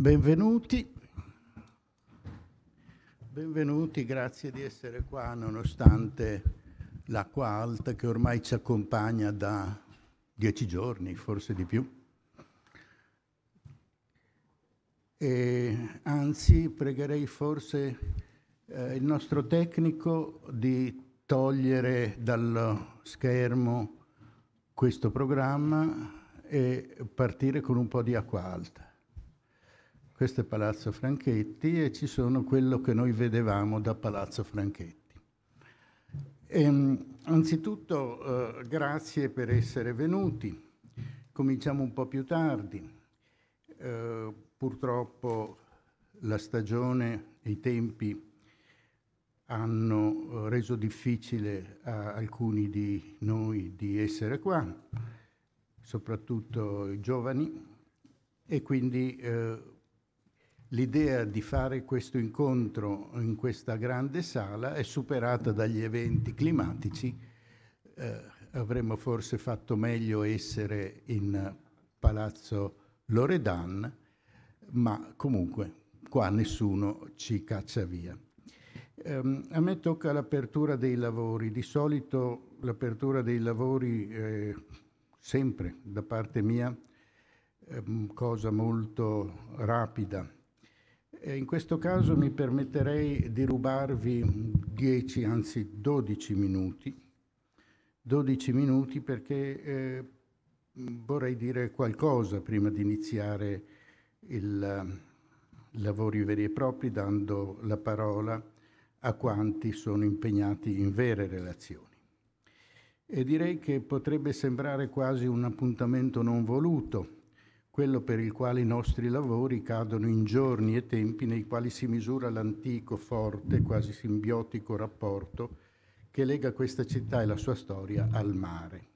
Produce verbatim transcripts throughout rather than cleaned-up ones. Benvenuti, benvenuti, grazie di essere qua nonostante l'acqua alta che ormai ci accompagna da dieci giorni, forse di più. E anzi, pregherei forse eh, il nostro tecnico di togliere dallo schermo questo programma e partire con un po' di acqua alta. Questo è Palazzo Franchetti e ci sono quello che noi vedevamo da Palazzo Franchetti. E, anzitutto eh, grazie per essere venuti. Cominciamo un po' più tardi. Eh, purtroppo la stagione e i tempi hanno reso difficile a alcuni di noi di essere qua, soprattutto i giovani, e quindi eh, l'idea di fare questo incontro in questa grande sala è superata dagli eventi climatici. Eh, avremmo forse fatto meglio essere in Palazzo Loredan, ma comunque qua nessuno ci caccia via. Eh, a me tocca l'apertura dei lavori. Di solito l'apertura dei lavori è sempre da parte mia è cosa molto rapida. In questo caso mi permetterei di rubarvi dieci, anzi dodici minuti, dodici minuti perché eh, vorrei dire qualcosa prima di iniziare il uh, lavori veri e propri, dando la parola a quanti sono impegnati in vere relazioni. E direi che potrebbe sembrare quasi un appuntamento non voluto, quello per il quale i nostri lavori cadono in giorni e tempi nei quali si misura l'antico, forte, quasi simbiotico rapporto che lega questa città e la sua storia al mare.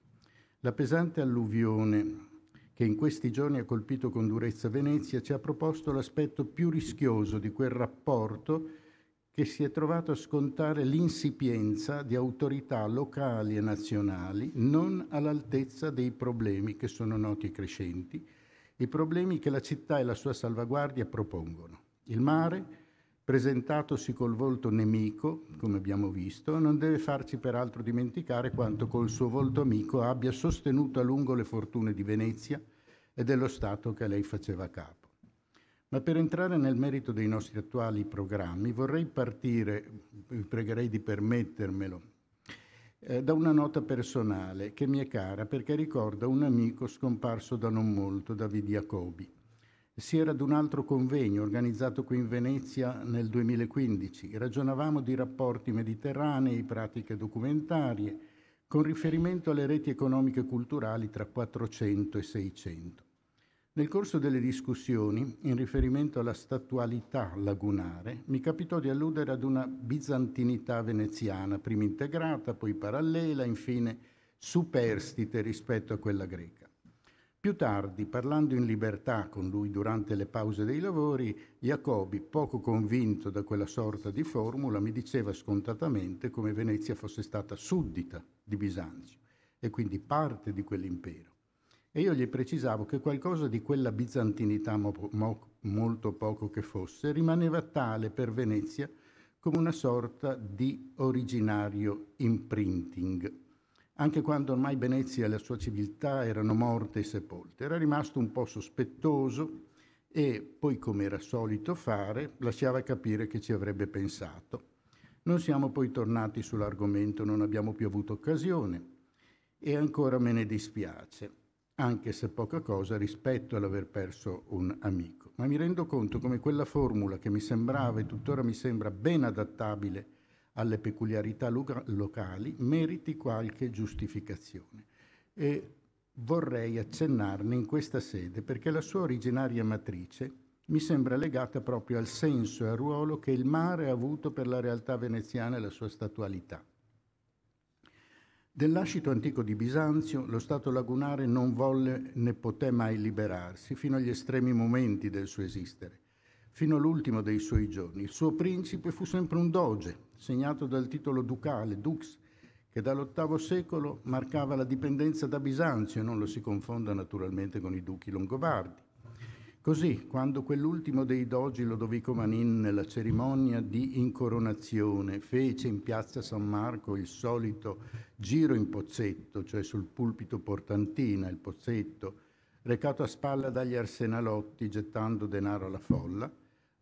La pesante alluvione che in questi giorni ha colpito con durezza Venezia ci ha proposto l'aspetto più rischioso di quel rapporto che si è trovato a scontare l'insipienza di autorità locali e nazionali non all'altezza dei problemi che sono noti e crescenti, i problemi che la città e la sua salvaguardia propongono. Il mare, presentatosi col volto nemico, come abbiamo visto, non deve farci peraltro dimenticare quanto col suo volto amico abbia sostenuto a lungo le fortune di Venezia e dello Stato che a lei faceva capo. Ma per entrare nel merito dei nostri attuali programmi vorrei partire, vi pregherei di permettermelo, da una nota personale che mi è cara perché ricorda un amico scomparso da non molto, David Jacoby. Si era ad un altro convegno organizzato qui in Venezia nel duemilaquindici. Ragionavamo di rapporti mediterranei, pratiche documentarie, con riferimento alle reti economiche e culturali tra quattrocento e seicento. Nel corso delle discussioni, in riferimento alla statualità lagunare, mi capitò di alludere ad una bizantinità veneziana, prima integrata, poi parallela, infine superstite rispetto a quella greca. Più tardi, parlando in libertà con lui durante le pause dei lavori, Jacoby, poco convinto da quella sorta di formula, mi diceva scontatamente come Venezia fosse stata suddita di Bisanzio e quindi parte di quell'impero. E io gli precisavo che qualcosa di quella bizantinità, mo, mo, molto poco che fosse, rimaneva tale per Venezia come una sorta di originario imprinting. Anche quando ormai Venezia e la sua civiltà erano morte e sepolte, era rimasto un po' sospettoso e poi, come era solito fare, lasciava capire che ci avrebbe pensato. Non siamo poi tornati sull'argomento, non abbiamo più avuto occasione e ancora me ne dispiace, anche se poca cosa rispetto all'aver perso un amico. Ma mi rendo conto come quella formula che mi sembrava e tuttora mi sembra ben adattabile alle peculiarità locali meriti qualche giustificazione. E vorrei accennarne in questa sede perché la sua originaria matrice mi sembra legata proprio al senso e al ruolo che il mare ha avuto per la realtà veneziana e la sua statualità. Del lascito antico di Bisanzio lo Stato lagunare non volle né poté mai liberarsi fino agli estremi momenti del suo esistere, fino all'ultimo dei suoi giorni. Il suo principe fu sempre un doge, segnato dal titolo ducale, dux, che dall'ottavo secolo marcava la dipendenza da Bisanzio, non lo si confonda naturalmente con i duchi longobardi. Così, quando quell'ultimo dei dogi, Lodovico Manin, nella cerimonia di incoronazione fece in piazza San Marco il solito giro in pozzetto, cioè sul pulpito portantina, il pozzetto, recato a spalla dagli arsenalotti gettando denaro alla folla,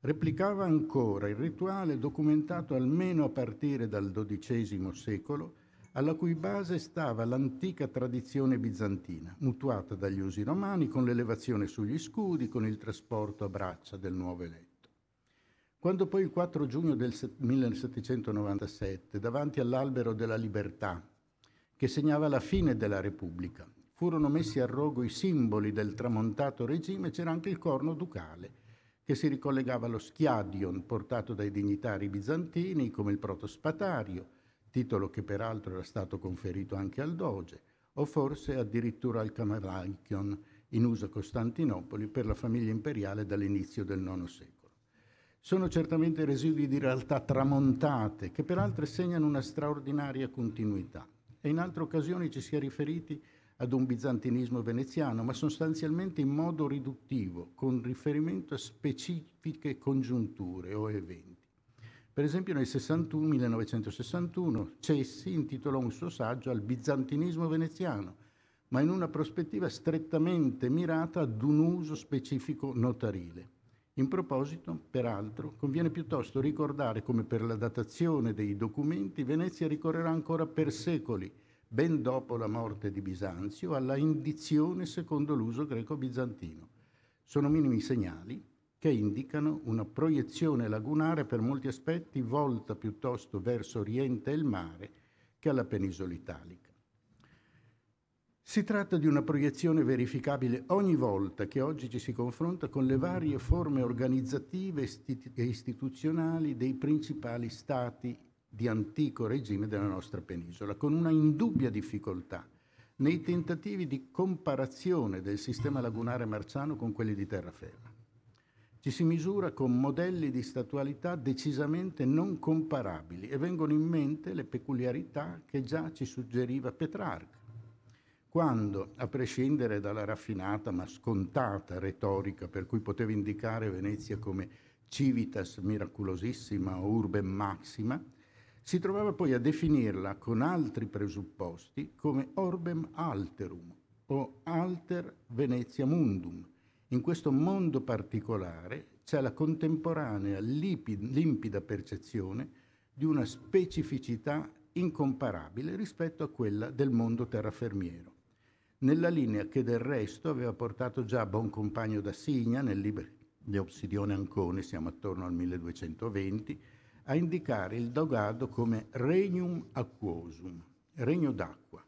replicava ancora il rituale documentato almeno a partire dal dodicesimo secolo, alla cui base stava l'antica tradizione bizantina, mutuata dagli usi romani con l'elevazione sugli scudi, con il trasporto a braccia del nuovo eletto. Quando poi il quattro giugno del millesettecentonovantasette, davanti all'Albero della Libertà, che segnava la fine della Repubblica, furono messi a rogo i simboli del tramontato regime, c'era anche il corno ducale, che si ricollegava allo schiadion portato dai dignitari bizantini come il protospatario, titolo che peraltro era stato conferito anche al doge, o forse addirittura al Camalaichion, in uso a Costantinopoli, per la famiglia imperiale dall'inizio del nono secolo. Sono certamente residui di realtà tramontate, che peraltro segnano una straordinaria continuità. E in altre occasioni ci si è riferiti ad un bizantinismo veneziano, ma sostanzialmente in modo riduttivo, con riferimento a specifiche congiunture o eventi. Per esempio nel millenovecentosessantuno Cessi intitolò un suo saggio al bizantinismo veneziano, ma in una prospettiva strettamente mirata ad un uso specifico notarile. In proposito, peraltro, conviene piuttosto ricordare come per la datazione dei documenti Venezia ricorrerà ancora per secoli, ben dopo la morte di Bisanzio, alla indizione secondo l'uso greco-bizantino. Sono minimi segnali che indicano una proiezione lagunare per molti aspetti volta piuttosto verso oriente e il mare che alla penisola italica. Si tratta di una proiezione verificabile ogni volta che oggi ci si confronta con le varie forme organizzative e istituzionali dei principali stati di antico regime della nostra penisola, con una indubbia difficoltà nei tentativi di comparazione del sistema lagunare marciano con quelli di terraferma. Ci si misura con modelli di statualità decisamente non comparabili e vengono in mente le peculiarità che già ci suggeriva Petrarca, quando, a prescindere dalla raffinata ma scontata retorica per cui poteva indicare Venezia come civitas miraculosissima o urbem maxima, si trovava poi a definirla con altri presupposti come orbem alterum o alter Venezia mundum. In questo mondo particolare c'è la contemporanea limpida percezione di una specificità incomparabile rispetto a quella del mondo terrafermiero, nella linea che del resto aveva portato già Boncompagno da Signa nel libro di Obsidione Ancone, siamo attorno al milleduecentoventi, a indicare il dogado come regnum aquosum, regno d'acqua.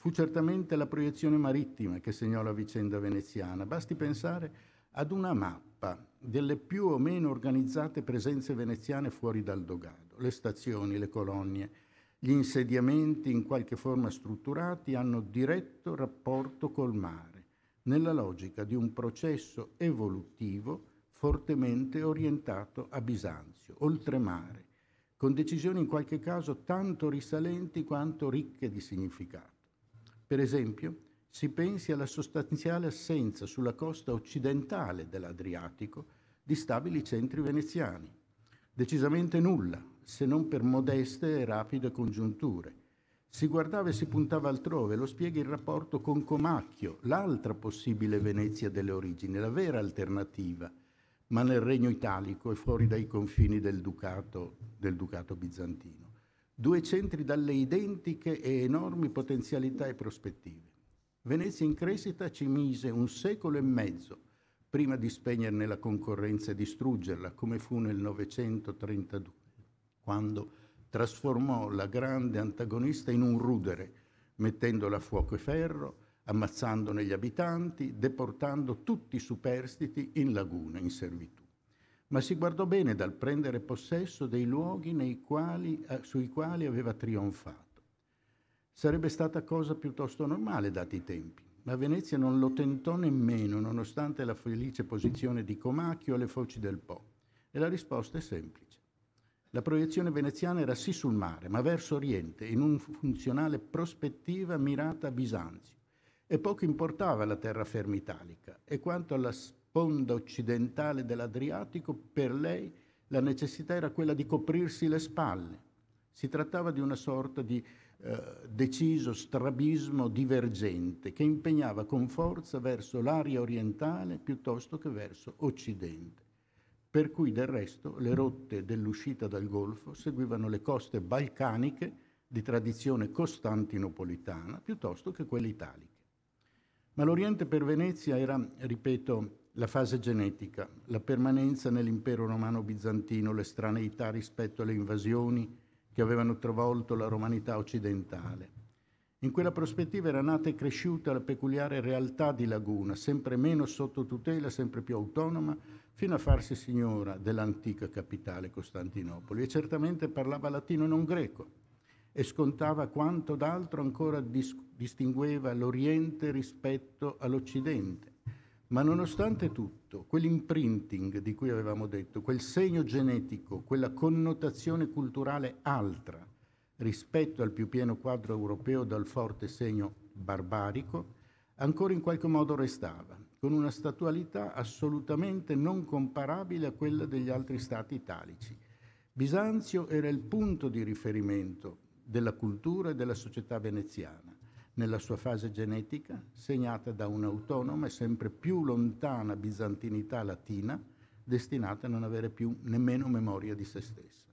Fu certamente la proiezione marittima che segnò la vicenda veneziana. Basti pensare ad una mappa delle più o meno organizzate presenze veneziane fuori dal dogado. Le stazioni, le colonie, gli insediamenti in qualche forma strutturati hanno diretto rapporto col mare, nella logica di un processo evolutivo fortemente orientato a Bisanzio, oltremare, con decisioni in qualche caso tanto risalenti quanto ricche di significato. Per esempio, si pensi alla sostanziale assenza sulla costa occidentale dell'Adriatico di stabili centri veneziani. Decisamente nulla, se non per modeste e rapide congiunture. Si guardava e si puntava altrove, lo spiega il rapporto con Comacchio, l'altra possibile Venezia delle origini, la vera alternativa, ma nel Regno Italico e fuori dai confini del Ducato, del Ducato bizantino. Due centri dalle identiche e enormi potenzialità e prospettive. Venezia in crescita ci mise un secolo e mezzo prima di spegnerne la concorrenza e distruggerla, come fu nel novecentotrentadue, quando trasformò la grande antagonista in un rudere, mettendola a fuoco e ferro, ammazzandone gli abitanti, deportando tutti i superstiti in laguna, in servitù. Ma si guardò bene dal prendere possesso dei luoghi nei quali, eh, sui quali aveva trionfato. Sarebbe stata cosa piuttosto normale dati i tempi, ma Venezia non lo tentò nemmeno, nonostante la felice posizione di Comacchio alle foci del Po. E la risposta è semplice. La proiezione veneziana era sì sul mare, ma verso oriente, in una funzionale prospettiva mirata a Bisanzio. E poco importava la terraferma italica, e quanto alla sponda occidentale dell'Adriatico, per lei la necessità era quella di coprirsi le spalle. Si trattava di una sorta di eh, deciso strabismo divergente che impegnava con forza verso l'area orientale piuttosto che verso Occidente, per cui del resto le rotte dell'uscita dal Golfo seguivano le coste balcaniche di tradizione costantinopolitana piuttosto che quelle italiche. Ma l'Oriente per Venezia era, ripeto, la fase genetica, la permanenza nell'impero romano bizantino, l'estraneità rispetto alle invasioni che avevano travolto la romanità occidentale. In quella prospettiva era nata e cresciuta la peculiare realtà di Laguna, sempre meno sotto tutela, sempre più autonoma, fino a farsi signora dell'antica capitale Costantinopoli, e certamente parlava latino e non greco, e scontava quanto d'altro ancora dis- distingueva l'Oriente rispetto all'Occidente. Ma nonostante tutto, quell'imprinting di cui avevamo detto, quel segno genetico, quella connotazione culturale altra rispetto al più pieno quadro europeo dal forte segno barbarico, ancora in qualche modo restava, con una statualità assolutamente non comparabile a quella degli altri stati italici. Bisanzio era il punto di riferimento della cultura e della società veneziana, nella sua fase genetica, segnata da un'autonoma e sempre più lontana bizantinità latina, destinata a non avere più nemmeno memoria di se stessa.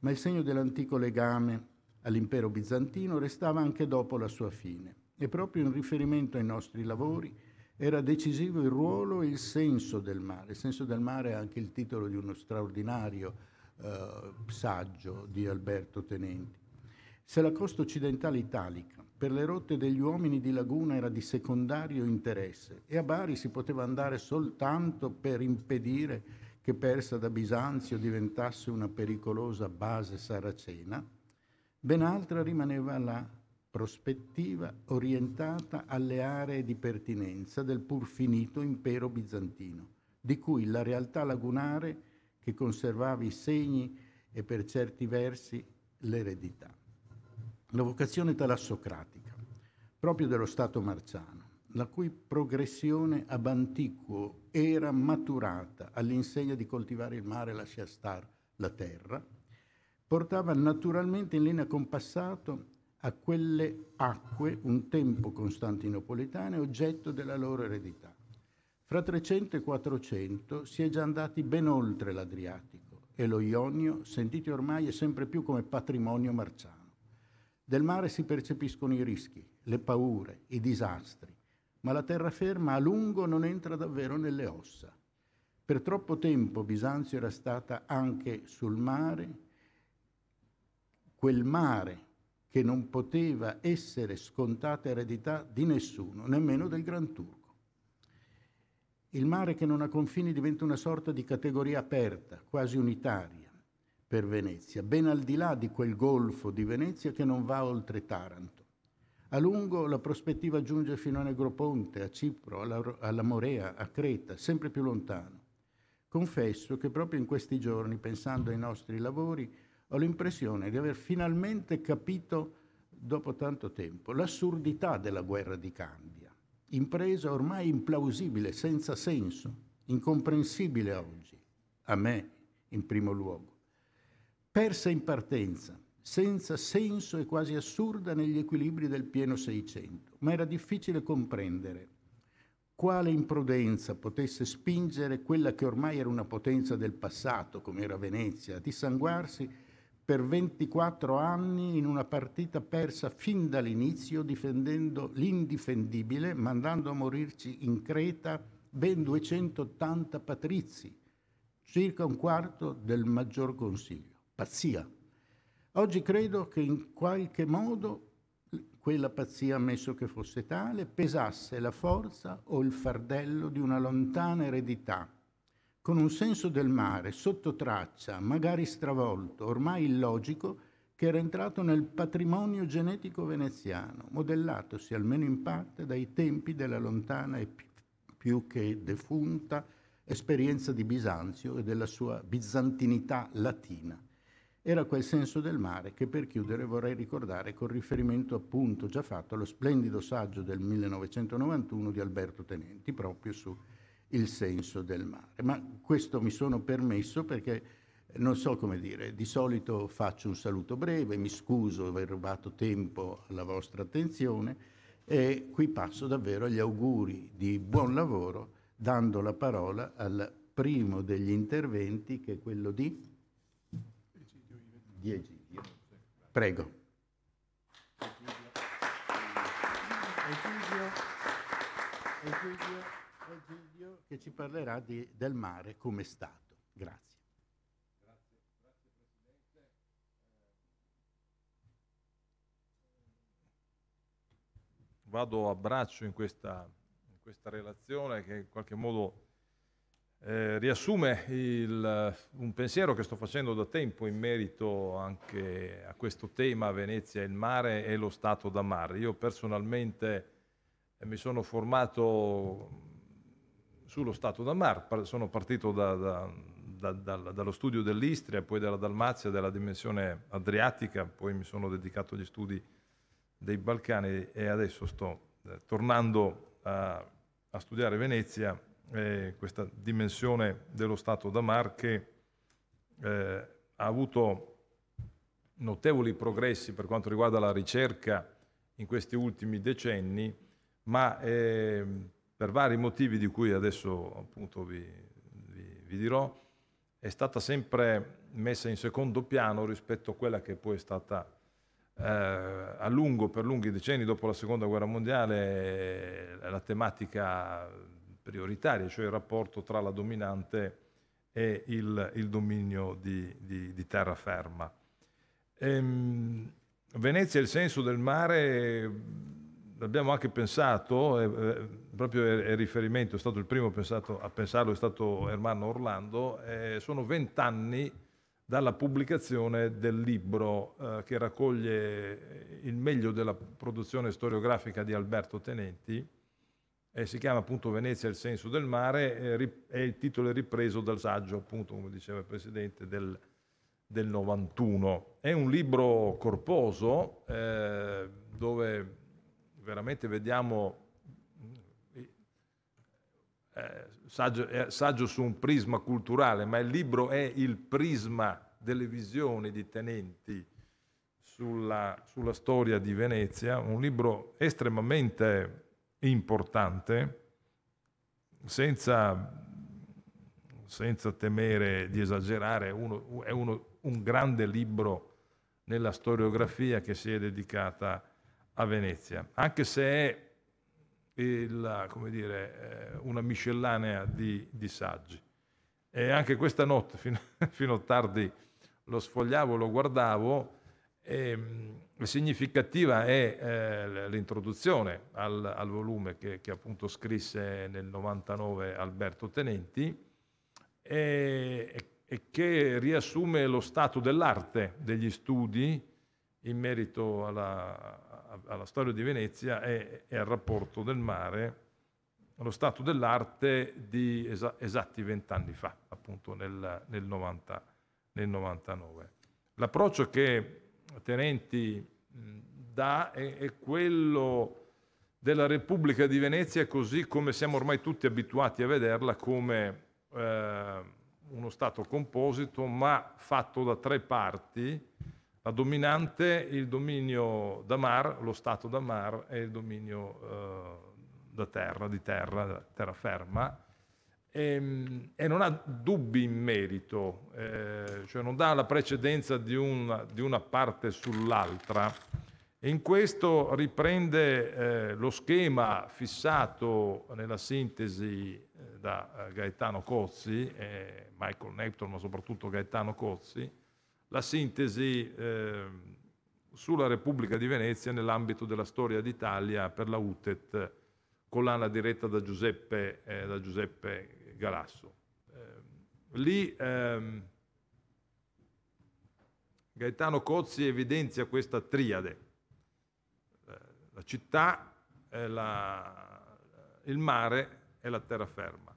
Ma il segno dell'antico legame all'impero bizantino restava anche dopo la sua fine, e proprio in riferimento ai nostri lavori era decisivo il ruolo e il senso del mare. Il senso del mare è anche il titolo di uno straordinario eh, saggio di Alberto Tenenti. Se la costa occidentale italica per le rotte degli uomini di Laguna era di secondario interesse e a Bari si poteva andare soltanto per impedire che persa da Bisanzio diventasse una pericolosa base saracena, ben altra rimaneva la prospettiva orientata alle aree di pertinenza del pur finito impero bizantino, di cui la realtà lagunare che conservava i segni e per certi versi l'eredità. La vocazione talassocratica, proprio dello Stato marciano, la cui progressione ab antiquo era maturata all'insegna di coltivare il mare e lasciar star la terra, portava naturalmente in linea con passato a quelle acque, un tempo costantinopolitane, oggetto della loro eredità. Fra trecento e quattrocento si è già andati ben oltre l'Adriatico e lo Ionio, sentiti ormai, è sempre più come patrimonio marciano. Del mare si percepiscono i rischi, le paure, i disastri, ma la terraferma a lungo non entra davvero nelle ossa. Per troppo tempo Bisanzio era stata anche sul mare, quel mare che non poteva essere scontata eredità di nessuno, nemmeno del Gran Turco. Il mare che non ha confini diventa una sorta di categoria aperta, quasi unitaria, per Venezia, ben al di là di quel golfo di Venezia che non va oltre Taranto. A lungo la prospettiva giunge fino a Negroponte, a Cipro, alla, alla Morea, a Creta, sempre più lontano. Confesso che proprio in questi giorni, pensando ai nostri lavori, ho l'impressione di aver finalmente capito, dopo tanto tempo, l'assurdità della guerra di Candia, impresa ormai implausibile, senza senso, incomprensibile oggi, a me in primo luogo. Persa in partenza, senza senso e quasi assurda negli equilibri del pieno Seicento, ma era difficile comprendere quale imprudenza potesse spingere quella che ormai era una potenza del passato, come era Venezia, a dissanguarsi per ventiquattro anni in una partita persa fin dall'inizio, difendendo l'indifendibile, mandando a morirci in Creta ben duecentottanta patrizi, circa un quarto del maggior consiglio. Pazzia. Oggi credo che in qualche modo quella pazzia, ammesso che fosse tale, pesasse la forza o il fardello di una lontana eredità, con un senso del mare sotto traccia, magari stravolto, ormai illogico, che era entrato nel patrimonio genetico veneziano, modellatosi almeno in parte dai tempi della lontana e più che defunta esperienza di Bisanzio e della sua bizantinità latina. Era quel senso del mare che, per chiudere, vorrei ricordare con riferimento appunto già fatto allo splendido saggio del millenovecentonovantuno di Alberto Tenenti proprio su il senso del mare. Ma questo mi sono permesso perché non so come dire, di solito faccio un saluto breve, mi scuso di aver rubato tempo alla vostra attenzione e qui passo davvero agli auguri di buon lavoro, dando la parola al primo degli interventi, che è quello di Egidio. Prego. Egidio, Egidio, Egidio, che ci parlerà di, del mare come stato. Grazie. Vado a braccio in questa, in questa relazione che in qualche modo eh, riassume il, un pensiero che sto facendo da tempo in merito anche a questo tema Venezia, il mare e lo stato da mare. Io personalmente mi sono formato sullo stato da mare, sono partito da, da, da, da, dallo studio dell'Istria, poi della Dalmazia, della dimensione adriatica, poi mi sono dedicato agli studi dei Balcani e adesso sto eh, tornando a, a studiare Venezia, eh, questa dimensione dello stato da mare che eh, ha avuto notevoli progressi per quanto riguarda la ricerca in questi ultimi decenni, ma eh, per vari motivi di cui adesso appunto vi, vi, vi dirò, è stata sempre messa in secondo piano rispetto a quella che poi è stata Eh, a lungo, per lunghi decenni dopo la seconda guerra mondiale, eh, la tematica prioritaria, cioè il rapporto tra la dominante e il, il dominio di, di, di terraferma. Ehm, Venezia, il senso del mare, l'abbiamo anche pensato, eh, proprio il riferimento, è stato il primo pensato, a pensarlo, è stato Ermanno Orlando, eh, sono vent'anni dalla pubblicazione del libro eh, che raccoglie il meglio della produzione storiografica di Alberto Tenenti, e si chiama appunto Venezia, il senso del mare, e, e il titolo è ripreso dal saggio, appunto, come diceva il Presidente, del, del novantuno. È un libro corposo eh, dove veramente vediamo Eh, saggio, eh, saggio su un prisma culturale, ma il libro è il prisma delle visioni di Tenenti sulla, sulla storia di Venezia, un libro estremamente importante, senza, senza temere di esagerare, uno, è uno, un grande libro nella storiografia che si è dedicata a Venezia, anche se è Il, come dire, una miscellanea di, di saggi. E anche questa notte fino, fino a tardi lo sfogliavo, lo guardavo, e significativa è eh, l'introduzione al, al volume che, che appunto scrisse nel novantanove Alberto Tenenti e, e che riassume lo stato dell'arte degli studi in merito alla alla storia di Venezia e, e al rapporto del mare, allo stato dell'arte di esa, esatti vent'anni fa, appunto nel, nel, novanta, nel novantanove. L'approccio che Tenenti dà è, è quello della Repubblica di Venezia, così come siamo ormai tutti abituati a vederla, come eh, uno stato composito, ma fatto da tre parti: la dominante, il dominio da mar, lo stato da mar, e il dominio eh, da terra, di terra, terraferma, e, e non ha dubbi in merito, eh, cioè non dà la precedenza di una, di una parte sull'altra. E in questo riprende eh, lo schema fissato nella sintesi eh, da Gaetano Cozzi, eh, Michael Neptun, ma soprattutto Gaetano Cozzi, la sintesi eh, sulla Repubblica di Venezia nell'ambito della storia d'Italia per la U T E T, collana diretta da Giuseppe, eh, da Giuseppe Galasso. Eh, lì eh, Gaetano Cozzi evidenzia questa triade: la città, eh, la, il mare e la terraferma.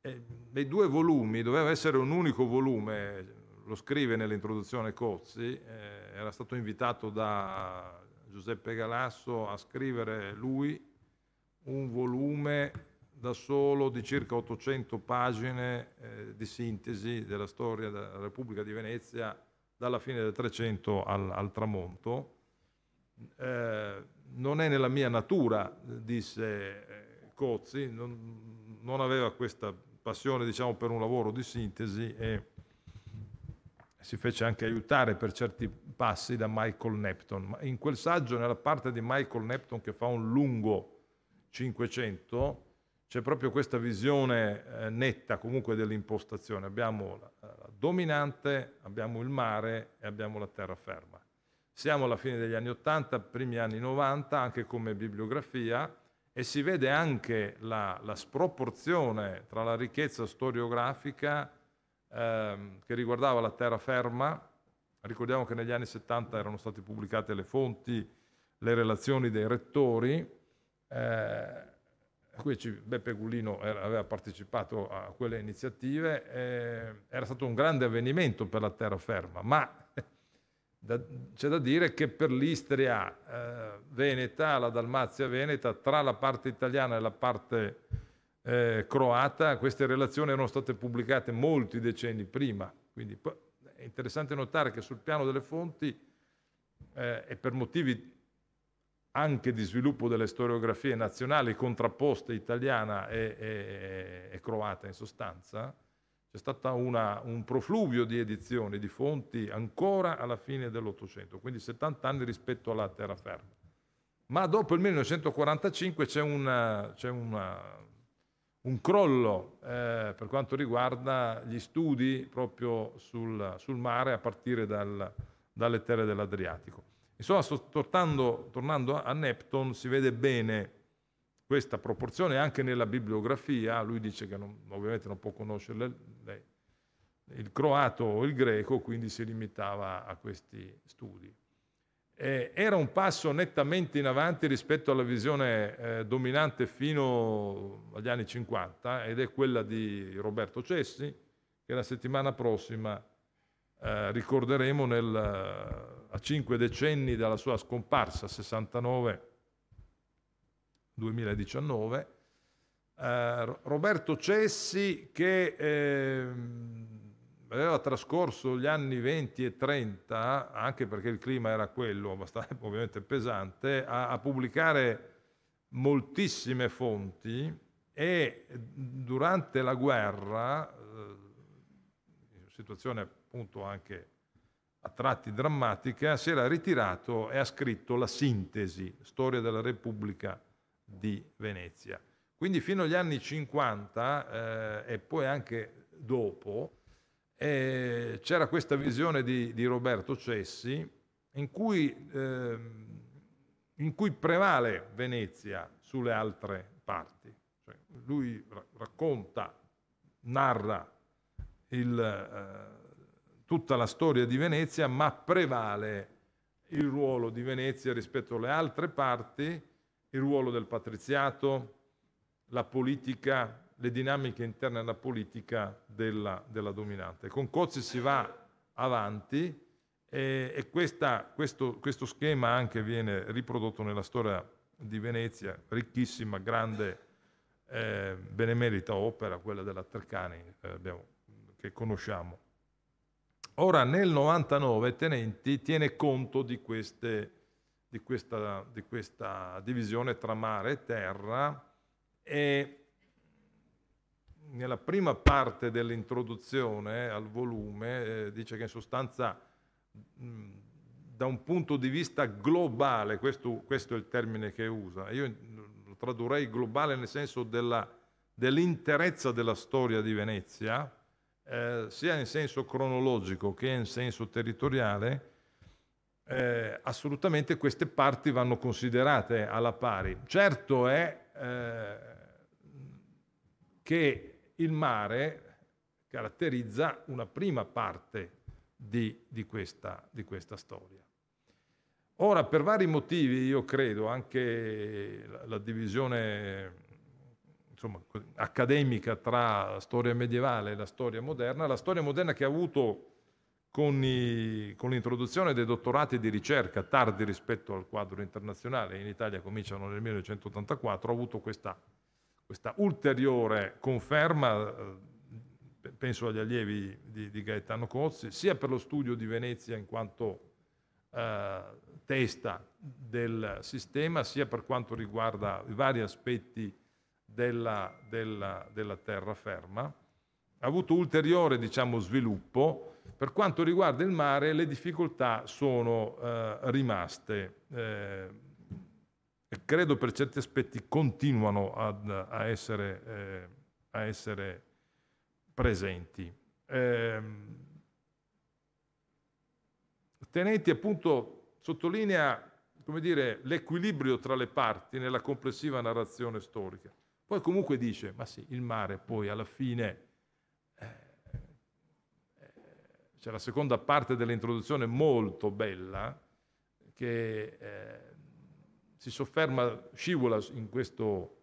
E nei due volumi, doveva essere un unico volume, lo scrive nell'introduzione Cozzi, eh, era stato invitato da Giuseppe Galasso a scrivere lui un volume da solo di circa ottocento pagine eh, di sintesi della storia della Repubblica di Venezia dalla fine del Trecento al, al tramonto. Eh, non è nella mia natura, disse eh, Cozzi, non, non aveva questa passione, diciamo, per un lavoro di sintesi, e si fece anche aiutare per certi passi da Michael Neptun. In quel saggio, nella parte di Michael Neptun che fa un lungo Cinquecento, c'è proprio questa visione eh, netta comunque dell'impostazione. Abbiamo la, la dominante, abbiamo il mare e abbiamo la terraferma. Siamo alla fine degli anni Ottanta, primi anni Novanta, anche come bibliografia, e si vede anche la, la sproporzione tra la ricchezza storiografica Ehm, che riguardava la terraferma. Ricordiamo che negli anni settanta erano state pubblicate le fonti, le relazioni dei rettori, eh, qui ci, Beppe Gullino era, aveva partecipato a quelle iniziative, eh, era stato un grande avvenimento per la terraferma, ma c'è da dire che per l'Istria eh, veneta, la Dalmazia veneta, tra la parte italiana e la parte Eh, croata, queste relazioni erano state pubblicate molti decenni prima. Quindi è interessante notare che sul piano delle fonti eh, e per motivi anche di sviluppo delle storiografie nazionali contrapposte, italiana e, e, e croata in sostanza, c'è stato un profluvio di edizioni, di fonti ancora alla fine dell'Ottocento, quindi settanta anni rispetto alla terraferma. Ma dopo il millenovecentoquarantacinque c'è una... c'è una un crollo eh, per quanto riguarda gli studi proprio sul, sul mare a partire dal, dalle terre dell'Adriatico. Insomma, tornando, tornando a Neptun, si vede bene questa proporzione anche nella bibliografia. Lui dice che non, ovviamente non può conoscere le, le, il croato o il greco, quindi si limitava a questi studi. Eh, era un passo nettamente in avanti rispetto alla visione eh, dominante fino agli anni cinquanta, ed è quella di Roberto Cessi, che la settimana prossima eh, ricorderemo nel, a cinque decenni dalla sua scomparsa, sessantanove duemiladiciannove. Eh, Roberto Cessi, che eh, aveva trascorso gli anni venti e trenta, anche perché il clima era quello, abbastanza ovviamente pesante, a, a pubblicare moltissime fonti, e durante la guerra, eh, situazione appunto anche a tratti drammatica, si era ritirato e ha scritto la sintesi, Storia della Repubblica di Venezia. Quindi fino agli anni cinquanta eh, e poi anche dopo, c'era questa visione di, di Roberto Cessi in cui, eh, in cui prevale Venezia sulle altre parti. Cioè, lui racconta, narra il, eh, tutta la storia di Venezia, ma prevale il ruolo di Venezia rispetto alle altre parti, il ruolo del patriziato, la politica, le dinamiche interne alla politica della, della dominante. Con Cozzi si va avanti, e, e questa, questo, questo schema anche viene riprodotto nella storia di Venezia, ricchissima, grande, eh, benemerita opera, quella della Treccani, eh, abbiamo, che conosciamo. Ora nel novantanove Tenenti tiene conto di, queste, di, questa, di questa divisione tra mare e terra, e nella prima parte dell'introduzione al volume eh, dice che in sostanza mh, da un punto di vista globale, questo, questo è il termine che usa, io lo tradurrei globale nel senso dell'interezza dell della storia di Venezia, eh, sia in senso cronologico che in senso territoriale, eh, assolutamente queste parti vanno considerate alla pari. Certo è eh, che il mare caratterizza una prima parte di, di, questa, di questa storia. Ora, per vari motivi, io credo, anche la, la divisione insomma, accademica tra la storia medievale e la storia moderna, la storia moderna che ha avuto con, con l'introduzione dei dottorati di ricerca, tardi rispetto al quadro internazionale, in Italia cominciano nel millenovecentottantaquattro, ha avuto questa questa ulteriore conferma, eh, penso agli allievi di, di Gaetano Cozzi, sia per lo studio di Venezia in quanto eh, testa del sistema, sia per quanto riguarda i vari aspetti della, della, della terraferma. Ha avuto ulteriore, diciamo, sviluppo. Per quanto riguarda il mare, le difficoltà sono eh, rimaste eh, e credo per certi aspetti continuano ad, a, essere, eh, a essere presenti. Eh, Tenenti appunto sottolinea, come dire, l'equilibrio tra le parti nella complessiva narrazione storica. Poi comunque dice, ma sì, il mare poi alla fine... C'è la seconda parte dell'introduzione molto bella che eh, si sofferma, scivola in, questo,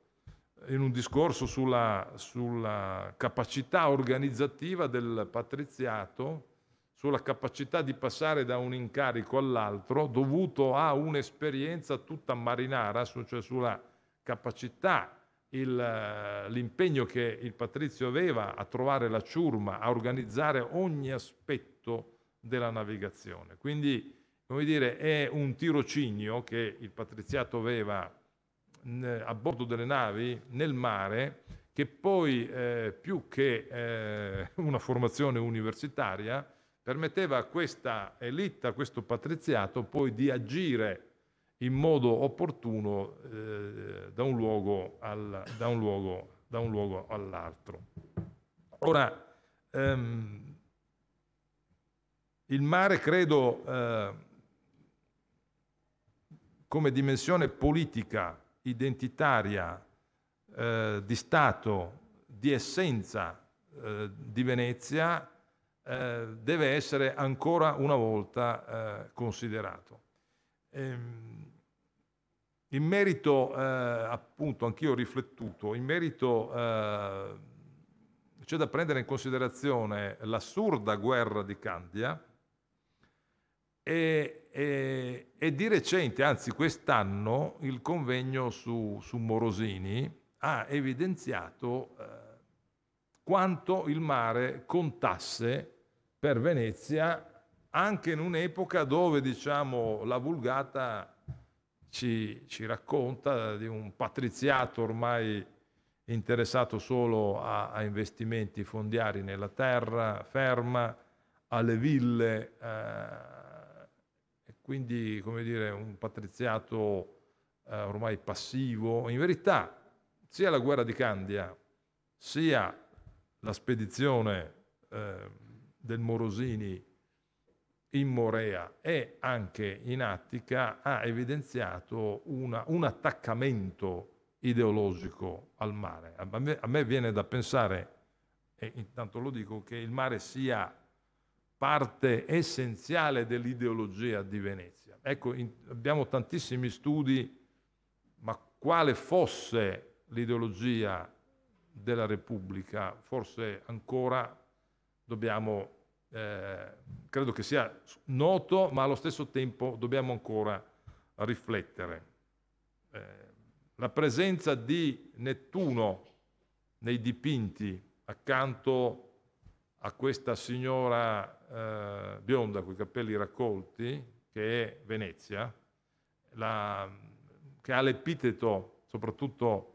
in un discorso sulla, sulla capacità organizzativa del patriziato, sulla capacità di passare da un incarico all'altro dovuto a un'esperienza tutta marinara, cioè sulla capacità, l'impegno che il patrizio aveva a trovare la ciurma, a organizzare ogni aspetto della navigazione. Quindi, come dire, è un tirocinio che il patriziato aveva a bordo delle navi, nel mare, che poi, eh, più che eh, una formazione universitaria, permetteva a questa elite, a questo patriziato, poi di agire in modo opportuno eh, da un luogo, al, da un luogo, da un luogo all'altro. Ora, ehm, il mare credo eh, come dimensione politica, identitaria, eh, di Stato, di essenza eh, di Venezia eh, deve essere ancora una volta eh, considerato. Ehm, In merito, eh, appunto, anch'io ho riflettuto, in merito eh, c'è da prendere in considerazione l'assurda guerra di Candia e, e, e di recente, anzi quest'anno, il convegno su, su Morosini ha evidenziato eh, quanto il mare contasse per Venezia anche in un'epoca dove, diciamo, la vulgata... Ci, ci racconta di un patriziato ormai interessato solo a, a investimenti fondiari nella terra ferma, alle ville, eh, e quindi, come dire, un patriziato eh, ormai passivo. In verità, sia la guerra di Candia, sia la spedizione eh, del Morosini in Morea e anche in Attica ha evidenziato una, un attaccamento ideologico al mare. A me, a me viene da pensare, e intanto lo dico, che il mare sia parte essenziale dell'ideologia di Venezia. Ecco, in, abbiamo tantissimi studi, ma quale fosse l'ideologia della Repubblica, forse ancora dobbiamo... Eh, credo che sia noto, ma allo stesso tempo dobbiamo ancora riflettere. Eh, la presenza di Nettuno nei dipinti accanto a questa signora eh, bionda con i capelli raccolti, che è Venezia, la, che ha l'epiteto, soprattutto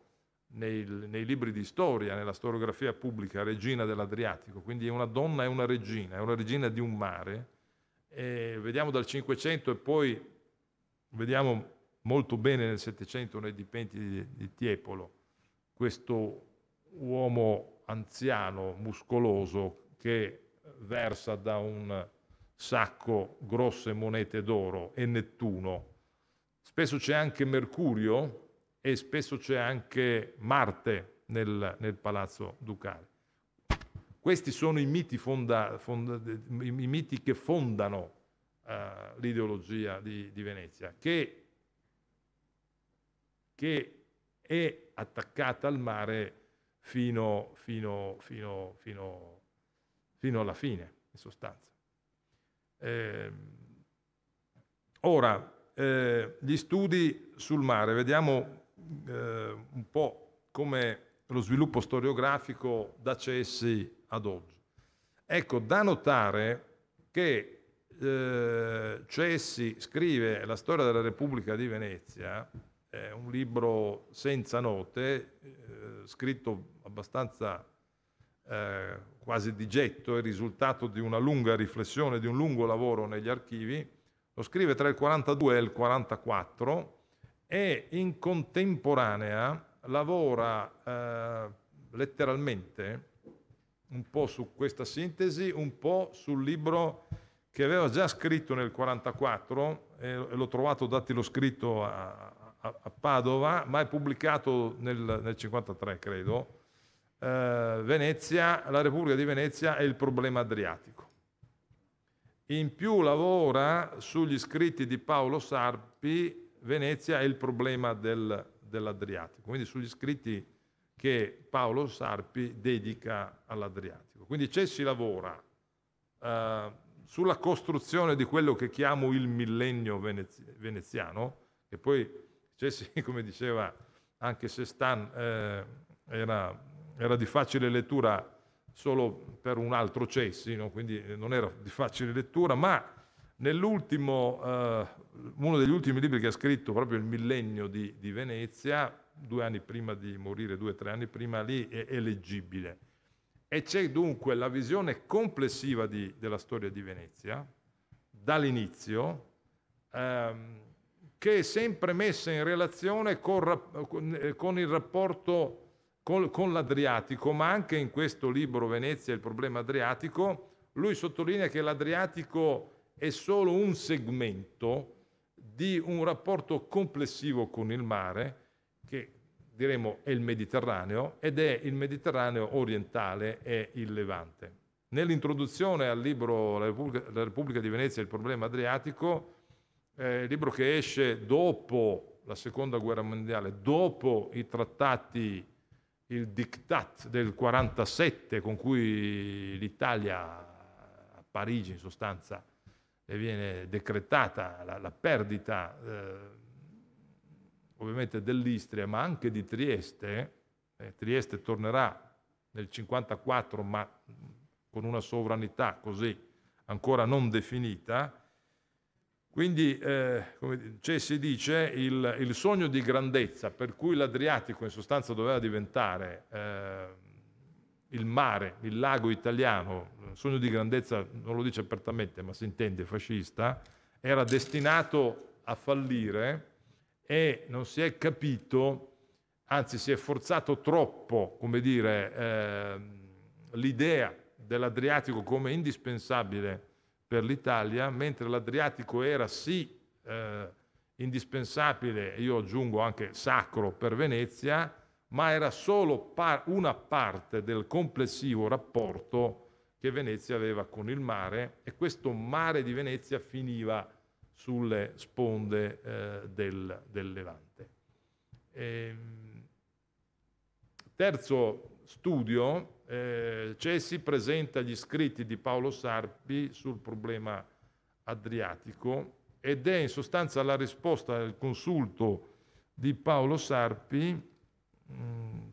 Nei, nei libri di storia, nella storiografia pubblica, regina dell'Adriatico, quindi è una donna, è una regina, è una regina di un mare. E vediamo dal Cinquecento e poi vediamo molto bene nel Settecento, nei dipinti di, di Tiepolo, questo uomo anziano, muscoloso, che versa da un sacco grosse monete d'oro, e Nettuno. Spesso c'è anche Mercurio, e spesso c'è anche Marte nel, nel Palazzo Ducale. Questi sono i miti, fonda, fonda, i miti che fondano uh, l'ideologia di, di Venezia, che, che è attaccata al mare fino, fino, fino, fino, fino alla fine, in sostanza. Eh, ora, eh, gli studi sul mare, vediamo Eh, un po' come lo sviluppo storiografico da Cessi ad oggi. Ecco, da notare che eh, Cessi scrive La storia della Repubblica di Venezia, è un libro senza note, eh, scritto abbastanza eh, quasi di getto, è risultato di una lunga riflessione, di un lungo lavoro negli archivi. Lo scrive tra il quarantadue e il quarantaquattro e in contemporanea lavora eh, letteralmente un po' su questa sintesi, un po' sul libro che aveva già scritto nel quarantaquattro, e l'ho trovato dattiloscritto a, a, a Padova, ma è pubblicato nel, nel cinquantatré, credo, eh, Venezia, la Repubblica di Venezia e il problema adriatico. In più lavora sugli scritti di Paolo Sarpi, Venezia e il problema del, dell'Adriatico, quindi sugli scritti che Paolo Sarpi dedica all'Adriatico. Quindi Cessi lavora eh, sulla costruzione di quello che chiamo il millennio veneziano, che poi Cessi, come diceva anche Sestan, eh, era, era di facile lettura solo per un altro Cessi, no? Quindi non era di facile lettura, ma nell'ultimo, eh, uno degli ultimi libri che ha scritto, proprio il millennio di, di Venezia, due anni prima di morire, due o tre anni prima, lì è, è leggibile. E c'è dunque la visione complessiva di, della storia di Venezia, dall'inizio, ehm, che è sempre messa in relazione con, con, con il rapporto con, con l'Adriatico, ma anche in questo libro Venezia e il problema adriatico, lui sottolinea che l'Adriatico è solo un segmento di un rapporto complessivo con il mare, che diremo è il Mediterraneo, ed è il Mediterraneo orientale e il Levante. Nell'introduzione al libro La Repubblica, La Repubblica di Venezia e il problema adriatico, eh, il libro che esce dopo la Seconda Guerra Mondiale, dopo i trattati, il diktat del quarantasette con cui l'Italia, a Parigi in sostanza, le viene decretata la, la perdita eh, ovviamente dell'Istria, ma anche di Trieste. Eh, Trieste tornerà nel cinquantaquattro, ma con una sovranità così ancora non definita. Quindi, eh, come cioè si dice, il, il sogno di grandezza per cui l'Adriatico in sostanza doveva diventare eh, il mare, il lago italiano, il sogno di grandezza, non lo dice apertamente, ma si intende fascista, era destinato a fallire, e non si è capito, anzi si è forzato troppo, come dire, eh, l'idea dell'Adriatico come indispensabile per l'Italia, mentre l'Adriatico era sì eh, indispensabile, io aggiungo anche sacro per Venezia, ma era solo par- una parte del complessivo rapporto che Venezia aveva con il mare, e questo mare di Venezia finiva sulle sponde eh, del, del Levante. E, terzo studio, eh, Cessi presenta gli scritti di Paolo Sarpi sul problema adriatico, ed è in sostanza la risposta del consulto di Paolo Sarpi mh,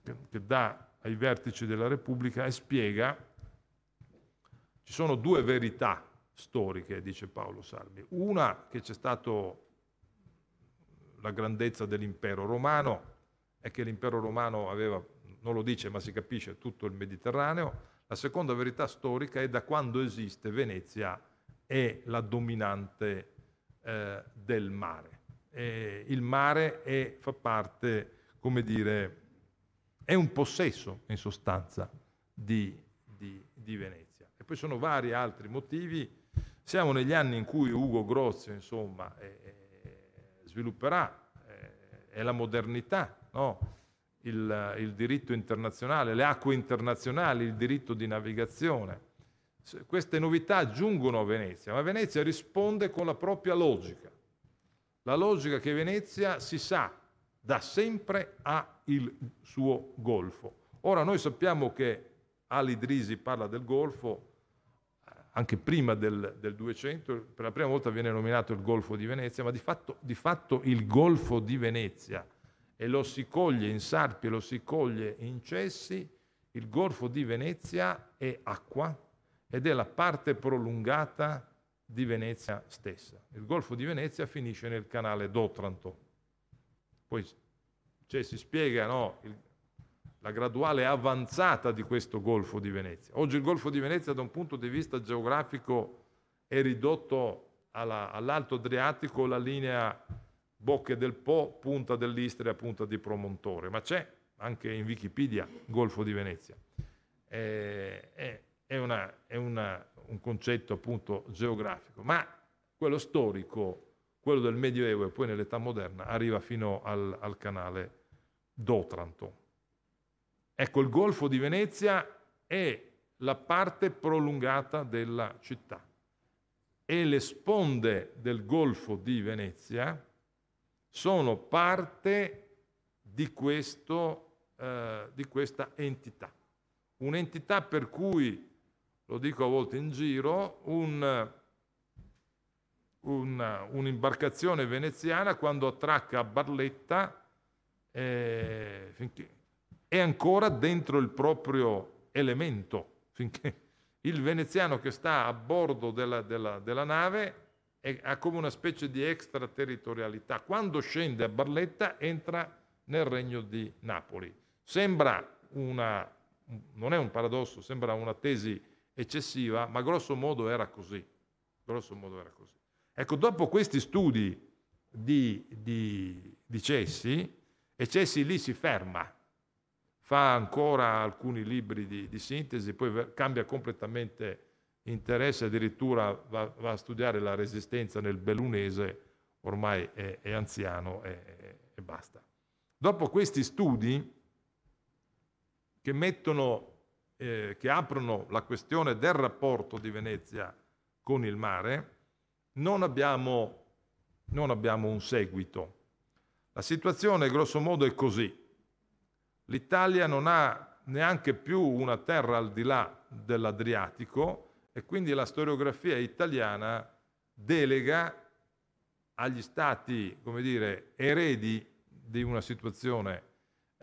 che, che dà ai vertici della Repubblica e spiega: ci sono due verità storiche, dice Paolo Sarpi. Una, che c'è stato la grandezza dell'impero romano, è che l'impero romano aveva, non lo dice ma si capisce, tutto il Mediterraneo. La seconda verità storica è: da quando esiste Venezia è la dominante eh, del mare. E il mare è, fa parte, come dire, è un possesso in sostanza di, di, di Venezia. E poi sono vari altri motivi. Siamo negli anni in cui Ugo Grozio, insomma, eh, svilupperà eh, è la modernità, no? il, il diritto internazionale, le acque internazionali, il diritto di navigazione. Queste novità giungono a Venezia, ma Venezia risponde con la propria logica. La logica che Venezia, si sa, da sempre ha il suo golfo. Ora noi sappiamo che Al-Idrisi parla del golfo anche prima del, del duecento, per la prima volta viene nominato il Golfo di Venezia, ma di fatto, di fatto il Golfo di Venezia e lo si coglie in Sarpi e lo si coglie in Cessi, il Golfo di Venezia è acqua ed è la parte prolungata di Venezia stessa. Il Golfo di Venezia finisce nel canale d'Otranto. Poi cioè, si spiega no, il, la graduale avanzata di questo Golfo di Venezia. Oggi il Golfo di Venezia da un punto di vista geografico è ridotto all'Alto Adriatico, la linea Bocche del Po, Punta dell'Istria, Punta di Promontore, ma c'è anche in Wikipedia Golfo di Venezia. Eh, eh, è una, è una, un concetto appunto geografico, ma quello storico, quello del Medioevo e poi nell'età moderna, arriva fino al, al canale d'Otranto. Ecco, il Golfo di Venezia è la parte prolungata della città e le sponde del Golfo di Venezia sono parte di, questo, eh, di questa entità. Un'entità per cui, lo dico a volte in giro, un, un, un'imbarcazione veneziana quando attracca a Barletta eh, finché, è ancora dentro il proprio elemento, finché il veneziano che sta a bordo della, della, della nave è, ha come una specie di extraterritorialità. Quando scende a Barletta entra nel regno di Napoli. Sembra una... non è un paradosso, sembra una tesi eccessiva, ma grosso modo era così. Grosso modo era così. Ecco, dopo questi studi di, di, di Cessi, e Cessi lì si ferma, fa ancora alcuni libri di, di sintesi, poi cambia completamente interesse, addirittura va, va a studiare la resistenza nel Bellunese, ormai è, è anziano e, e, e basta. Dopo questi studi, che mettono, eh, che aprono la questione del rapporto di Venezia con il mare, non abbiamo, non abbiamo un seguito. La situazione, grosso modo, è così. L'Italia non ha neanche più una terra al di là dell'Adriatico e quindi la storiografia italiana delega agli stati, come dire, eredi di una situazione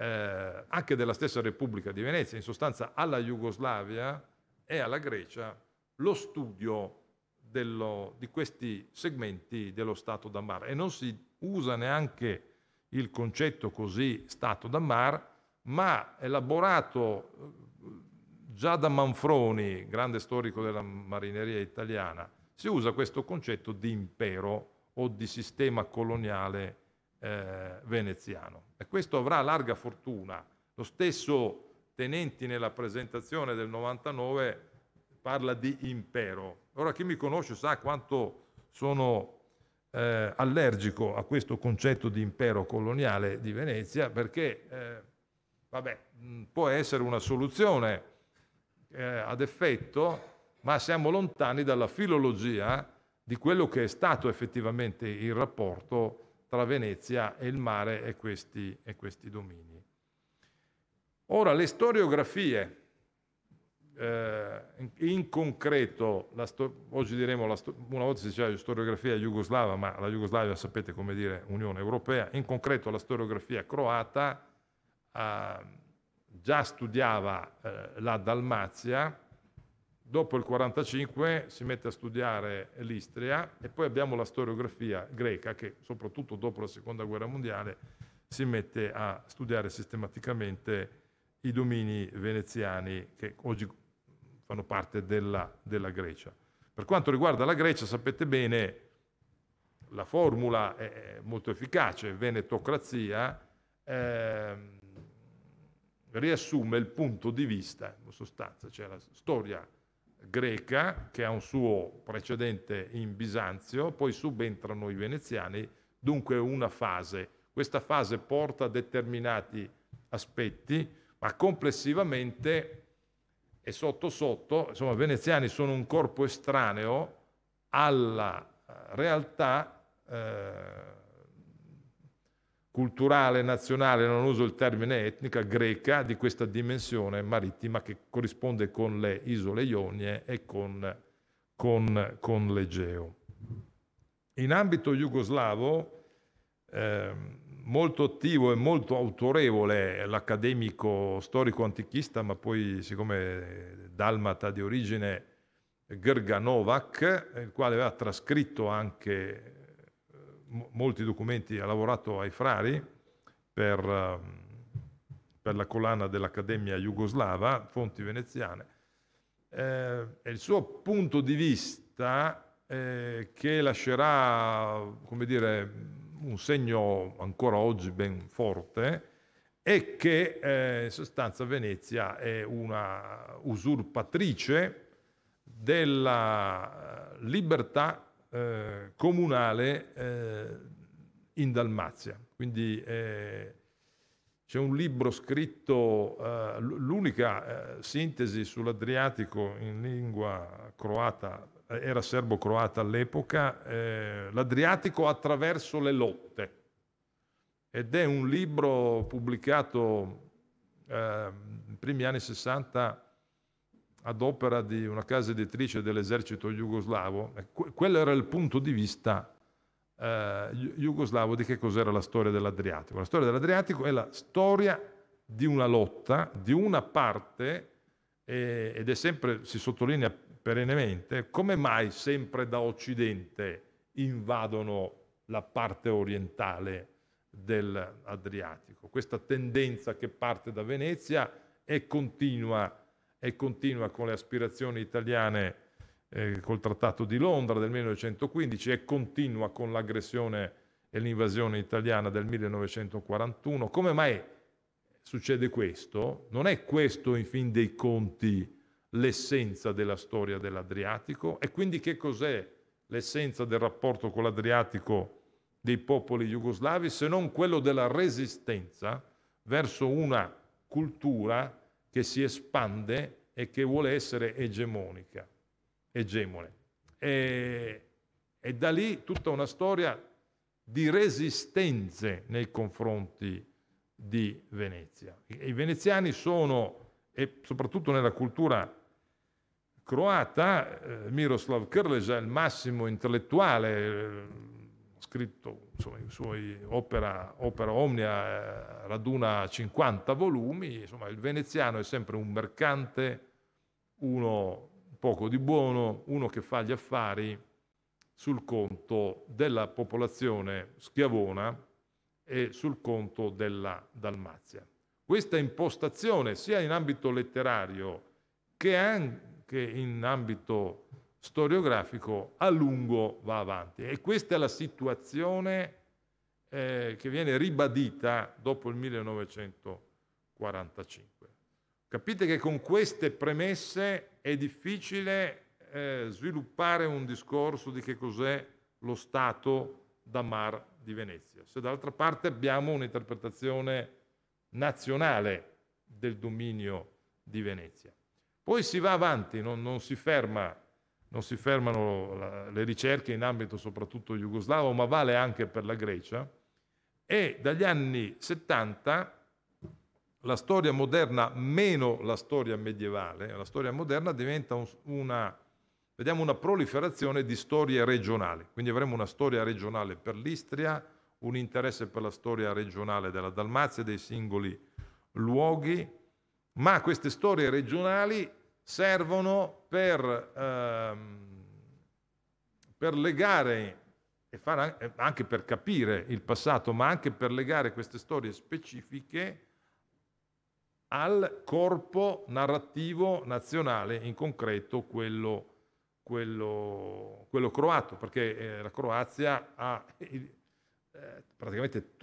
Eh, anche della stessa Repubblica di Venezia, in sostanza alla Jugoslavia e alla Grecia, lo studio dello, di questi segmenti dello Stato da Mar. E non si usa neanche il concetto così Stato da Mar, ma elaborato già da Manfroni, grande storico della marineria italiana, si usa questo concetto di impero o di sistema coloniale Eh, veneziano, e questo avrà larga fortuna. Lo stesso Tenenti nella presentazione del novantanove parla di impero. Ora chi mi conosce sa quanto sono eh, allergico a questo concetto di impero coloniale di Venezia, perché eh, vabbè, mh, può essere una soluzione eh, ad effetto, ma siamo lontani dalla filologia di quello che è stato effettivamente il rapporto tra Venezia e il mare e questi, e questi domini. Ora, le storiografie, eh, in, in concreto, la sto, oggi diremo, la sto, una volta si diceva storiografia jugoslava, ma la Jugoslavia sapete come dire Unione Europea, in concreto la storiografia croata eh, già studiava eh, la Dalmazia, dopo il quarantacinque si mette a studiare l'Istria e poi abbiamo la storiografia greca che soprattutto dopo la Seconda Guerra Mondiale si mette a studiare sistematicamente i domini veneziani che oggi fanno parte della, della Grecia. Per quanto riguarda la Grecia, sapete bene, la formula è molto efficace, venetocrazia, eh, riassume il punto di vista, in sostanza, cioè la storia greca, che ha un suo precedente in Bisanzio, poi subentrano i veneziani, dunque una fase. Questa fase porta a determinati aspetti, ma complessivamente e sotto sotto, insomma, i veneziani sono un corpo estraneo alla realtà eh, culturale, nazionale, non uso il termine etnica, greca, di questa dimensione marittima che corrisponde con le isole Ionie e con, con, con l'Egeo. In ambito jugoslavo, eh, molto attivo e molto autorevole l'accademico storico antichista, ma poi siccome dalmata di origine, Grga Novak, il quale aveva trascritto anche molti documenti, ha lavorato ai Frari per, per la collana dell'Accademia Jugoslava, fonti veneziane. Eh, e il suo punto di vista, eh, che lascerà, come dire, un segno ancora oggi ben forte, è che eh, in sostanza Venezia è una usurpatrice della libertà eh, comunale eh, in Dalmazia. Quindi eh, c'è un libro scritto, eh, l'unica eh, sintesi sull'Adriatico in lingua croata, era serbo-croata all'epoca, eh, l'Adriatico attraverso le lotte, ed è un libro pubblicato eh, nei primi anni sessanta ad opera di una casa editrice dell'esercito jugoslavo. Que quello era il punto di vista eh, jugoslavo di che cos'era la storia dell'Adriatico. La storia dell'Adriatico è la storia di una lotta, di una parte, eh, ed è sempre, si sottolinea perennemente, come mai sempre da Occidente invadono la parte orientale dell'Adriatico? Questa tendenza che parte da Venezia e continua, e continua con le aspirazioni italiane, eh, col Trattato di Londra del millenovecentoquindici, e continua con l'aggressione e l'invasione italiana del millenovecentoquarantuno. Come mai succede questo? Non è questo, in fin dei conti, l'essenza della storia dell'Adriatico? E quindi che cos'è l'essenza del rapporto con l'Adriatico dei popoli jugoslavi, se non quello della resistenza verso una cultura che si espande e che vuole essere egemonica, egemone? E, e da lì tutta una storia di resistenze nei confronti di Venezia. I, i veneziani sono, e soprattutto nella cultura croata, eh, Miroslav Krleža, il massimo intellettuale, ha eh, scritto insomma, i suoi opera, opera omnia, eh, raduna cinquanta volumi. Insomma, il veneziano è sempre un mercante, uno poco di buono, uno che fa gli affari sul conto della popolazione schiavona e sul conto della Dalmazia. Questa impostazione, sia in ambito letterario che anche in ambito storiografico, a lungo va avanti. E questa è la situazione eh, che viene ribadita dopo il millenovecentoquarantacinque. Capite che con queste premesse è difficile eh, sviluppare un discorso di che cos'è lo stato da mar di Venezia, se d'altra parte abbiamo un'interpretazione nazionale del dominio di Venezia. Poi si va avanti, non, non, si, ferma, non si fermano la, le ricerche in ambito soprattutto jugoslavo, ma vale anche per la Grecia, e dagli anni settanta la storia moderna, meno la storia medievale, la storia moderna diventa un, una, vediamo una proliferazione di storie regionali, quindi avremo una storia regionale per l'Istria, un interesse per la storia regionale della Dalmazia, dei singoli luoghi, ma queste storie regionali servono per, ehm, per legare, e fare anche per capire il passato, ma anche per legare queste storie specifiche al corpo narrativo nazionale, in concreto quello, quello, quello croato, perché eh, la Croazia ha... Il, Eh, praticamente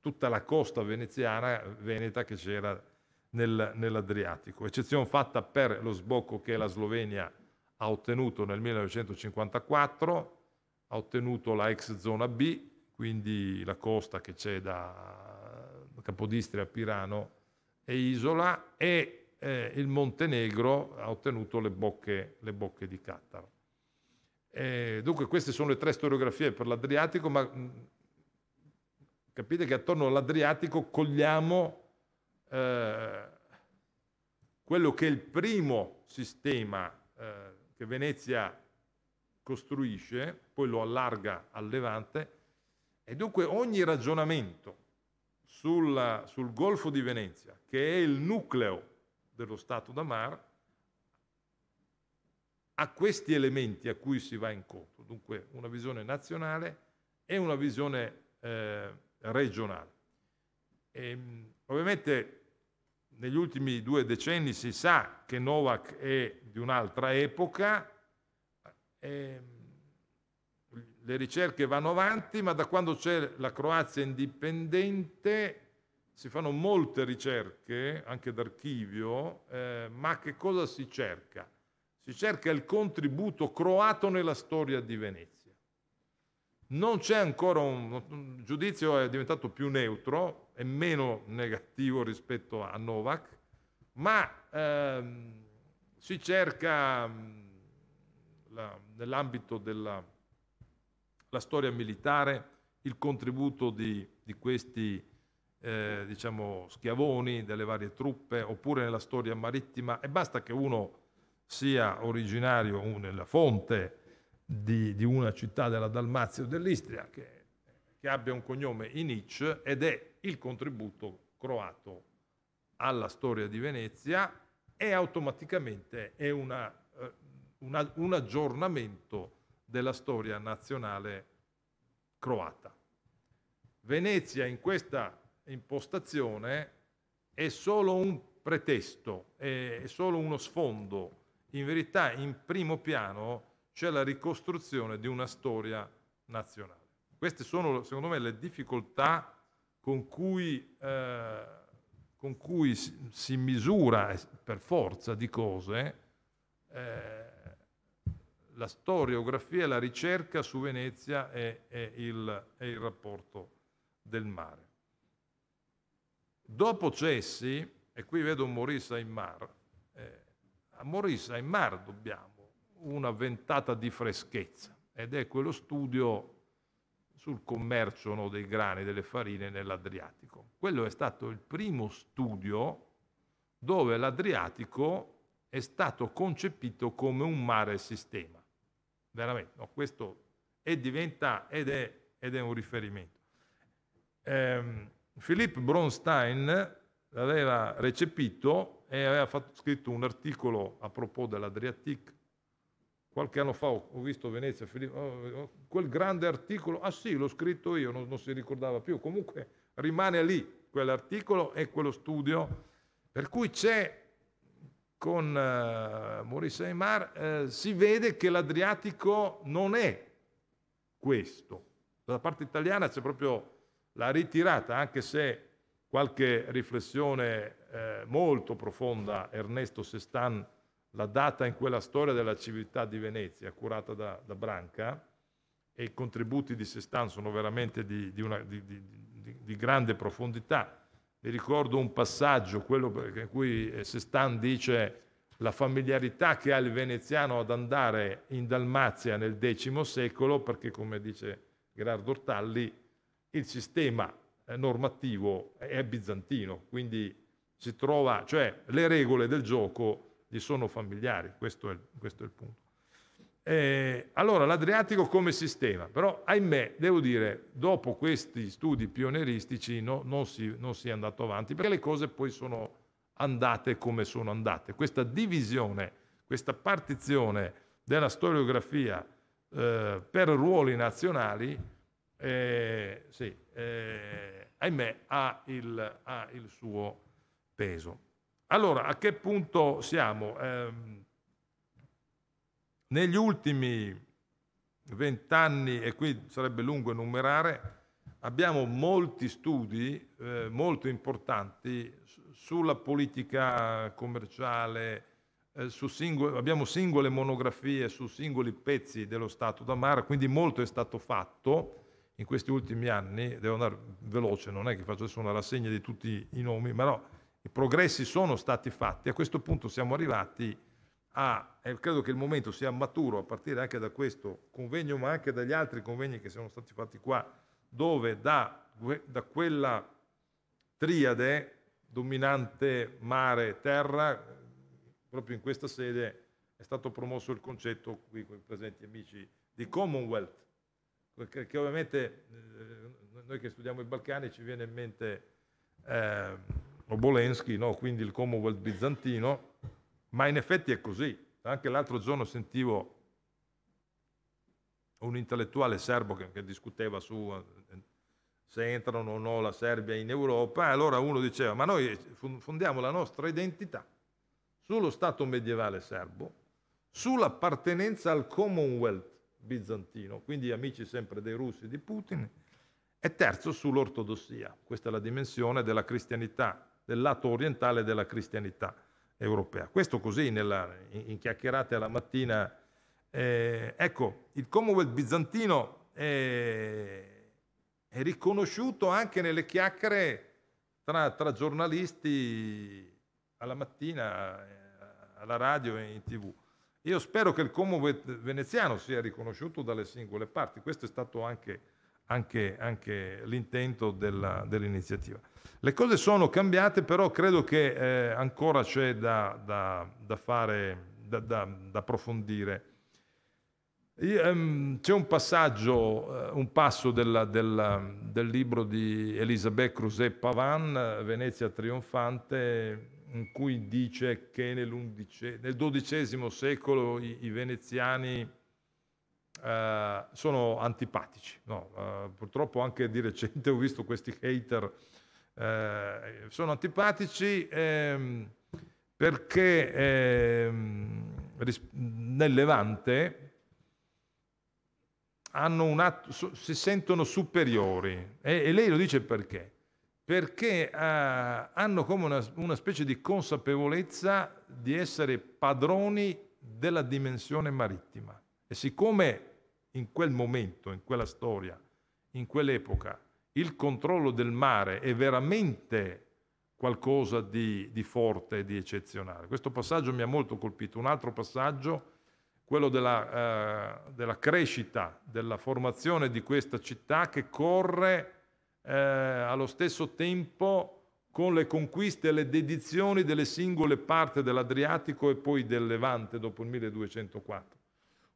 tutta la costa veneziana, veneta, che c'era nel, nell'Adriatico, eccezione fatta per lo sbocco che la Slovenia ha ottenuto nel millenovecentocinquantaquattro, ha ottenuto la ex zona B, quindi la costa che c'è da Capodistria a Pirano e Isola, e eh, il Montenegro ha ottenuto le bocche, le bocche di Cattaro. Eh, dunque queste sono le tre storiografie per l'Adriatico, ma mh, capite che attorno all'Adriatico cogliamo eh, quello che è il primo sistema eh, che Venezia costruisce, poi lo allarga al Levante, E dunque ogni ragionamento sulla, sul Golfo di Venezia, che è il nucleo dello Stato d'Amar, ha questi elementi a cui si va incontro. Dunque una visione nazionale e una visione eh, regionale. E, ovviamente negli ultimi due decenni si sa che Novak è di un'altra epoca, e le ricerche vanno avanti, ma da quando c'è la Croazia indipendente si fanno molte ricerche, anche d'archivio, eh, ma che cosa si cerca? Si cerca il contributo croato nella storia di Venezia. Non c'è ancora un, un giudizio, è diventato più neutro e meno negativo rispetto a Novak, ma ehm, si cerca nell'ambito della la storia militare il contributo di, di questi eh, diciamo schiavoni delle varie truppe, oppure nella storia marittima, e basta che uno sia originario nella fonte di, di una città della Dalmazia o dell'Istria che, che abbia un cognome Inic, ed è il contributo croato alla storia di Venezia, e automaticamente è una, una, un aggiornamento della storia nazionale croata. Venezia in questa impostazione è solo un pretesto, è solo uno sfondo. In verità, in primo piano c'è la ricostruzione di una storia nazionale. Queste sono, secondo me, le difficoltà con cui, eh, con cui si, si misura, per forza di cose, eh, la storiografia, la ricerca su Venezia e, e, il, e il rapporto del mare. Dopo Cessi, e qui vedo Maurice Aymard, eh, a Maurice Aymard dobbiamo una ventata di freschezza, ed è quello studio sul commercio, no, dei grani, delle farine nell'Adriatico. Quello è stato il primo studio dove l'Adriatico è stato concepito come un mare sistema. Veramente, no, questo è diventa ed è, ed è un riferimento. Ehm, Philippe Bronstein l'aveva recepito e aveva fatto, scritto un articolo a proposito dell'Adriatic. Qualche anno fa ho, ho visto Venezia, Philippe, oh, quel grande articolo, ah sì, l'ho scritto io, non, non si ricordava più. Comunque rimane lì quell'articolo e quello studio, per cui c'è, con eh, Maurice Aymard, eh, si vede che l'Adriatico non è questo. Dalla parte italiana c'è proprio la ritirata, anche se qualche riflessione eh, molto profonda Ernesto Sestan l'ha data in quella storia della civiltà di Venezia, curata da, da Branca, e i contributi di Sestan sono veramente di, di, una, di, di, di, di grande profondità. Vi ricordo un passaggio, quello in cui Sestan dice la familiarità che ha il veneziano ad andare in Dalmazia nel decimo secolo, perché, come dice Gherardo Ortalli, il sistema normativo è bizantino, quindi si trova, cioè le regole del gioco gli sono familiari, questo è, questo è il punto. Eh, allora, l'Adriatico come sistema, però ahimè devo dire, dopo questi studi pionieristici no, non, si, non si è andato avanti, perché le cose poi sono andate come sono andate. Questa divisione, questa partizione della storiografia eh, per ruoli nazionali, eh, sì, eh, ahimè ha il, ha il suo peso. Allora, a che punto siamo? Eh, Negli ultimi vent'anni, e qui sarebbe lungo enumerare, abbiamo molti studi eh, molto importanti sulla politica commerciale, eh, su singole, abbiamo singole monografie su singoli pezzi dello Stato d'Amar, quindi molto è stato fatto in questi ultimi anni. Devo andare veloce, non è che faccio adesso una rassegna di tutti i nomi, ma no, i progressi sono stati fatti. A questo punto siamo arrivati Ah, e credo che il momento sia maturo, a partire anche da questo convegno, ma anche dagli altri convegni che sono stati fatti qua, dove da, da quella triade dominante mare-terra, proprio in questa sede è stato promosso il concetto, qui con i presenti amici, di Commonwealth, che, che ovviamente eh, noi che studiamo i Balcani ci viene in mente eh, Obolensky, no? Quindi il Commonwealth bizantino, ma in effetti è così. Anche l'altro giorno sentivo un intellettuale serbo che, che discuteva su se entrano o no la Serbia in Europa, e allora uno diceva: ma noi fondiamo la nostra identità sullo Stato medievale serbo, sull'appartenenza al Commonwealth bizantino, quindi amici sempre dei russi e di Putin, e terzo sull'ortodossia. Questa è la dimensione della cristianità, del lato orientale della cristianità europea. Questo così nella, in, in chiacchierate alla mattina. Eh, ecco, il Commonwealth bizantino è... è riconosciuto anche nelle chiacchiere tra, tra giornalisti alla mattina, alla radio e in tv. Io spero che il Commonwealth veneziano sia riconosciuto dalle singole parti. Questo è stato anche, anche, anche l'intento dell'iniziativa. Dell Le cose sono cambiate, però credo che eh, ancora c'è da, da, da fare, da, da, da approfondire. C'è un passaggio, un passo della, della, del libro di Elisabeth Crouzet-Pavan, Venezia trionfante, in cui dice che nel dodicesimo secolo i, i veneziani eh, sono antipatici. No, eh, purtroppo anche di recente ho visto questi hater, eh, sono antipatici eh, perché eh, nel Levante hanno un atto, si sentono superiori, e, e lei lo dice perché? Perché eh, hanno come una, una specie di consapevolezza di essere padroni della dimensione marittima, e siccome in quel momento, in quella storia, in quell'epoca il controllo del mare è veramente qualcosa di, di forte, di eccezionale. Questo passaggio mi ha molto colpito. Un altro passaggio, quello della, eh, della crescita, della formazione di questa città che corre eh, allo stesso tempo con le conquiste e le dedizioni delle singole parti dell'Adriatico e poi del Levante dopo il milleduecentoquattro.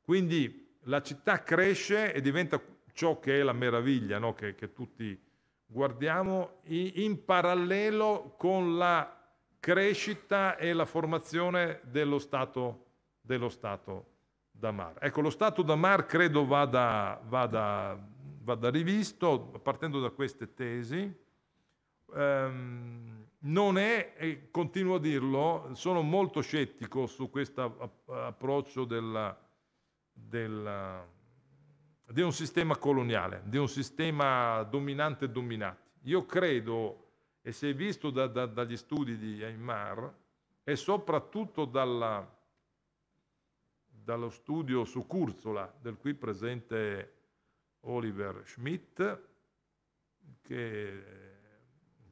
Quindi la città cresce e diventa ciò che è la meraviglia, no? che, che tutti guardiamo, in parallelo con la crescita e la formazione dello Stato, dello Stato d'Amar. Ecco, lo Stato d'Amar credo vada, vada, vada rivisto partendo da queste tesi. Ehm, non è, e continuo a dirlo, sono molto scettico su questo approccio della, della, di un sistema coloniale, di un sistema dominante dominati. Io credo, e si è visto da, da, dagli studi di Aymard e soprattutto dalla dallo studio su Curzola, del qui presente Oliver Schmitt, che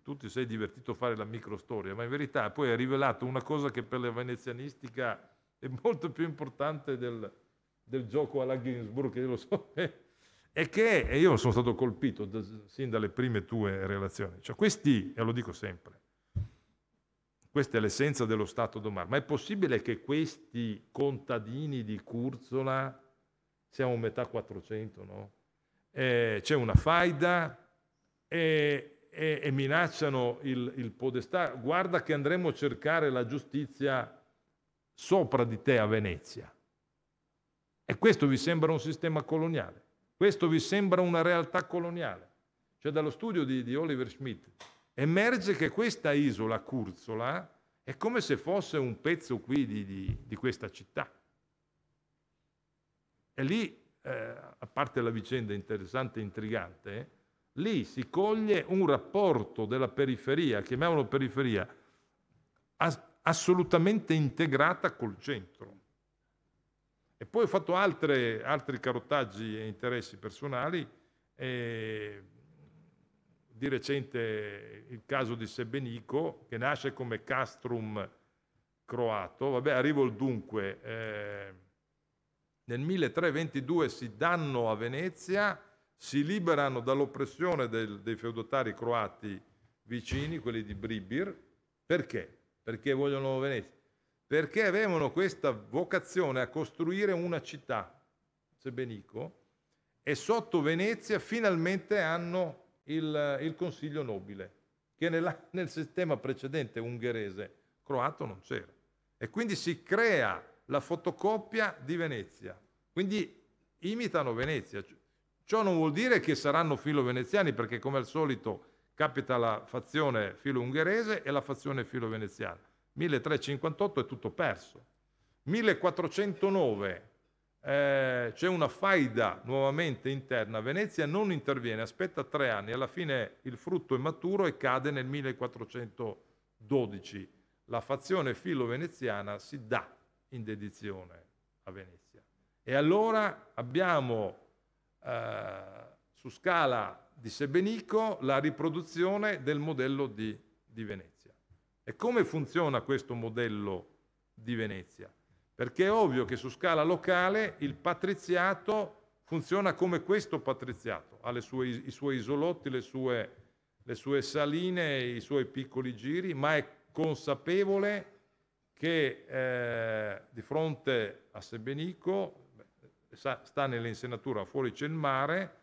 tu ti sei divertito a fare la microstoria, ma in verità poi ha rivelato una cosa che per la venezianistica è molto più importante del, del gioco alla Ginsburg, che io lo so, e che e io sono stato colpito da, sin dalle prime tue relazioni. Cioè questi, e lo dico sempre, questa è l'essenza dello Stato d'Amar. Ma è possibile che questi contadini di Curzola, siamo a metà quattrocento, no? Eh, c'è una faida e, e, e minacciano il, il podestà. Guarda che andremo a cercare la giustizia sopra di te a Venezia. E questo vi sembra un sistema coloniale? Questo vi sembra una realtà coloniale? Cioè dallo studio di, di Oliver Schmitt emerge che questa isola, Curzola, è come se fosse un pezzo qui di, di, di questa città. E lì, eh, a parte la vicenda interessante e intrigante, eh, lì si coglie un rapporto della periferia, chiamiamolo periferia, as- assolutamente integrata col centro. E poi ho fatto altre, altri carotaggi e interessi personali, eh, di recente il caso di Sebenico, che nasce come castrum croato. Vabbè, arrivo al dunque. Eh, nel milletrecentoventidue si danno a Venezia, si liberano dall'oppressione dei feudatari croati vicini, quelli di Bribir. Perché? Perché vogliono Venezia. Perché avevano questa vocazione a costruire una città, Sebenico, e sotto Venezia finalmente hanno il, il Consiglio Nobile, che nella, nel sistema precedente ungherese croato non c'era. E quindi si crea la fotocopia di Venezia. Quindi imitano Venezia. Ciò non vuol dire che saranno filo-veneziani, perché come al solito capita la fazione filo-ungherese e la fazione filo-veneziana. milletrecentocinquantotto è tutto perso. millequattrocentonove eh, c'è una faida nuovamente interna. Venezia non interviene, aspetta tre anni. Alla fine il frutto è maturo e cade nel millequattrocentododici. La fazione filo-veneziana si dà in dedizione a Venezia. E allora abbiamo eh, su scala di Sebenico la riproduzione del modello di, di Venezia. E come funziona questo modello di Venezia? Perché è ovvio che su scala locale il patriziato funziona come questo patriziato, ha le sue, i suoi isolotti, le sue, le sue saline, i suoi piccoli giri, ma è consapevole che eh, di fronte a Sebenico, sta nell'insenatura, fuori c'è il mare,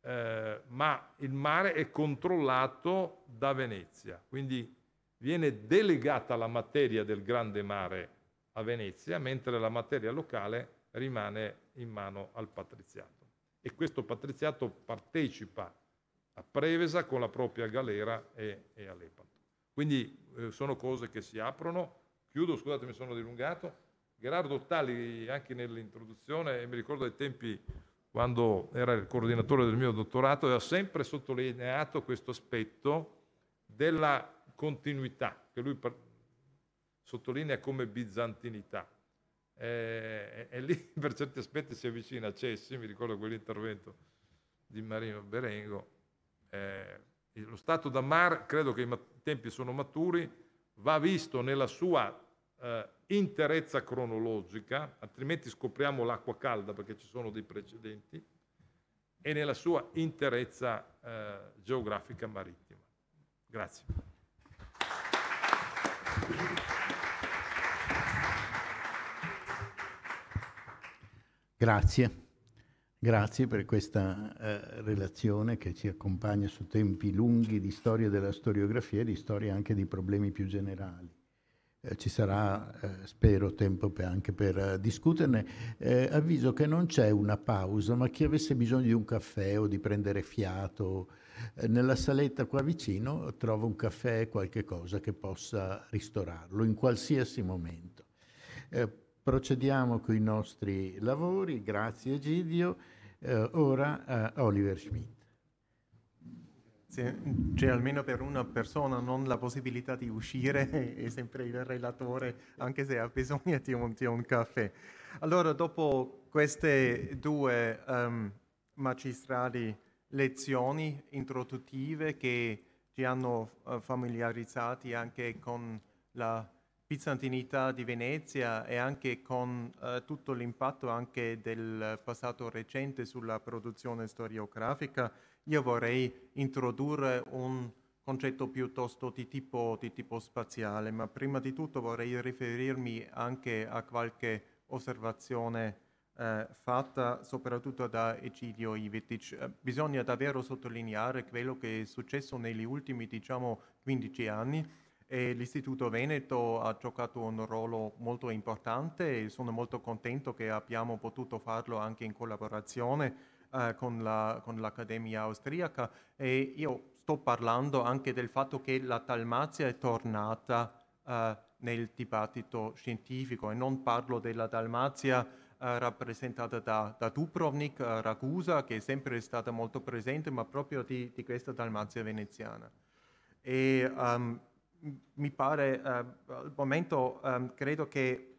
eh, ma il mare è controllato da Venezia, quindi viene delegata la materia del grande mare a Venezia, mentre la materia locale rimane in mano al patriziato. E questo patriziato partecipa a Prevesa con la propria galera e, e a Lepanto. Quindi eh, sono cose che si aprono. Chiudo, scusate, mi sono dilungato. Gherardo Ortalli, anche nell'introduzione, mi ricordo ai tempi quando era il coordinatore del mio dottorato, aveva sempre sottolineato questo aspetto della continuità, che lui sottolinea come bizantinità. E, e lì per certi aspetti si avvicina a Cessi, mi ricordo quell'intervento di Marino Berengo. Eh, lo stato da mar, credo che i tempi sono maturi, va visto nella sua eh, interezza cronologica, altrimenti scopriamo l'acqua calda perché ci sono dei precedenti, e nella sua interezza eh, geografica marittima. Grazie. Grazie. Grazie per questa eh, relazione che ci accompagna su tempi lunghi di storia della storiografia e di storia anche di problemi più generali. Eh, ci sarà, eh, spero, tempo per, anche per uh, discuterne. Eh, avviso che non c'è una pausa, ma chi avesse bisogno di un caffè o di prendere fiato, eh, nella saletta qua vicino trova un caffè e qualche cosa che possa ristorarlo in qualsiasi momento. Eh, Procediamo con i nostri lavori, grazie Egidio. Eh, ora eh, Oliver Schmitt. C'è almeno per una persona non la possibilità di uscire, è sempre il relatore, anche se ha bisogno di un, di un caffè. Allora, dopo queste due um, magistrali lezioni introduttive che ci hanno uh, familiarizzati anche con la bizantinità di Venezia e anche con eh, tutto l'impatto anche del passato recente sulla produzione storiografica, io vorrei introdurre un concetto piuttosto di tipo, di tipo spaziale, ma prima di tutto vorrei riferirmi anche a qualche osservazione eh, fatta soprattutto da Egidio Ivetic. Eh, bisogna davvero sottolineare quello che è successo negli ultimi, diciamo, quindici anni, e l'Istituto Veneto ha giocato un ruolo molto importante e sono molto contento che abbiamo potuto farlo anche in collaborazione eh, con l'Accademia Austriaca, e io sto parlando anche del fatto che la Dalmazia è tornata eh, nel dibattito scientifico, e non parlo della Dalmazia eh, rappresentata da, da Dubrovnik, eh, Ragusa, che è sempre stata molto presente, ma proprio di, di questa Dalmazia veneziana. E, um, mi pare, eh, al momento eh, credo che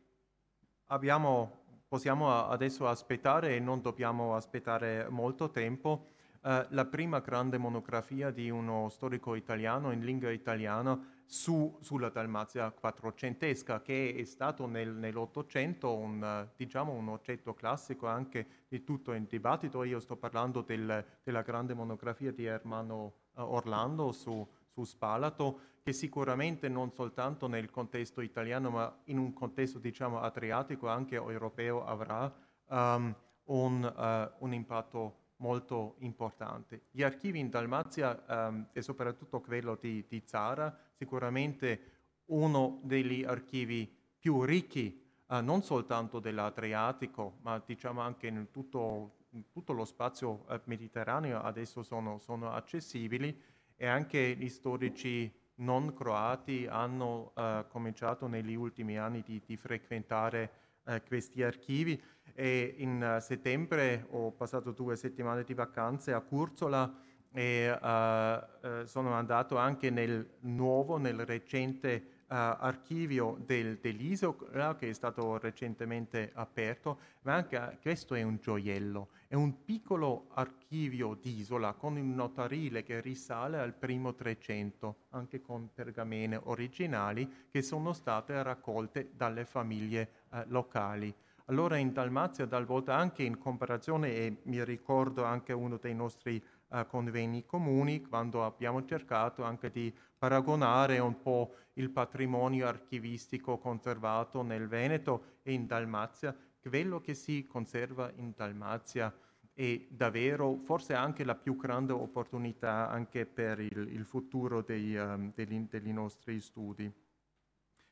abbiamo, possiamo adesso aspettare, e non dobbiamo aspettare molto tempo, eh, la prima grande monografia di uno storico italiano in lingua italiana su, sulla Dalmazia quattrocentesca, che è stato nel, nell'Ottocento un, diciamo, un oggetto classico anche di tutto il dibattito. Io sto parlando del, della grande monografia di Ermanno eh, Orlando su su Spalato, che sicuramente non soltanto nel contesto italiano, ma in un contesto, diciamo, adriatico, anche europeo, avrà um, un, uh, un impatto molto importante. Gli archivi in Dalmazia um, e soprattutto quello di, di Zara, sicuramente uno degli archivi più ricchi, uh, non soltanto dell'Adriatico, ma diciamo anche in tutto, in tutto lo spazio uh, mediterraneo adesso sono, sono accessibili, e anche gli storici non croati hanno uh, cominciato negli ultimi anni di, di frequentare uh, questi archivi. E in uh, settembre ho passato due settimane di vacanze a Curzola e uh, uh, sono andato anche nel nuovo, nel recente uh, archivio del, dell'Isola, che è stato recentemente aperto, ma anche questo è un gioiello, è un piccolo archivio d'Isola con un notarile che risale al primo Trecento, anche con pergamene originali che sono state raccolte dalle famiglie uh, locali. Allora in Dalmazia, talvolta anche in comparazione, e mi ricordo anche uno dei nostri uh, convegni comuni, quando abbiamo cercato anche di paragonare un po' il patrimonio archivistico conservato nel Veneto e in Dalmazia, quello che si conserva in Dalmazia è davvero forse anche la più grande opportunità anche per il, il futuro dei, um, degli, degli nostri studi.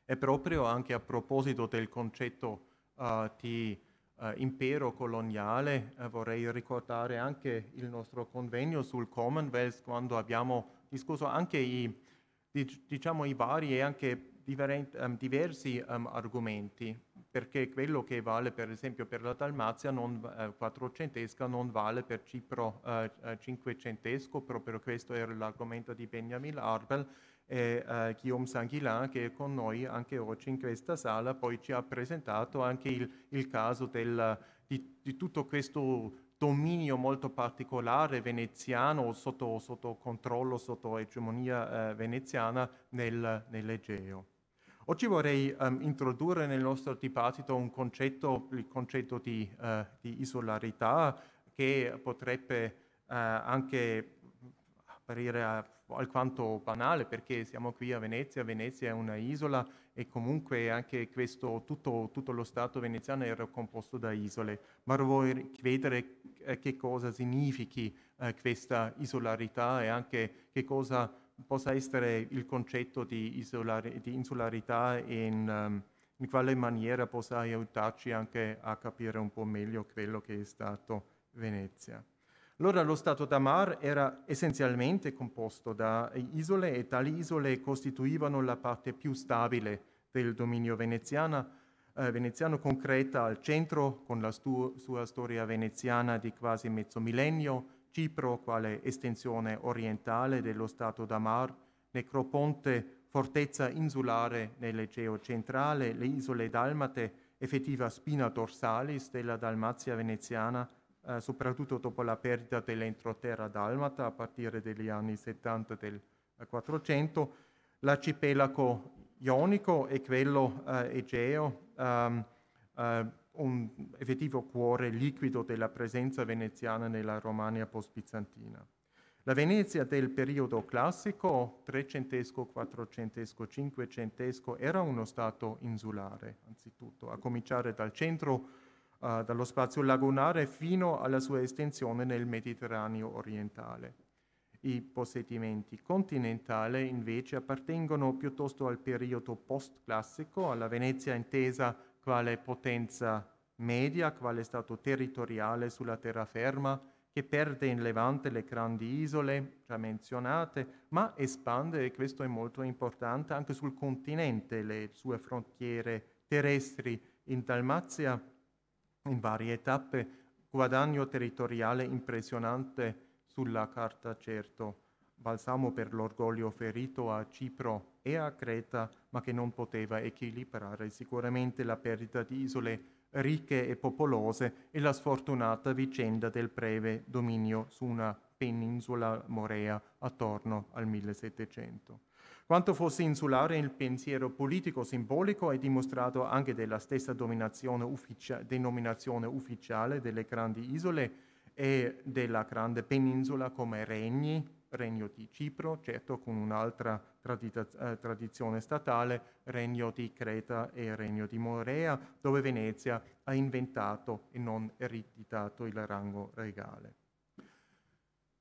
E proprio anche a proposito del concetto Uh, di uh, impero coloniale, uh, vorrei ricordare anche il nostro convegno sul Commonwealth, quando abbiamo discusso anche i, diciamo, i vari e anche differenti, um, diversi um, argomenti, perché quello che vale per esempio per la Dalmazia non, uh, quattrocentesca non vale per Cipro uh, uh, cinquecentesco, proprio questo era l'argomento di Benjamin Arbel, e uh, Guillaume Sanguilan, che è con noi anche oggi in questa sala, poi ci ha presentato anche il, il caso del, di, di tutto questo dominio molto particolare veneziano sotto, sotto controllo, sotto egemonia uh, veneziana nel, nell'Egeo. Oggi vorrei um, introdurre nel nostro dibattito un concetto, il concetto di, uh, di isolarità, che potrebbe uh, anche apparire a alquanto banale, perché siamo qui a Venezia, Venezia è una isola e comunque anche questo, tutto, tutto lo Stato veneziano era composto da isole, ma vorrei vedere che cosa significhi eh, questa isolarità e anche che cosa possa essere il concetto di, isolari, di insularità e in, um, in quale maniera possa aiutarci anche a capire un po' meglio quello che è stato Venezia. Allora lo Stato da Mar era essenzialmente composto da isole, e tali isole costituivano la parte più stabile del dominio veneziano, eh, veneziano con Creta al centro, con la sua storia veneziana di quasi mezzo millennio, Cipro quale estensione orientale dello Stato da Mar, Necroponte, fortezza insulare nell'Egeo centrale, le isole dalmate, effettiva spina dorsalis della Dalmazia veneziana, Uh, soprattutto dopo la perdita dell'entroterra dalmata a partire dagli anni settanta del Quattrocento, l'arcipelago ionico e quello uh, egeo, um, uh, un effettivo cuore liquido della presenza veneziana nella Romagna post-bizantina. La Venezia del periodo classico, trecentesco, quattrocentesco, cinquecentesco, era uno stato insulare, anzitutto, a cominciare dal centro, Uh, dallo spazio lagunare fino alla sua estensione nel Mediterraneo orientale. I possedimenti continentali invece appartengono piuttosto al periodo post-classico, alla Venezia intesa quale potenza media, quale stato territoriale sulla terraferma, che perde in Levante le grandi isole già menzionate, ma espande, e questo è molto importante, anche sul continente le sue frontiere terrestri in Dalmazia, in varie tappe, guadagno territoriale impressionante sulla carta certo, balsamo per l'orgoglio ferito a Cipro e a Creta, ma che non poteva equilibrare sicuramente la perdita di isole ricche e popolose e la sfortunata vicenda del breve dominio su una penisola morea attorno al millesettecento. Quanto fosse insulare il pensiero politico simbolico è dimostrato anche della stessa ufficia denominazione ufficiale delle grandi isole e della grande penisola come regni, regno di Cipro, certo con un'altra tradiz tradizione statale, regno di Creta e regno di Morea, dove Venezia ha inventato e non ereditato il rango regale.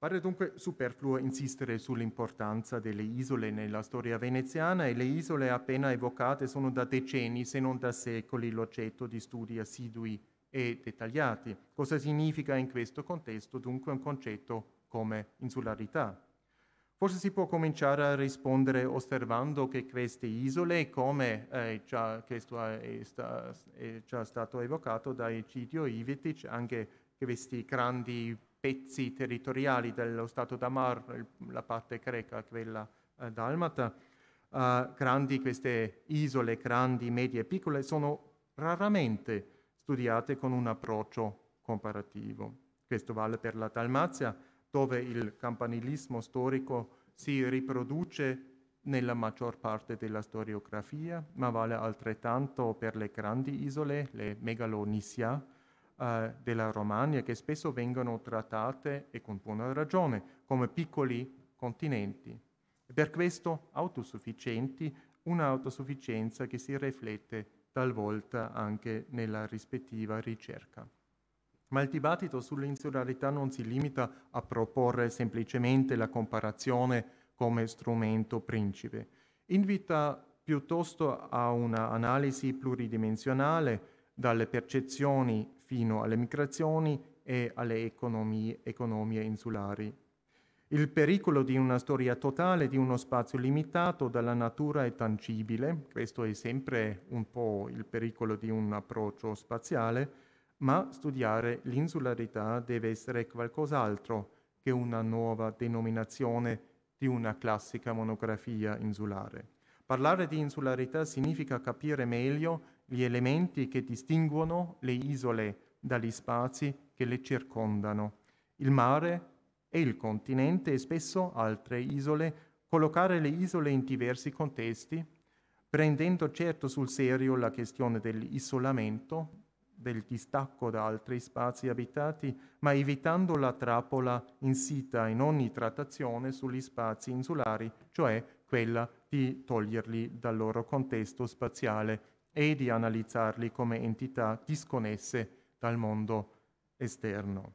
Pare dunque superfluo insistere sull'importanza delle isole nella storia veneziana, e le isole appena evocate sono da decenni, se non da secoli, l'oggetto di studi assidui e dettagliati. Cosa significa in questo contesto dunque un concetto come insularità? Forse si può cominciare a rispondere osservando che queste isole, come eh, già, questo è, sta, è già stato evocato da Egidio Ivetic, anche questi grandi pezzi territoriali dello Stato d'Amar, la parte greca, quella eh, dalmata, eh, grandi queste isole, grandi, medie e piccole, sono raramente studiate con un approccio comparativo. Questo vale per la Dalmazia, dove il campanilismo storico si riproduce nella maggior parte della storiografia, ma vale altrettanto per le grandi isole, le megalonisia, eh, della Romagna, che spesso vengono trattate, e con buona ragione, come piccoli continenti. Per questo autosufficienti, un'autosufficienza che si riflette talvolta anche nella rispettiva ricerca. Ma il dibattito sull'insularità non si limita a proporre semplicemente la comparazione come strumento principe. Invita piuttosto a un'analisi pluridimensionale, dalle percezioni fino alle migrazioni e alle economie, economie insulari. Il pericolo di una storia totale, di uno spazio limitato dalla natura è tangibile, questo è sempre un po' il pericolo di un approccio spaziale, ma studiare l'insularità deve essere qualcos'altro che una nuova denominazione di una classica monografia insulare. Parlare di insularità significa capire meglio gli elementi che distinguono le isole dagli spazi che le circondano, il mare e il continente e spesso altre isole, collocare le isole in diversi contesti, prendendo certo sul serio la questione dell'isolamento, del distacco da altri spazi abitati, ma evitando la trappola insita in ogni trattazione sugli spazi insulari, cioè quella di toglierli dal loro contesto spaziale e di analizzarli come entità disconnesse dal mondo esterno.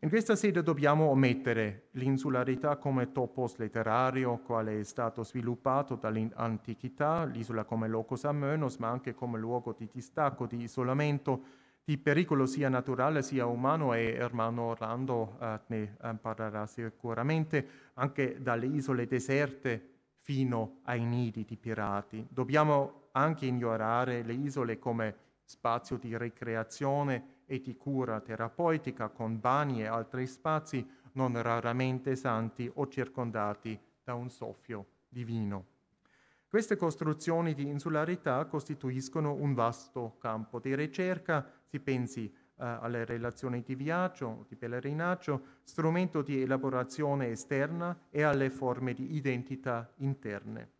In questa sede dobbiamo omettere l'insularità come topos letterario, quale è stato sviluppato dall'antichità, l'isola come locus amoenus, ma anche come luogo di distacco, di isolamento, di pericolo sia naturale sia umano, e Ermanno Orlando eh, ne parlerà sicuramente, anche dalle isole deserte fino ai nidi di pirati. Dobbiamo anche ignorare le isole come spazio di ricreazione e di cura terapeutica, con bagni e altri spazi non raramente santi o circondati da un soffio divino. Queste costruzioni di insularità costituiscono un vasto campo di ricerca, si pensi eh, alle relazioni di viaggio, di pellegrinaggio, strumento di elaborazione esterna, e alle forme di identità interne.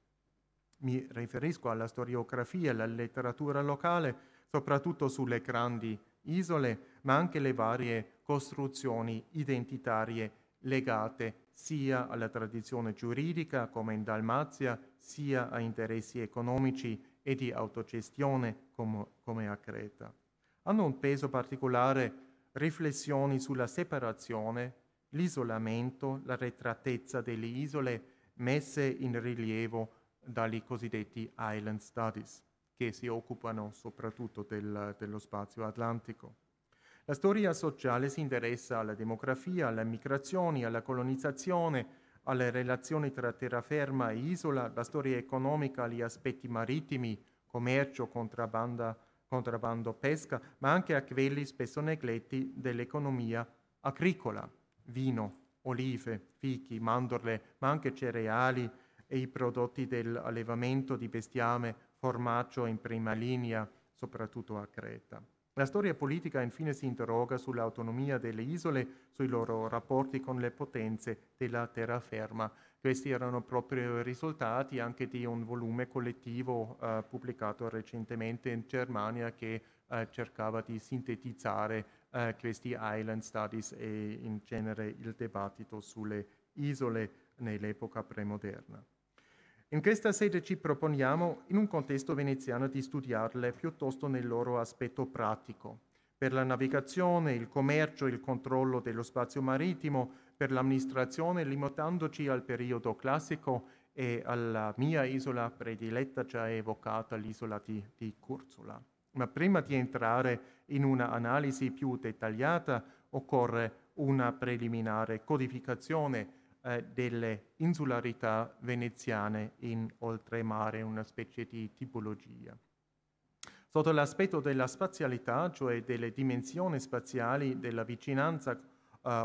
Mi riferisco alla storiografia e alla letteratura locale, soprattutto sulle grandi isole, ma anche le varie costruzioni identitarie legate sia alla tradizione giuridica, come in Dalmazia, sia a interessi economici e di autogestione, come, come a Creta. Hanno un peso particolare riflessioni sulla separazione, l'isolamento, la ritrattezza delle isole messe in rilievo dagli cosiddetti Island Studies, che si occupano soprattutto del, dello spazio atlantico. La storia sociale si interessa alla demografia, alle migrazioni, alla colonizzazione, alle relazioni tra terraferma e isola, la storia economica, agli aspetti marittimi, commercio, contrabbando, pesca, ma anche a quelli spesso negletti dell'economia agricola, vino, olive, fichi, mandorle, ma anche cereali e i prodotti dell'allevamento di bestiame, formaggio in prima linea, soprattutto a Creta. La storia politica infine si interroga sull'autonomia delle isole, sui loro rapporti con le potenze della terraferma. Questi erano proprio i risultati anche di un volume collettivo eh, pubblicato recentemente in Germania, che eh, cercava di sintetizzare eh, questi Island Studies e in genere il dibattito sulle isole nell'epoca premoderna. In questa sede ci proponiamo, in un contesto veneziano, di studiarle piuttosto nel loro aspetto pratico, per la navigazione, il commercio e il controllo dello spazio marittimo, per l'amministrazione, limitandoci al periodo classico e alla mia isola prediletta, cioè evocata l'isola di, di Curzula. Ma prima di entrare in un'analisi più dettagliata occorre una preliminare codificazione eh, delle insularità veneziane in oltremare, una specie di tipologia. Sotto l'aspetto della spazialità, cioè delle dimensioni spaziali, della vicinanza eh,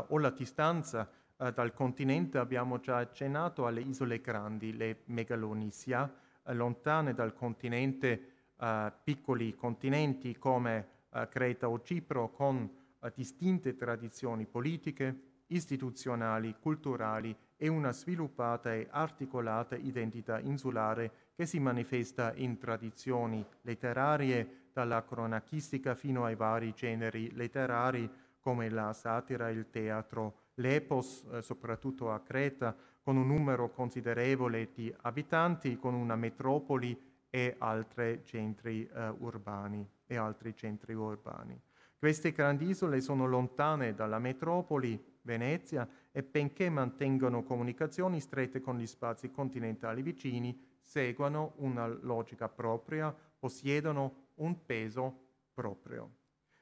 o la distanza eh, dal continente, abbiamo già accennato alle isole grandi, le megalonisia, eh, lontane dal continente, eh, piccoli continenti come eh, Creta o Cipro, con distinte tradizioni politiche, istituzionali, culturali e una sviluppata e articolata identità insulare che si manifesta in tradizioni letterarie, dalla cronachistica fino ai vari generi letterari come la satira, il teatro, l'epos, eh, soprattutto a Creta, con un numero considerevole di abitanti, con una metropoli e altri centri eh, urbani e altri centri urbani. Queste grandi isole sono lontane dalla metropoli, Venezia, e benché mantengono comunicazioni strette con gli spazi continentali vicini, seguono una logica propria, possiedono un peso proprio.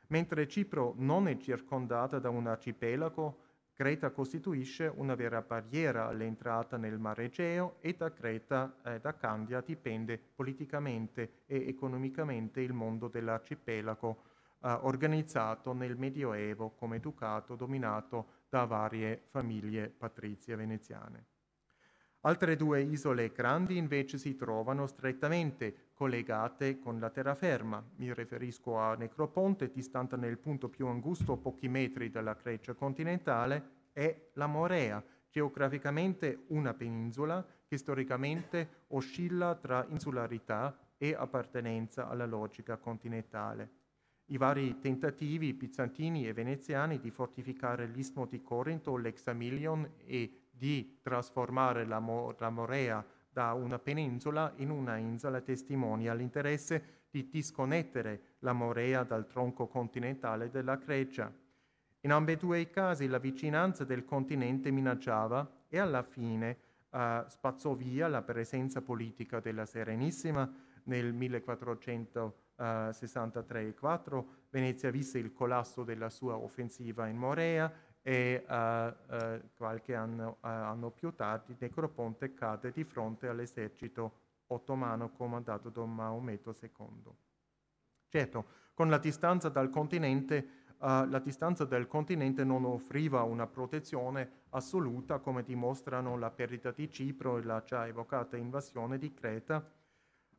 Mentre Cipro non è circondata da un arcipelago, Creta costituisce una vera barriera all'entrata nel Mar Egeo e da Creta, eh, da Candia, dipende politicamente e economicamente il mondo dell'arcipelago, Uh, organizzato nel Medioevo come ducato dominato da varie famiglie patrizie veneziane. Altre due isole grandi invece si trovano strettamente collegate con la terraferma. Mi riferisco a Necroponte, distante nel punto più angusto pochi metri dalla Grecia continentale, e la Morea, geograficamente una penisola che storicamente oscilla tra insularità e appartenenza alla logica continentale. I vari tentativi bizantini e veneziani di fortificare l'istmo di Corinto, l'Examilion, e di trasformare la, Mo la Morea da una penisola in una isola testimonia l'interesse di disconnettere la Morea dal tronco continentale della Grecia. In ambedue i casi la vicinanza del continente minacciava e alla fine eh, spazzò via la presenza politica della Serenissima nel millequattrocentosessantatré quattro. Venezia visse il collasso della sua offensiva in Morea e uh, uh, qualche anno, uh, anno più tardi Necroponte cade di fronte all'esercito ottomano comandato da Maometto secondo. Certo, con la distanza dal continente Uh, la distanza del continente non offriva una protezione assoluta, come dimostrano la perdita di Cipro e la già evocata invasione di Creta.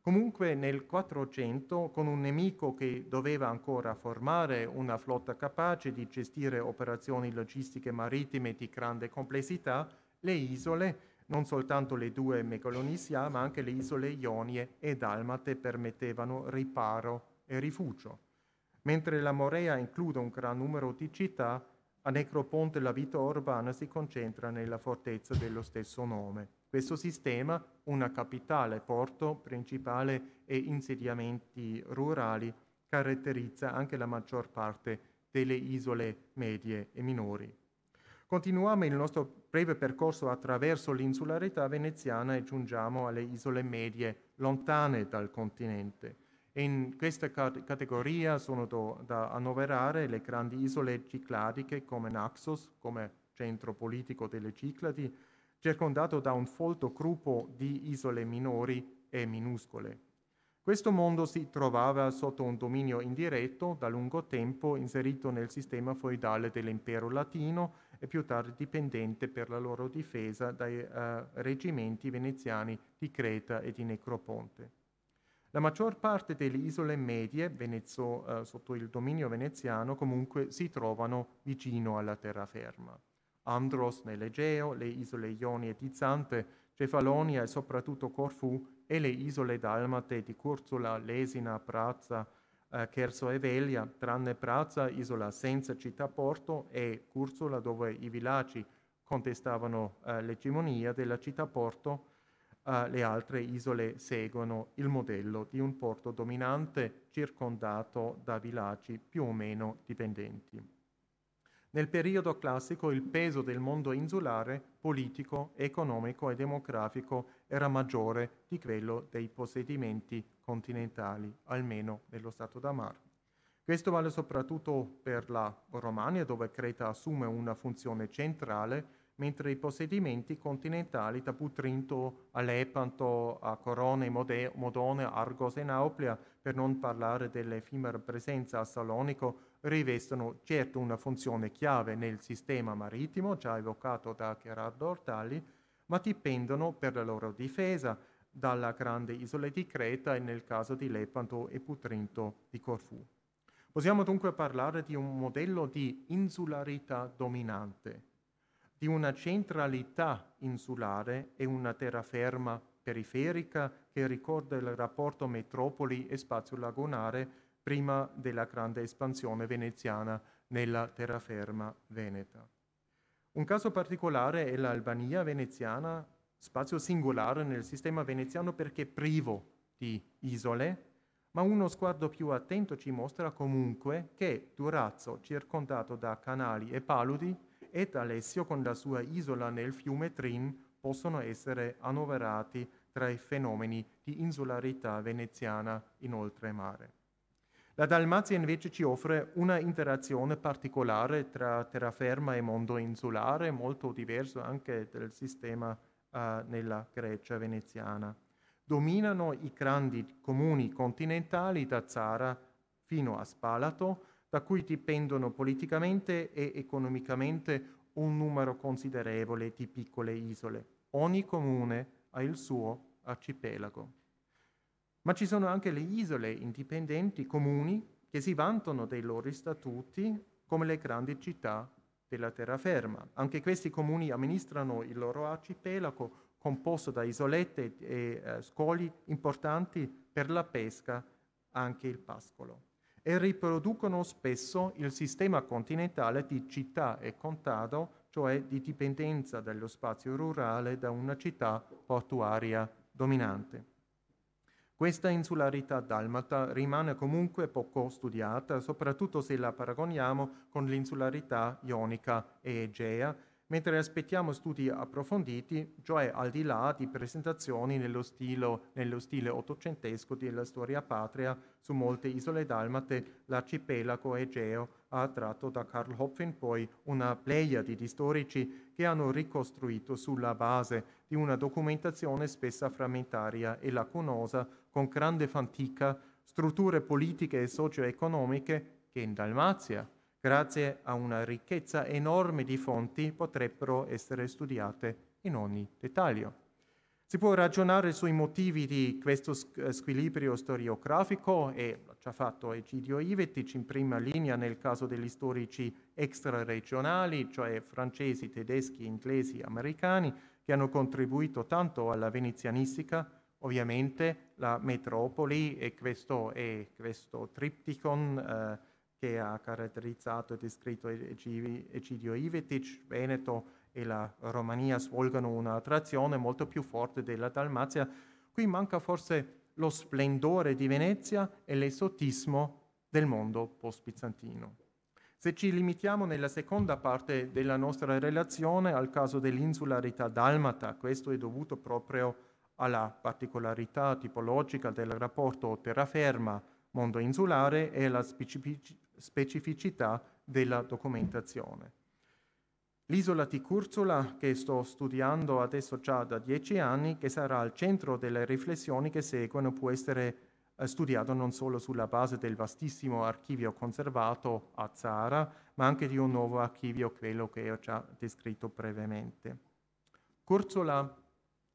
Comunque nel quattrocento, con un nemico che doveva ancora formare una flotta capace di gestire operazioni logistiche marittime di grande complessità, le isole, non soltanto le due megalonisia, ma anche le isole Ionie e Dalmate, permettevano riparo e rifugio. Mentre la Morea include un gran numero di città, a Necroponte la vita urbana si concentra nella fortezza dello stesso nome. Questo sistema, una capitale, porto principale e insediamenti rurali, caratterizza anche la maggior parte delle isole medie e minori. Continuiamo il nostro breve percorso attraverso l'insularità veneziana e giungiamo alle isole medie, lontane dal continente. In questa categoria sono do, da annoverare le grandi isole cicladiche come Naxos, come centro politico delle Cicladi, circondato da un folto gruppo di isole minori e minuscole. Questo mondo si trovava sotto un dominio indiretto, da lungo tempo inserito nel sistema feudale dell'Impero Latino e più tardi dipendente per la loro difesa dai eh, reggimenti veneziani di Creta e di Necroponte. La maggior parte delle isole medie, Venezia, eh, sotto il dominio veneziano, comunque si trovano vicino alla terraferma. Andros nell'Egeo, le isole Ionie di Zante, Cefalonia e soprattutto Corfù e le isole Dalmate di Curzula, Lesina, Prazza, eh, Cherso e Velia, tranne Prazza, isola senza città-porto, e Curzula, dove i villaggi contestavano eh, l'egemonia della città-porto. eh, le altre isole seguono il modello di un porto dominante circondato da villaggi più o meno dipendenti. Nel periodo classico il peso del mondo insulare, politico, economico e demografico era maggiore di quello dei possedimenti continentali, almeno nello stato da Mar. Questo vale soprattutto per la Romagna, dove Creta assume una funzione centrale, mentre i possedimenti continentali da Putrinto a Lepanto, a Corone, Modone, Argos e Nauplia, per non parlare dell'effimera presenza a Salonico, rivestono certo una funzione chiave nel sistema marittimo, già evocato da Gherardo Ortalli, ma dipendono per la loro difesa dalla grande isola di Creta e nel caso di Lepanto e Putrinto di Corfù. Possiamo dunque parlare di un modello di insularità dominante, di una centralità insulare e una terraferma periferica che ricorda il rapporto metropoli e spazio lagunare prima della grande espansione veneziana nella terraferma veneta. Un caso particolare è l'Albania veneziana, spazio singolare nel sistema veneziano perché privo di isole, ma uno sguardo più attento ci mostra comunque che Durazzo, circondato da canali e paludi, e Alessio con la sua isola nel fiume Trin possono essere annoverati tra i fenomeni di insularità veneziana in oltremare. La Dalmazia invece ci offre una interazione particolare tra terraferma e mondo insulare, molto diverso anche dal sistema uh, nella Grecia veneziana. Dominano i grandi comuni continentali da Zara fino a Spalato, da cui dipendono politicamente e economicamente un numero considerevole di piccole isole. Ogni comune ha il suo arcipelago. Ma ci sono anche le isole indipendenti comuni che si vantano dei loro statuti come le grandi città della terraferma. Anche questi comuni amministrano il loro arcipelago composto da isolette e eh, scogli importanti per la pesca, anche il pascolo, e riproducono spesso il sistema continentale di città e contado, cioè di dipendenza dallo spazio rurale da una città portuaria dominante. Questa insularità dalmata rimane comunque poco studiata, soprattutto se la paragoniamo con l'insularità ionica e egea, mentre aspettiamo studi approfonditi, cioè al di là di presentazioni nello, stilo, nello stile ottocentesco della storia patria su molte isole dalmate, l'arcipelago egeo ha attratto da Karl Hopfen poi una pleiade di storici che hanno ricostruito sulla base di una documentazione spessa frammentaria e lacunosa, con grande fatica, strutture politiche e socio-economiche che in Dalmazia, grazie a una ricchezza enorme di fonti, potrebbero essere studiate in ogni dettaglio. Si può ragionare sui motivi di questo squilibrio storiografico, e l'ha già fatto Egidio Ivetic in prima linea nel caso degli storici extraregionali, cioè francesi, tedeschi, inglesi, americani, che hanno contribuito tanto alla venezianistica. Ovviamente la metropoli, e questo è questo tripticon eh, che ha caratterizzato e descritto Egidio Ivetic, Veneto e la Romania svolgono un'attrazione molto più forte della Dalmazia. Qui manca forse lo splendore di Venezia e l'esotismo del mondo post-bizantino. Se ci limitiamo nella seconda parte della nostra relazione al caso dell'insularità dalmata, questo è dovuto proprio alla particolarità tipologica del rapporto terraferma-mondo insulare e alla specificità specificità della documentazione. L'isola di Curzola, che sto studiando adesso già da dieci anni, che sarà al centro delle riflessioni che seguono, può essere eh, studiato non solo sulla base del vastissimo archivio conservato a Zara, ma anche di un nuovo archivio, quello che ho già descritto brevemente. Curzola,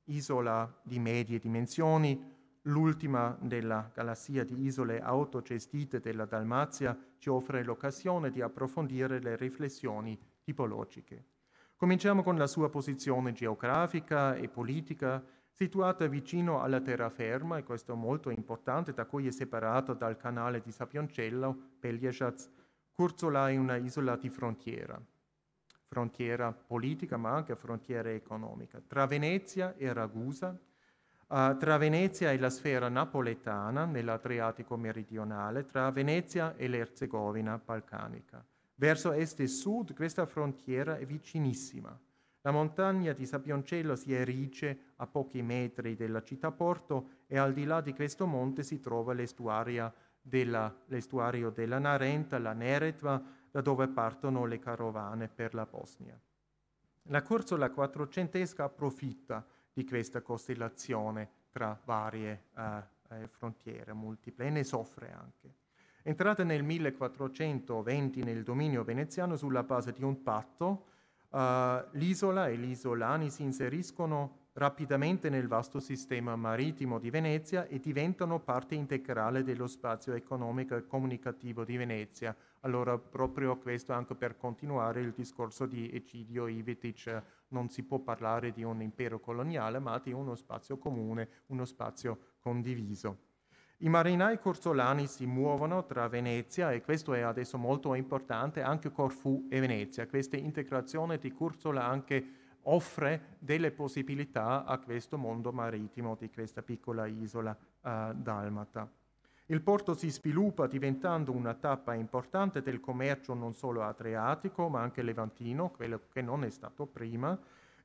isola di medie dimensioni, l'ultima della galassia di isole autogestite della Dalmazia, ci offre l'occasione di approfondire le riflessioni tipologiche. Cominciamo con la sua posizione geografica e politica, situata vicino alla terraferma, e questo è molto importante, da cui è separata dal canale di Sapioncello, Pelješac. Curzola è una isola di frontiera, frontiera politica ma anche frontiera economica, tra Venezia e Ragusa. Uh, tra Venezia e la sfera napoletana, nell'Adriatico meridionale, tra Venezia e l'Erzegovina balcanica. Verso est e sud questa frontiera è vicinissima. La montagna di Sabioncello si erige a pochi metri dalla città porto e al di là di questo monte si trova l'estuario della, l'estuario della Narenta, la Neretva, da dove partono le carovane per la Bosnia. La corsola quattrocentesca approfitta di questa costellazione tra varie eh, frontiere multiple e ne soffre anche. Entrata nel millequattrocentoventi nel dominio veneziano sulla base di un patto, eh, l'isola e gli isolani si inseriscono rapidamente nel vasto sistema marittimo di Venezia e diventano parte integrale dello spazio economico e comunicativo di Venezia. Allora proprio questo, anche per continuare il discorso di Egidio Ivetic, non si può parlare di un impero coloniale ma di uno spazio comune, uno spazio condiviso. I marinai corsolani si muovono tra Venezia, e questo è adesso molto importante, anche Corfù e Venezia. Questa integrazione di Corsola anche offre delle possibilità a questo mondo marittimo di questa piccola isola eh, dalmata. Il porto si sviluppa diventando una tappa importante del commercio non solo adriatico ma anche levantino, quello che non è stato prima.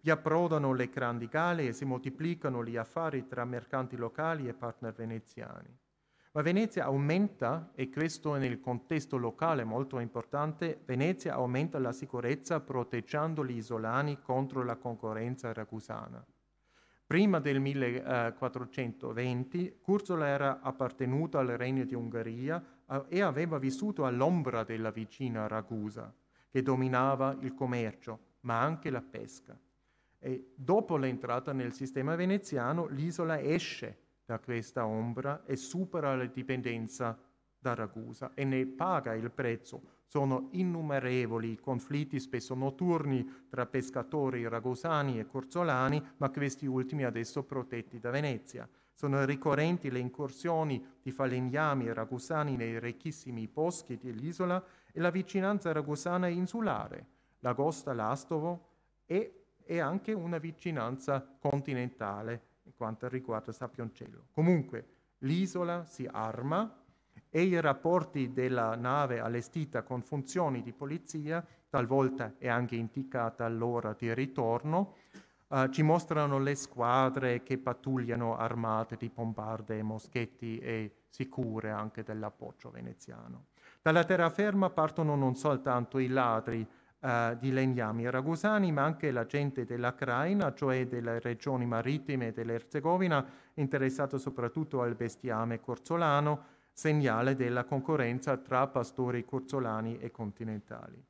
Vi approdano le grandi gale e si moltiplicano gli affari tra mercanti locali e partner veneziani. Ma Venezia aumenta, e questo nel contesto locale molto importante, Venezia aumenta la sicurezza proteggendo gli isolani contro la concorrenza ragusana. Prima del millequattrocentoventi, Corsola era appartenuta al Regno di Ungheria e aveva vissuto all'ombra della vicina Ragusa, che dominava il commercio, ma anche la pesca. E dopo l'entrata nel sistema veneziano, l'isola esce da questa ombra e supera la dipendenza da Ragusa e ne paga il prezzo. Sono innumerevoli i conflitti, spesso notturni, tra pescatori ragusani e corsolani, ma questi ultimi adesso protetti da Venezia. Sono ricorrenti le incursioni di falegnami ragusani nei ricchissimi boschi dell'isola e la vicinanza ragusana e insulare, l'Agosta, l'Astovo e, e anche una vicinanza continentale quanto riguarda Sabioncello. Comunque l'isola si arma e i rapporti della nave allestita con funzioni di polizia, talvolta è anche indicata l'ora di ritorno, eh, ci mostrano le squadre che pattugliano armate di bombarde, moschetti e sicure anche dell'appoggio veneziano. Dalla terraferma partono non soltanto i ladri Uh, di legnami ragusani, ma anche la gente della Craina, cioè delle regioni marittime dell'Erzegovina, interessata soprattutto al bestiame corsolano, segnale della concorrenza tra pastori corsolani e continentali.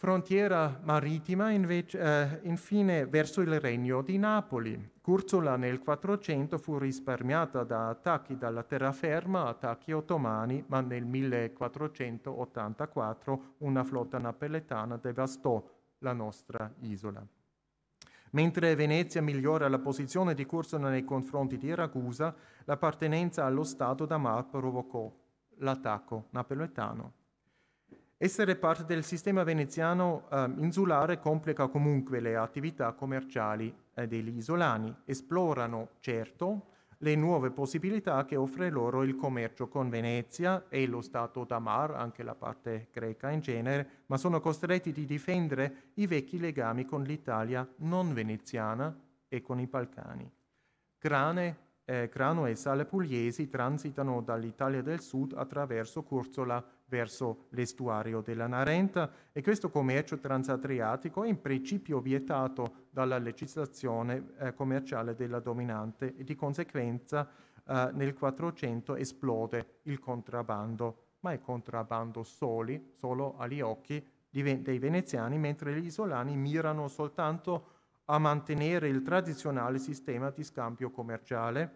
Frontiera marittima invece, uh, infine verso il Regno di Napoli. Corsola nel quattrocento fu risparmiata da attacchi dalla terraferma, attacchi ottomani, ma nel millequattrocentottantaquattro una flotta napoletana devastò la nostra isola. Mentre Venezia migliora la posizione di Corsola nei confronti di Ragusa, l'appartenenza allo Stato d'Amar provocò l'attacco napoletano. Essere parte del sistema veneziano eh, insulare complica comunque le attività commerciali eh, degli isolani. Esplorano, certo, le nuove possibilità che offre loro il commercio con Venezia e lo Stato d'Amar, anche la parte greca in genere, ma sono costretti di difendere i vecchi legami con l'Italia non veneziana e con i Balcani. Grane, eh, grano e sale pugliesi transitano dall'Italia del Sud attraverso Corsola verso l'estuario della Narenta, e questo commercio transadriatico è in principio vietato dalla legislazione eh, commerciale della dominante, e di conseguenza eh, nel quattrocento esplode il contrabbando, ma è contrabbando soli, solo agli occhi di, dei veneziani, mentre gli isolani mirano soltanto a mantenere il tradizionale sistema di scambio commerciale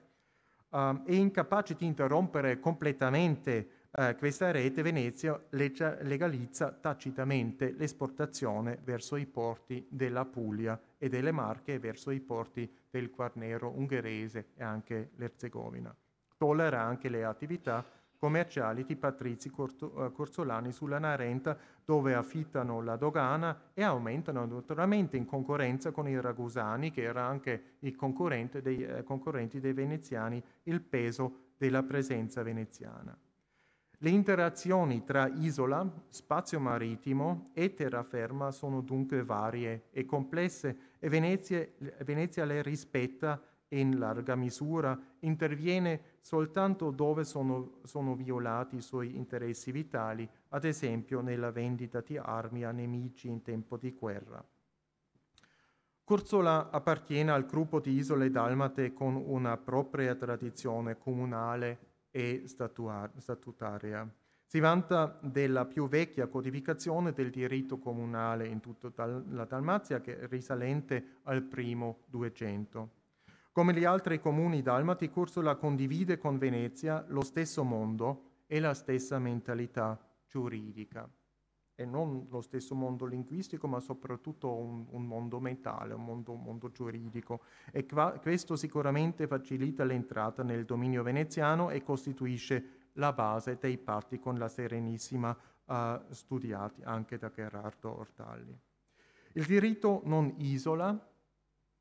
um, e, incapace di interrompere completamente Uh, questa rete, Venezia legalizza tacitamente l'esportazione verso i porti della Puglia e delle Marche, verso i porti del Quarnero ungherese e anche l'Erzegovina. Tollera anche le attività commerciali di patrizi corsolani sulla Narenta, dove affittano la dogana e aumentano notoriamente in concorrenza con i ragusani, che era anche il concorrente dei eh, concorrenti dei veneziani, il peso della presenza veneziana. Le interazioni tra isola, spazio marittimo e terraferma sono dunque varie e complesse, e Venezia, Venezia le rispetta e in larga misura interviene soltanto dove sono, sono violati i suoi interessi vitali, ad esempio nella vendita di armi a nemici in tempo di guerra. Cursola appartiene al gruppo di isole dalmate con una propria tradizione comunale e statutaria. Si vanta della più vecchia codificazione del diritto comunale in tutta la Dalmazia, che è risalente al primo Duecento. Come gli altri comuni dalmati, Cursola condivide con Venezia lo stesso mondo e la stessa mentalità giuridica. E non lo stesso mondo linguistico, ma soprattutto un, un mondo mentale, un mondo, un mondo giuridico. E qua, questo sicuramente facilita l'entrata nel dominio veneziano e costituisce la base dei patti con la Serenissima, eh, studiati anche da Gherardo Ortalli. Il diritto non isola,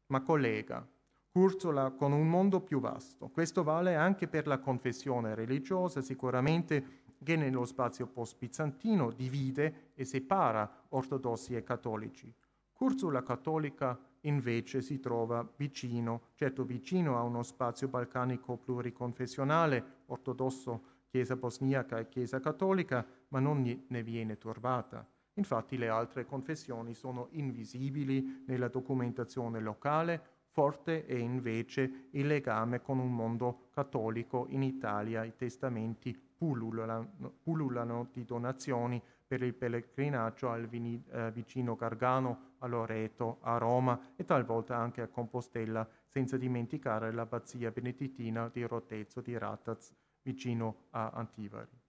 ma collega Cursola con un mondo più vasto. Questo vale anche per la confessione religiosa, sicuramente, che nello spazio post-bizantino divide e separa ortodossi e cattolici. Cursola cattolica invece si trova vicino, certo vicino a uno spazio balcanico pluriconfessionale, ortodosso, Chiesa bosniaca e Chiesa cattolica, ma non ne viene turbata. Infatti le altre confessioni sono invisibili nella documentazione locale, forte è invece il legame con un mondo cattolico. In Italia i testamenti pullulano, pullulano di donazioni per il pellegrinaggio al vini, eh, vicino Gargano, a Loreto, a Roma e talvolta anche a Compostela, senza dimenticare l'abbazia benedittina di Rotezzo di Rataz vicino a Antivari.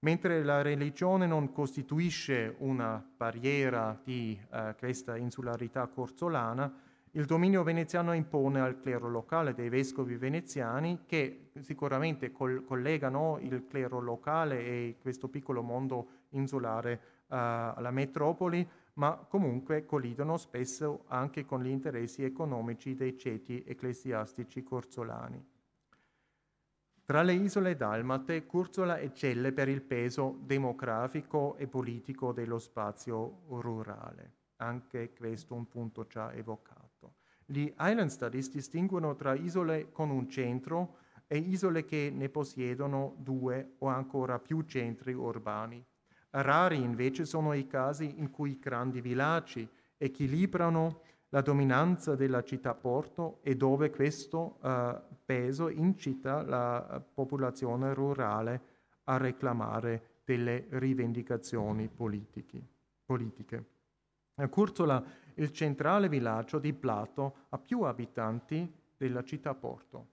Mentre la religione non costituisce una barriera di eh, questa insularità corsolana, il dominio veneziano impone al clero locale dei vescovi veneziani, che sicuramente col collegano il clero locale e questo piccolo mondo insulare uh, alla metropoli, ma comunque collidono spesso anche con gli interessi economici dei ceti ecclesiastici corsolani. Tra le isole dalmate, Cursola eccelle per il peso demografico e politico dello spazio rurale. Anche questo un punto già evocato. Gli Island Studies distinguono tra isole con un centro e isole che ne possiedono due o ancora più centri urbani. Rari invece sono i casi in cui grandi villaggi equilibrano la dominanza della città-porto e dove questo eh, peso incita la popolazione rurale a reclamare delle rivendicazioni politiche. politiche. A Cursola, il centrale villaggio di Plato ha più abitanti della città porto,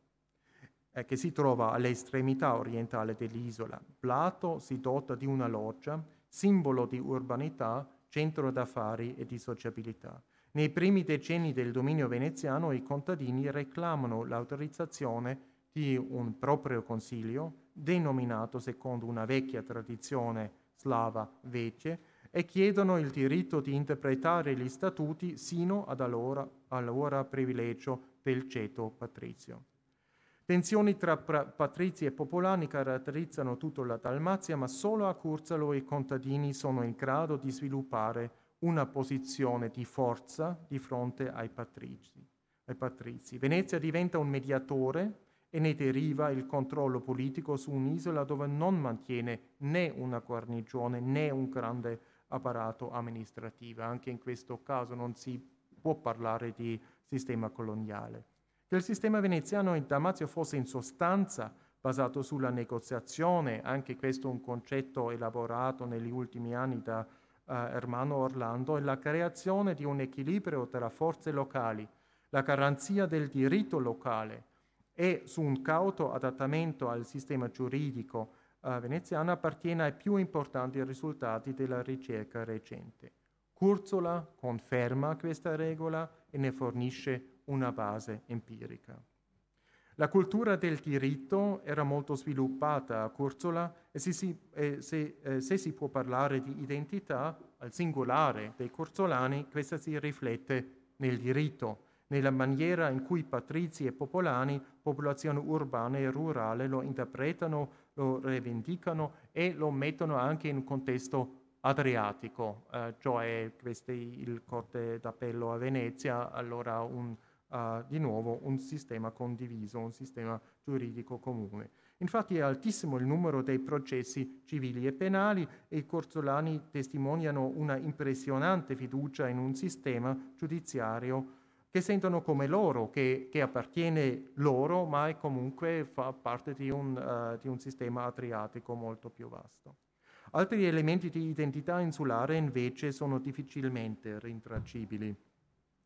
eh, che si trova all'estremità orientale dell'isola. Plato si dota di una loggia, simbolo di urbanità, centro d'affari e di sociabilità. Nei primi decenni del dominio veneziano i contadini reclamano l'autorizzazione di un proprio consiglio, denominato secondo una vecchia tradizione slava vece, e chiedono il diritto di interpretare gli statuti sino ad allora, allora privilegio del ceto patrizio. Tensioni tra patrizi e popolani caratterizzano tutta la Dalmazia, ma solo a Curzola i contadini sono in grado di sviluppare una posizione di forza di fronte ai patrizi. Ai patrizi. Venezia diventa un mediatore e ne deriva il controllo politico su un'isola dove non mantiene né una guarnigione né un grande apparato amministrativo. Anche in questo caso non si può parlare di sistema coloniale. Che il sistema veneziano in Dalmazia fosse in sostanza basato sulla negoziazione, anche questo un concetto elaborato negli ultimi anni da uh, Ermanno Orlando, è la creazione di un equilibrio tra forze locali, la garanzia del diritto locale e su un cauto adattamento al sistema giuridico Uh, veneziana appartiene ai più importanti risultati della ricerca recente. Cursola conferma questa regola e ne fornisce una base empirica. La cultura del diritto era molto sviluppata a Curzola e se si, eh, se, eh, se si può parlare di identità al singolare dei curzolani, questa si riflette nel diritto, nella maniera in cui patrizi e popolani, popolazione urbana e rurale, lo interpretano, lo rivendicano e lo mettono anche in un contesto adriatico, eh, cioè questo è il corte d'appello a Venezia, allora un, uh, di nuovo un sistema condiviso, un sistema giuridico comune. Infatti è altissimo il numero dei processi civili e penali e i curzolani testimoniano una impressionante fiducia in un sistema giudiziario che sentono come loro, che, che appartiene loro, ma è comunque fa parte di un, uh, di un sistema adriatico molto più vasto. Altri elementi di identità insulare invece sono difficilmente rintracciabili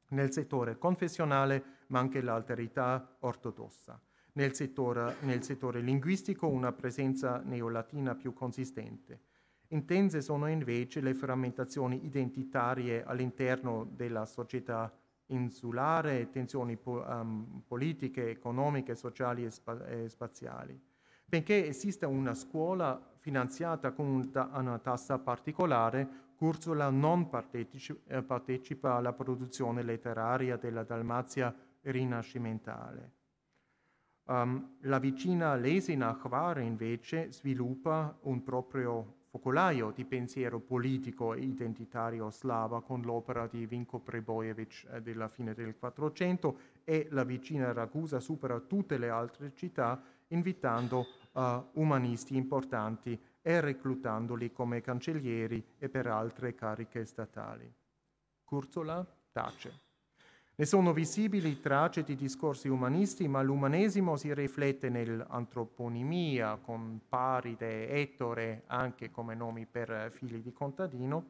nel settore confessionale, ma anche l'alterità ortodossa. Nel settore, nel settore linguistico una presenza neolatina più consistente. Intense sono invece le frammentazioni identitarie all'interno della società insulare, tensioni po- um, politiche, economiche, sociali e, spa- e spaziali. Benché esista una scuola finanziata con una tassa particolare, Curzola non partecipa, partecipa alla produzione letteraria della Dalmazia rinascimentale. Um, la vicina Lesina Hvar invece sviluppa un proprio focolaio di pensiero politico e identitario slava con l'opera di Vinko Prebojević della fine del Quattrocento, e la vicina Ragusa supera tutte le altre città invitando uh, umanisti importanti e reclutandoli come cancellieri e per altre cariche statali. Curzola tace. Ne sono visibili tracce di discorsi umanisti, ma l'umanesimo si riflette nell'antroponimia, con Paride, Ettore, anche come nomi per figli di contadino,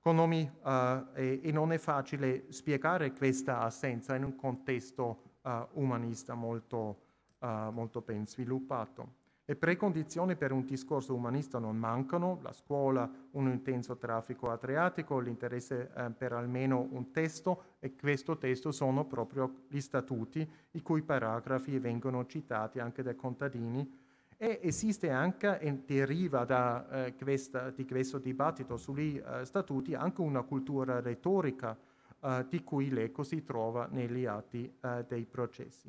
con nomi, uh, e, e non è facile spiegare questa assenza in un contesto uh, umanista molto Uh, molto ben sviluppato. Le precondizioni per un discorso umanista non mancano: la scuola, un intenso traffico adriatico, l'interesse eh, per almeno un testo, e questo testo sono proprio gli statuti, i cui paragrafi vengono citati anche dai contadini, e esiste anche, e deriva da, eh, questa, di questo dibattito sugli eh, statuti, anche una cultura retorica eh, di cui l'eco si trova negli atti eh, dei processi.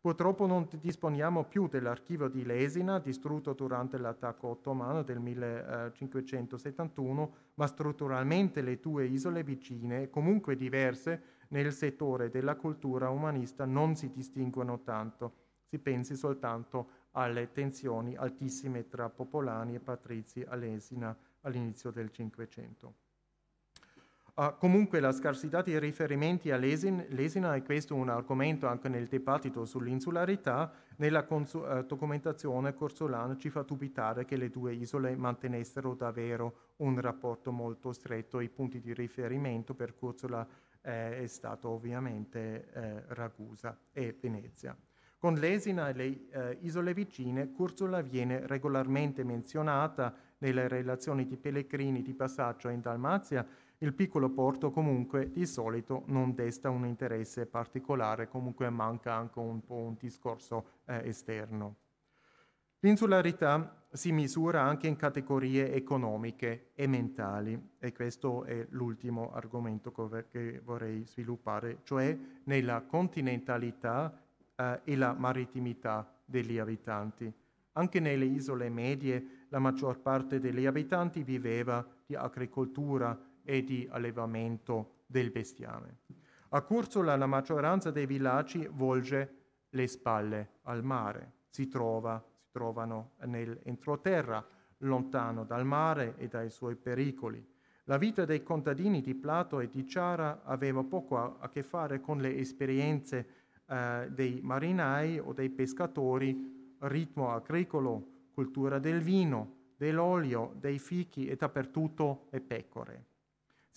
Purtroppo non disponiamo più dell'archivio di Lesina, distrutto durante l'attacco ottomano del millecinquecentosettantuno, ma strutturalmente le due isole vicine, comunque diverse, nel settore della cultura umanista non si distinguono tanto. Si pensi soltanto alle tensioni altissime tra popolani e patrizi a Lesina all'inizio del Cinquecento. Uh, comunque la scarsità di riferimenti a Lesin, Lesina è questo un argomento anche nel dibattito sull'insularità. Nella consu- uh, documentazione corsolana ci fa dubitare che le due isole mantenessero davvero un rapporto molto stretto. I punti di riferimento per Curzola eh, è stato ovviamente eh, Ragusa e Venezia. Con Lesina e le eh, isole vicine, Curzola viene regolarmente menzionata nelle relazioni di pellegrini di passaggio in Dalmazia. Il piccolo porto comunque di solito non desta un interesse particolare, comunque manca anche un po' un discorso eh, esterno. L'insularità si misura anche in categorie economiche e mentali, e questo è l'ultimo argomento che vorrei sviluppare, cioè nella continentalità eh, e la marittimità degli abitanti. Anche nelle isole medie la maggior parte degli abitanti viveva di agricoltura e di allevamento del bestiame. A Curzola la maggioranza dei villaggi volge le spalle al mare, si, trova, si trovano nell'entroterra, lontano dal mare e dai suoi pericoli. La vita dei contadini di Plato e di Ciara aveva poco a, a che fare con le esperienze eh, dei marinai o dei pescatori, ritmo agricolo, cultura del vino, dell'olio, dei fichi e dappertutto le pecore.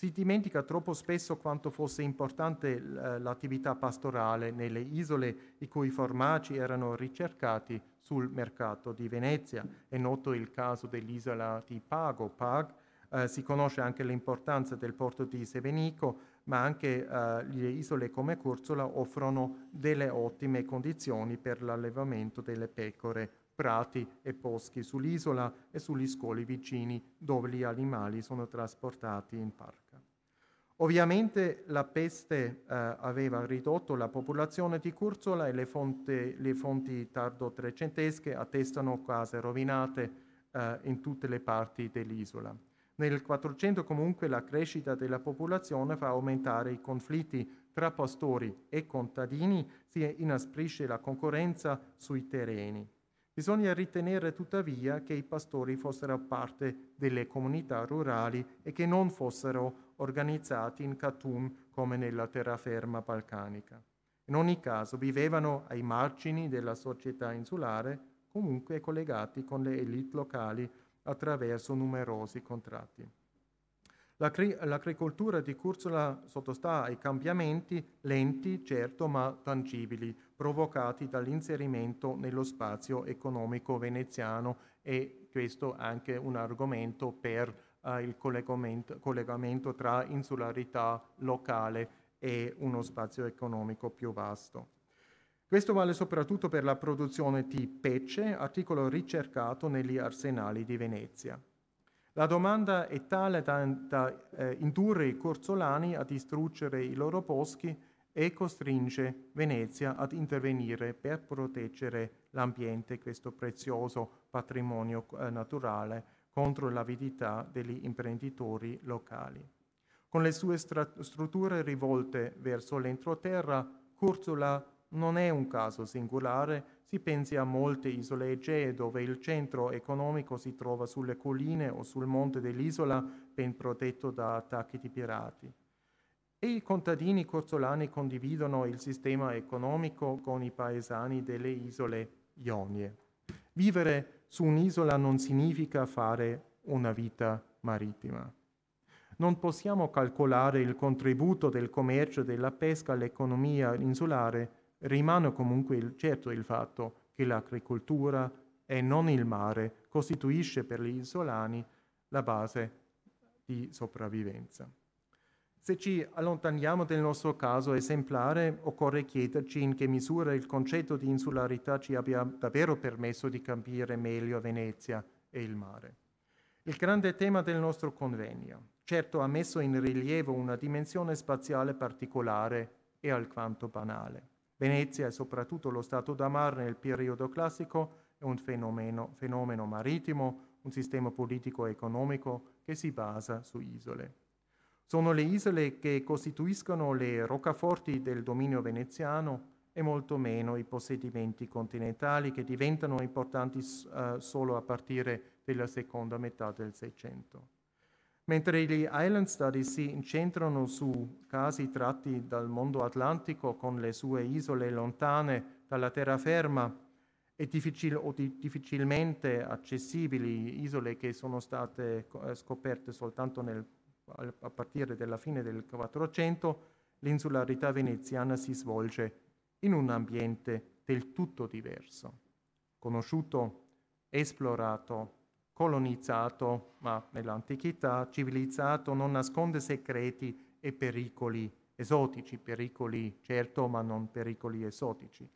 Si dimentica troppo spesso quanto fosse importante l'attività pastorale nelle isole, i cui formaggi erano ricercati sul mercato di Venezia. È noto il caso dell'isola di Pago, Pag. Eh, si conosce anche l'importanza del porto di Sevenico, ma anche eh, le isole come Cursola offrono delle ottime condizioni per l'allevamento delle pecore, prati e boschi sull'isola e sugli scoli vicini, dove gli animali sono trasportati in barca. Ovviamente la peste eh, aveva ridotto la popolazione di Cursola e le fonti, le fonti tardo-trecentesche attestano case rovinate eh, in tutte le parti dell'isola. Nel quattrocento comunque la crescita della popolazione fa aumentare i conflitti tra pastori e contadini, si inasprisce la concorrenza sui terreni. Bisogna ritenere tuttavia che i pastori fossero parte delle comunità rurali e che non fossero organizzati in cattum come nella terraferma balcanica. In ogni caso vivevano ai margini della società insulare, comunque collegati con le élite locali attraverso numerosi contratti. L'agricoltura di Cursola sottostà ai cambiamenti lenti, certo, ma tangibili, provocati dall'inserimento nello spazio economico veneziano, e questo è anche un argomento per uh, il collegamento, collegamento tra insularità locale e uno spazio economico più vasto. Questo vale soprattutto per la produzione di pece, articolo ricercato negli arsenali di Venezia. La domanda è tale da, da eh, indurre i corsolani a distruggere i loro boschi e costringe Venezia ad intervenire per proteggere l'ambiente, questo prezioso patrimonio eh, naturale, contro l'avidità degli imprenditori locali. Con le sue strutture rivolte verso l'entroterra, Cursola non è un caso singolare, si pensi a molte isole egee dove il centro economico si trova sulle colline o sul monte dell'isola ben protetto da attacchi di pirati. E i contadini corsolani condividono il sistema economico con i paesani delle isole Ionie. Vivere su un'isola non significa fare una vita marittima. Non possiamo calcolare il contributo del commercio e della pesca all'economia insulare. Rimane comunque il, certo il fatto che l'agricoltura e non il mare costituisce per gli isolani la base di sopravvivenza. Se ci allontaniamo del nostro caso esemplare, occorre chiederci in che misura il concetto di insularità ci abbia davvero permesso di capire meglio Venezia e il mare. Il grande tema del nostro convegno, certo, ha messo in rilievo una dimensione spaziale particolare e alquanto banale. Venezia e soprattutto lo stato da mare nel periodo classico è un fenomeno, fenomeno marittimo, un sistema politico e economico che si basa su isole. Sono le isole che costituiscono le roccaforti del dominio veneziano e molto meno i possedimenti continentali, che diventano importanti uh, solo a partire dalla seconda metà del Seicento. Mentre gli Island Studies si incentrano su casi tratti dal mondo atlantico con le sue isole lontane dalla terraferma e difficil- o di- difficilmente accessibili, isole che sono state scoperte soltanto nel, a partire dalla fine del Quattrocento, l'insularità veneziana si svolge in un ambiente del tutto diverso, conosciuto, esplorato, colonizzato, ma nell'antichità civilizzato, non nasconde segreti e pericoli esotici, pericoli certo, ma non pericoli esotici.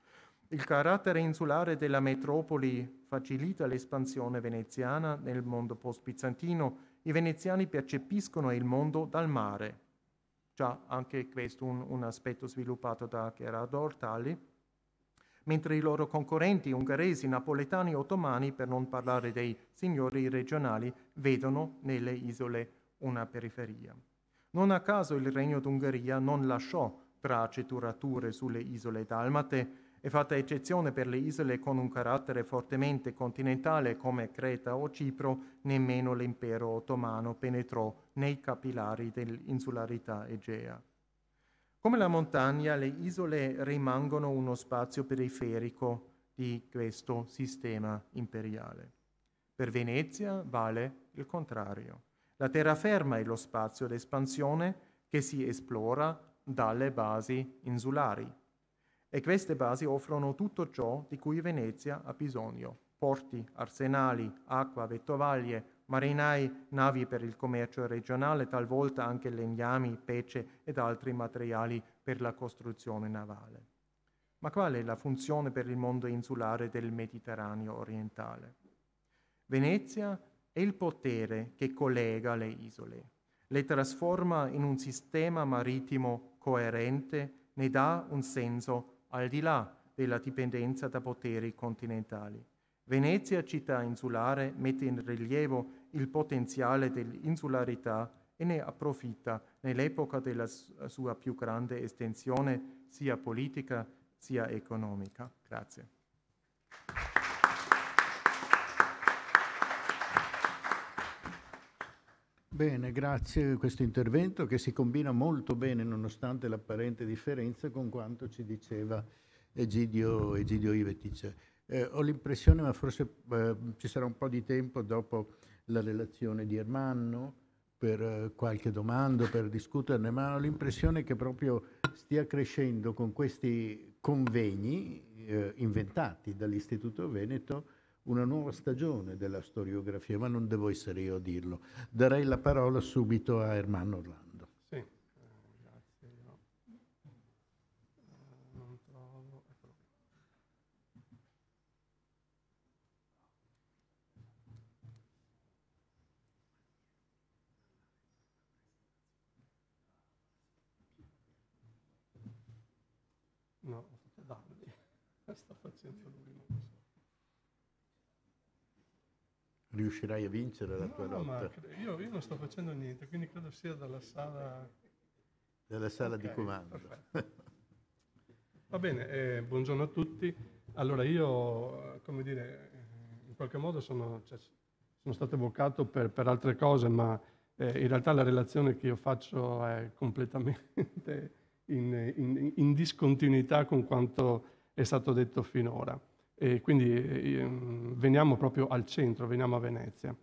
Il carattere insulare della metropoli facilita l'espansione veneziana nel mondo post-bizantino. I veneziani percepiscono il mondo dal mare. Già anche questo un, un aspetto sviluppato da Gherardo Ortalli. Mentre i loro concorrenti ungheresi, napoletani, ottomani, per non parlare dei signori regionali, vedono nelle isole una periferia. Non a caso il Regno d'Ungheria non lasciò tracce durature sulle isole dalmate, e fatta eccezione per le isole con un carattere fortemente continentale come Creta o Cipro, nemmeno l'impero ottomano penetrò nei capillari dell'insularità egea. Come la montagna, le isole rimangono uno spazio periferico di questo sistema imperiale. Per Venezia vale il contrario. La terraferma è lo spazio d'espansione che si esplora dalle basi insulari. E queste basi offrono tutto ciò di cui Venezia ha bisogno: porti, arsenali, acqua, vettovaglie, marinai, navi per il commercio regionale, talvolta anche legnami, pece ed altri materiali per la costruzione navale. Ma qual è la funzione per il mondo insulare del Mediterraneo orientale? Venezia è il potere che collega le isole, le trasforma in un sistema marittimo coerente, ne dà un senso al di là della dipendenza da poteri continentali. Venezia, città insulare, mette in rilievo il potenziale dell'insularità e ne approfitta nell'epoca della sua più grande estensione, sia politica sia economica. Grazie. Bene, grazie a questo intervento che si combina molto bene, nonostante l'apparente differenza, con quanto ci diceva Egidio, Egidio Ivetic. Eh, ho l'impressione, ma forse eh, ci sarà un po' di tempo dopo la relazione di Ermanno per eh, qualche domanda, per discuterne, ma ho l'impressione che proprio stia crescendo con questi convegni eh, inventati dall'Istituto Veneto una nuova stagione della storiografia, ma non devo essere io a dirlo. Darei la parola subito a Ermanno Orlando. Sì, eh, grazie. No. Eh, non trovo... Eccolo. No, ho fatto danni. Sto facendo lui. Riuscirai a vincere la no, tua lotta? Io, io non sto facendo niente, quindi credo sia dalla sala, dalla sala okay, di comando. Va bene, eh, buongiorno a tutti. Allora io, come dire, in qualche modo sono, cioè, sono stato evocato per, per altre cose, ma eh, in realtà la relazione che io faccio è completamente in, in, in discontinuità con quanto è stato detto finora. E quindi eh, veniamo proprio al centro, veniamo a Venezia.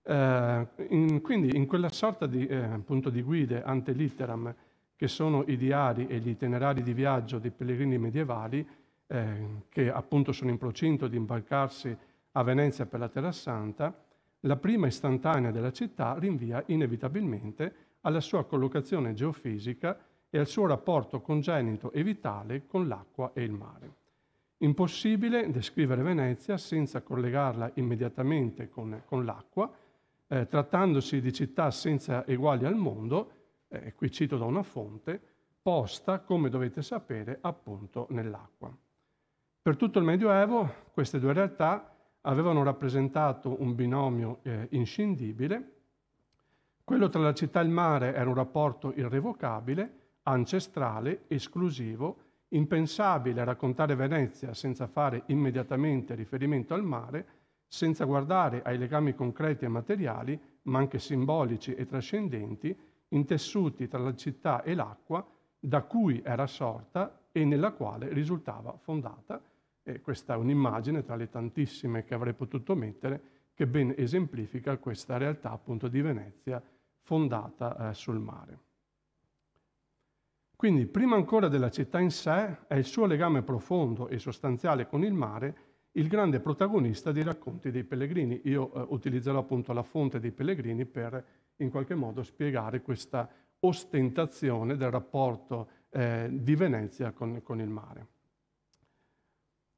Eh, in, quindi in quella sorta di, eh, appunto di guide ante litteram, che sono i diari e gli itinerari di viaggio dei pellegrini medievali, eh, che appunto sono in procinto di imbarcarsi a Venezia per la Terra Santa, la prima istantanea della città rinvia inevitabilmente alla sua collocazione geofisica e al suo rapporto congenito e vitale con l'acqua e il mare. Impossibile descrivere Venezia senza collegarla immediatamente con, con l'acqua, eh, trattandosi di città senza eguali al mondo, eh, qui cito da una fonte, posta, come dovete sapere, appunto nell'acqua. Per tutto il Medioevo queste due realtà avevano rappresentato un binomio eh, inscindibile. Quello tra la città e il mare era un rapporto irrevocabile, ancestrale, esclusivo. Impensabile raccontare Venezia senza fare immediatamente riferimento al mare, senza guardare ai legami concreti e materiali, ma anche simbolici e trascendenti, intessuti tra la città e l'acqua, da cui era sorta e nella quale risultava fondata. E questa è un'immagine tra le tantissime che avrei potuto mettere, che ben esemplifica questa realtà appunto di Venezia fondata eh, sul mare. Quindi, prima ancora della città in sé, è il suo legame profondo e sostanziale con il mare il grande protagonista dei racconti dei pellegrini. Io eh, utilizzerò appunto la fonte dei pellegrini per, in qualche modo, spiegare questa ostentazione del rapporto eh, di Venezia con, con il mare.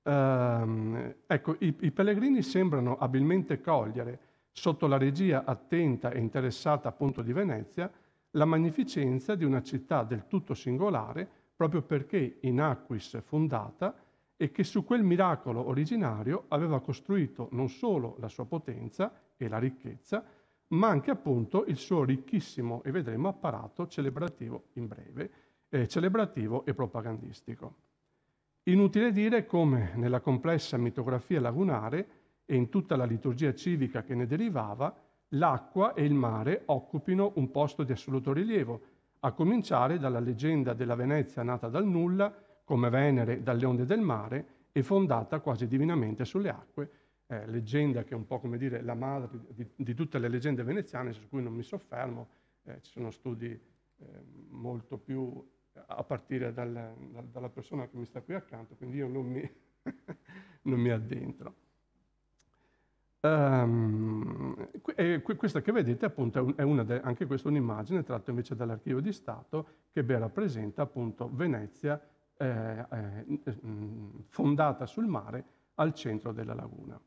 Ehm, ecco, i, i pellegrini sembrano abilmente cogliere, sotto la regia attenta e interessata appunto di Venezia, la magnificenza di una città del tutto singolare, proprio perché in acquis fondata, e che su quel miracolo originario aveva costruito non solo la sua potenza e la ricchezza, ma anche appunto il suo ricchissimo, e vedremo, apparato celebrativo in breve, eh, celebrativo e propagandistico. Inutile dire come nella complessa mitografia lagunare e in tutta la liturgia civica che ne derivava, l'acqua e il mare occupino un posto di assoluto rilievo, a cominciare dalla leggenda della Venezia nata dal nulla, come Venere dalle onde del mare, e fondata quasi divinamente sulle acque, eh, leggenda che è un po' come dire la madre di, di tutte le leggende veneziane, su cui non mi soffermo, eh, ci sono studi eh, molto più a partire dal, da, dalla persona che mi sta qui accanto, quindi io non mi, non mi addentro. Um, e questa che vedete appunto è una de, anche questa è un'immagine tratta invece dall'archivio di Stato che ben rappresenta appunto Venezia eh, eh, fondata sul mare al centro della laguna.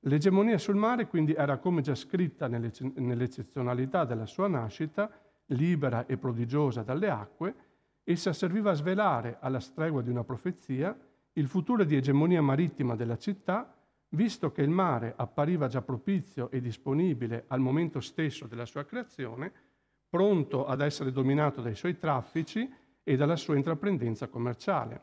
L'egemonia sul mare quindi era come già scritta nell'eccezionalità della sua nascita, libera e prodigiosa dalle acque, essa serviva a svelare alla stregua di una profezia il futuro di egemonia marittima della città, visto che il mare appariva già propizio e disponibile al momento stesso della sua creazione, pronto ad essere dominato dai suoi traffici e dalla sua intraprendenza commerciale.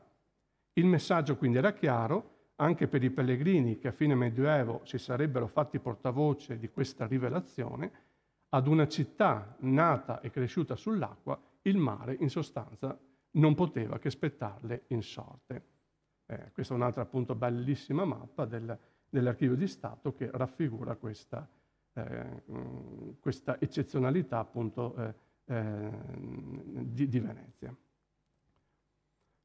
Il messaggio quindi era chiaro, anche per i pellegrini che a fine Medioevo si sarebbero fatti portavoce di questa rivelazione: ad una città nata e cresciuta sull'acqua, il mare in sostanza non poteva che spettarle in sorte. Eh, questa è un'altra appunto bellissima mappa del dell'archivio di Stato che raffigura questa, eh, questa eccezionalità appunto eh, eh, di, di Venezia.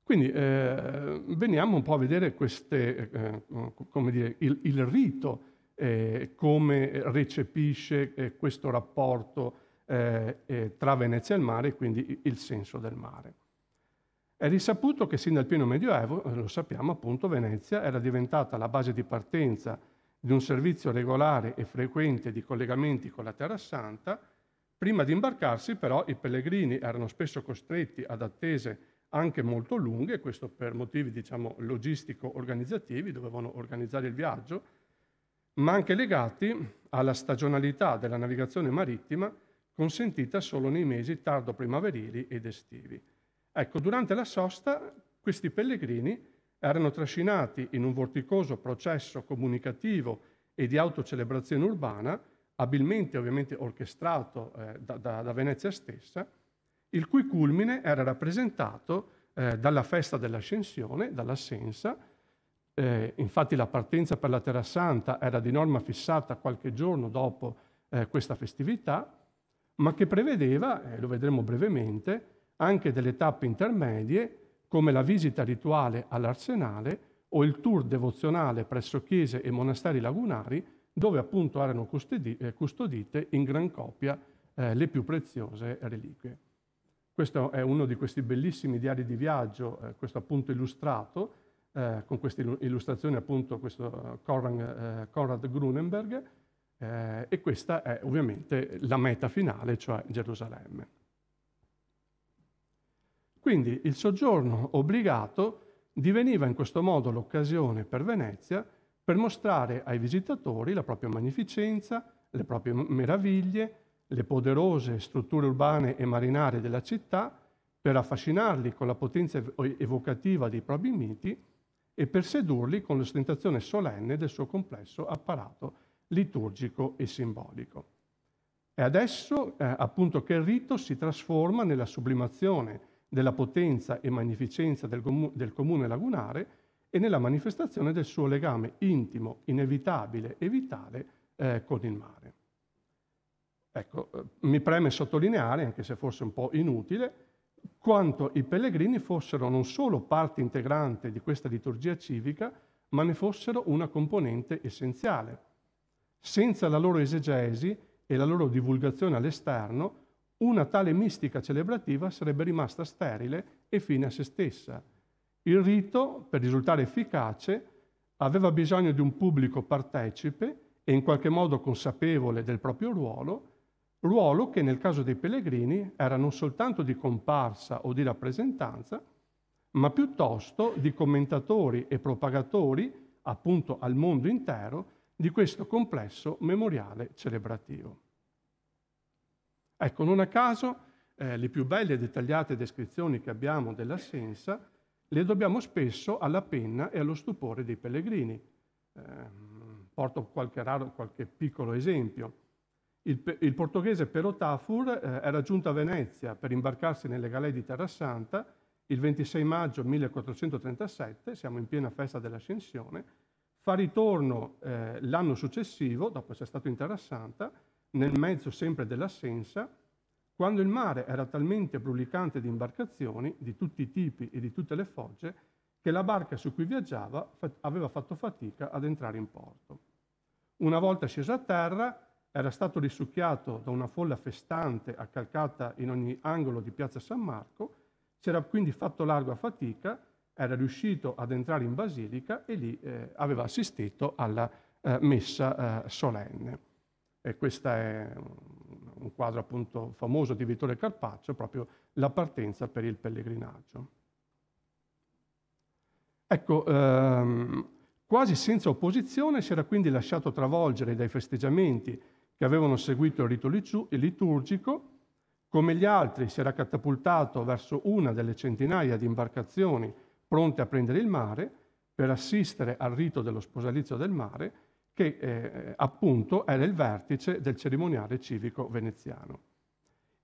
Quindi eh, veniamo un po' a vedere queste, eh, come dire, il, il rito, eh, come recepisce eh, questo rapporto eh, eh, tra Venezia e il mare, quindi il senso del mare. È risaputo che sin dal pieno Medioevo, lo sappiamo appunto, Venezia era diventata la base di partenza di un servizio regolare e frequente di collegamenti con la Terra Santa. Prima di imbarcarsi però i pellegrini erano spesso costretti ad attese anche molto lunghe, questo per motivi diciamo logistico-organizzativi, dovevano organizzare il viaggio, ma anche legati alla stagionalità della navigazione marittima consentita solo nei mesi tardo primaverili ed estivi. Ecco, durante la sosta questi pellegrini erano trascinati in un vorticoso processo comunicativo e di autocelebrazione urbana, abilmente ovviamente orchestrato eh, da, da, da Venezia stessa, il cui culmine era rappresentato eh, dalla festa dell'Ascensione, dall'Ascensa. Eh, infatti la partenza per la Terra Santa era di norma fissata qualche giorno dopo eh, questa festività, ma che prevedeva, eh, lo vedremo brevemente, anche delle tappe intermedie come la visita rituale all'Arsenale o il tour devozionale presso chiese e monasteri lagunari, dove appunto erano custodite in gran copia eh, le più preziose reliquie. Questo è uno di questi bellissimi diari di viaggio, eh, questo appunto illustrato, eh, con queste illustrazioni appunto questo Conrad, eh, Conrad Grunenberg, eh, e questa è ovviamente la meta finale, cioè Gerusalemme. Quindi il soggiorno obbligato diveniva in questo modo l'occasione per Venezia per mostrare ai visitatori la propria magnificenza, le proprie meraviglie, le poderose strutture urbane e marinare della città, per affascinarli con la potenza evocativa dei propri miti e per sedurli con l'ostentazione solenne del suo complesso apparato liturgico e simbolico. È adesso eh, appunto che il rito si trasforma nella sublimazione della potenza e magnificenza del, comu del comune lagunare e nella manifestazione del suo legame intimo, inevitabile e vitale eh, con il mare. Ecco, eh, mi preme sottolineare, anche se forse un po' inutile, quanto i pellegrini fossero non solo parte integrante di questa liturgia civica, ma ne fossero una componente essenziale. Senza la loro esegesi e la loro divulgazione all'esterno, una tale mistica celebrativa sarebbe rimasta sterile e fine a se stessa. Il rito, per risultare efficace, aveva bisogno di un pubblico partecipe e in qualche modo consapevole del proprio ruolo, ruolo che nel caso dei pellegrini era non soltanto di comparsa o di rappresentanza, ma piuttosto di commentatori e propagatori, appunto al mondo intero, di questo complesso memoriale celebrativo. Ecco, non a caso eh, le più belle e dettagliate descrizioni che abbiamo dell'Ascensa le dobbiamo spesso alla penna e allo stupore dei pellegrini. Eh, porto qualche, raro, qualche piccolo esempio. Il, il portoghese Pero Tafur eh, era giunto a Venezia per imbarcarsi nelle galee di Terra Santa il ventisei maggio millequattrocentotrentasette, siamo in piena festa dell'Ascensione, fa ritorno eh, l'anno successivo, dopo essere stato in Terra Santa, nel mezzo sempre dell'Ascensa, quando il mare era talmente brulicante di imbarcazioni di tutti i tipi e di tutte le fogge che la barca su cui viaggiava aveva fatto fatica ad entrare in porto. Una volta sceso a terra, era stato risucchiato da una folla festante accalcata in ogni angolo di Piazza San Marco, c'era quindi fatto largo a fatica, era riuscito ad entrare in basilica e lì eh, aveva assistito alla eh, messa eh, solenne. E questo è un quadro appunto famoso di Vittorio Carpaccio, proprio la partenza per il pellegrinaggio. Ecco, ehm, quasi senza opposizione si era quindi lasciato travolgere dai festeggiamenti che avevano seguito il rito liturgico. Come gli altri si era catapultato verso una delle centinaia di imbarcazioni pronte a prendere il mare per assistere al rito dello sposalizio del mare, che eh, appunto era il vertice del cerimoniale civico veneziano.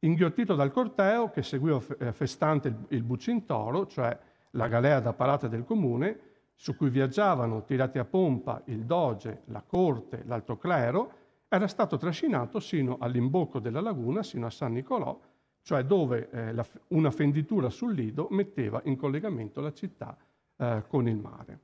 Inghiottito dal corteo che seguiva festante il bucintoro, cioè la galea da parata del comune, su cui viaggiavano tirati a pompa il doge, la corte, l'alto clero, era stato trascinato sino all'imbocco della laguna, sino a San Nicolò, cioè dove eh, la, una fenditura sul lido metteva in collegamento la città eh, con il mare.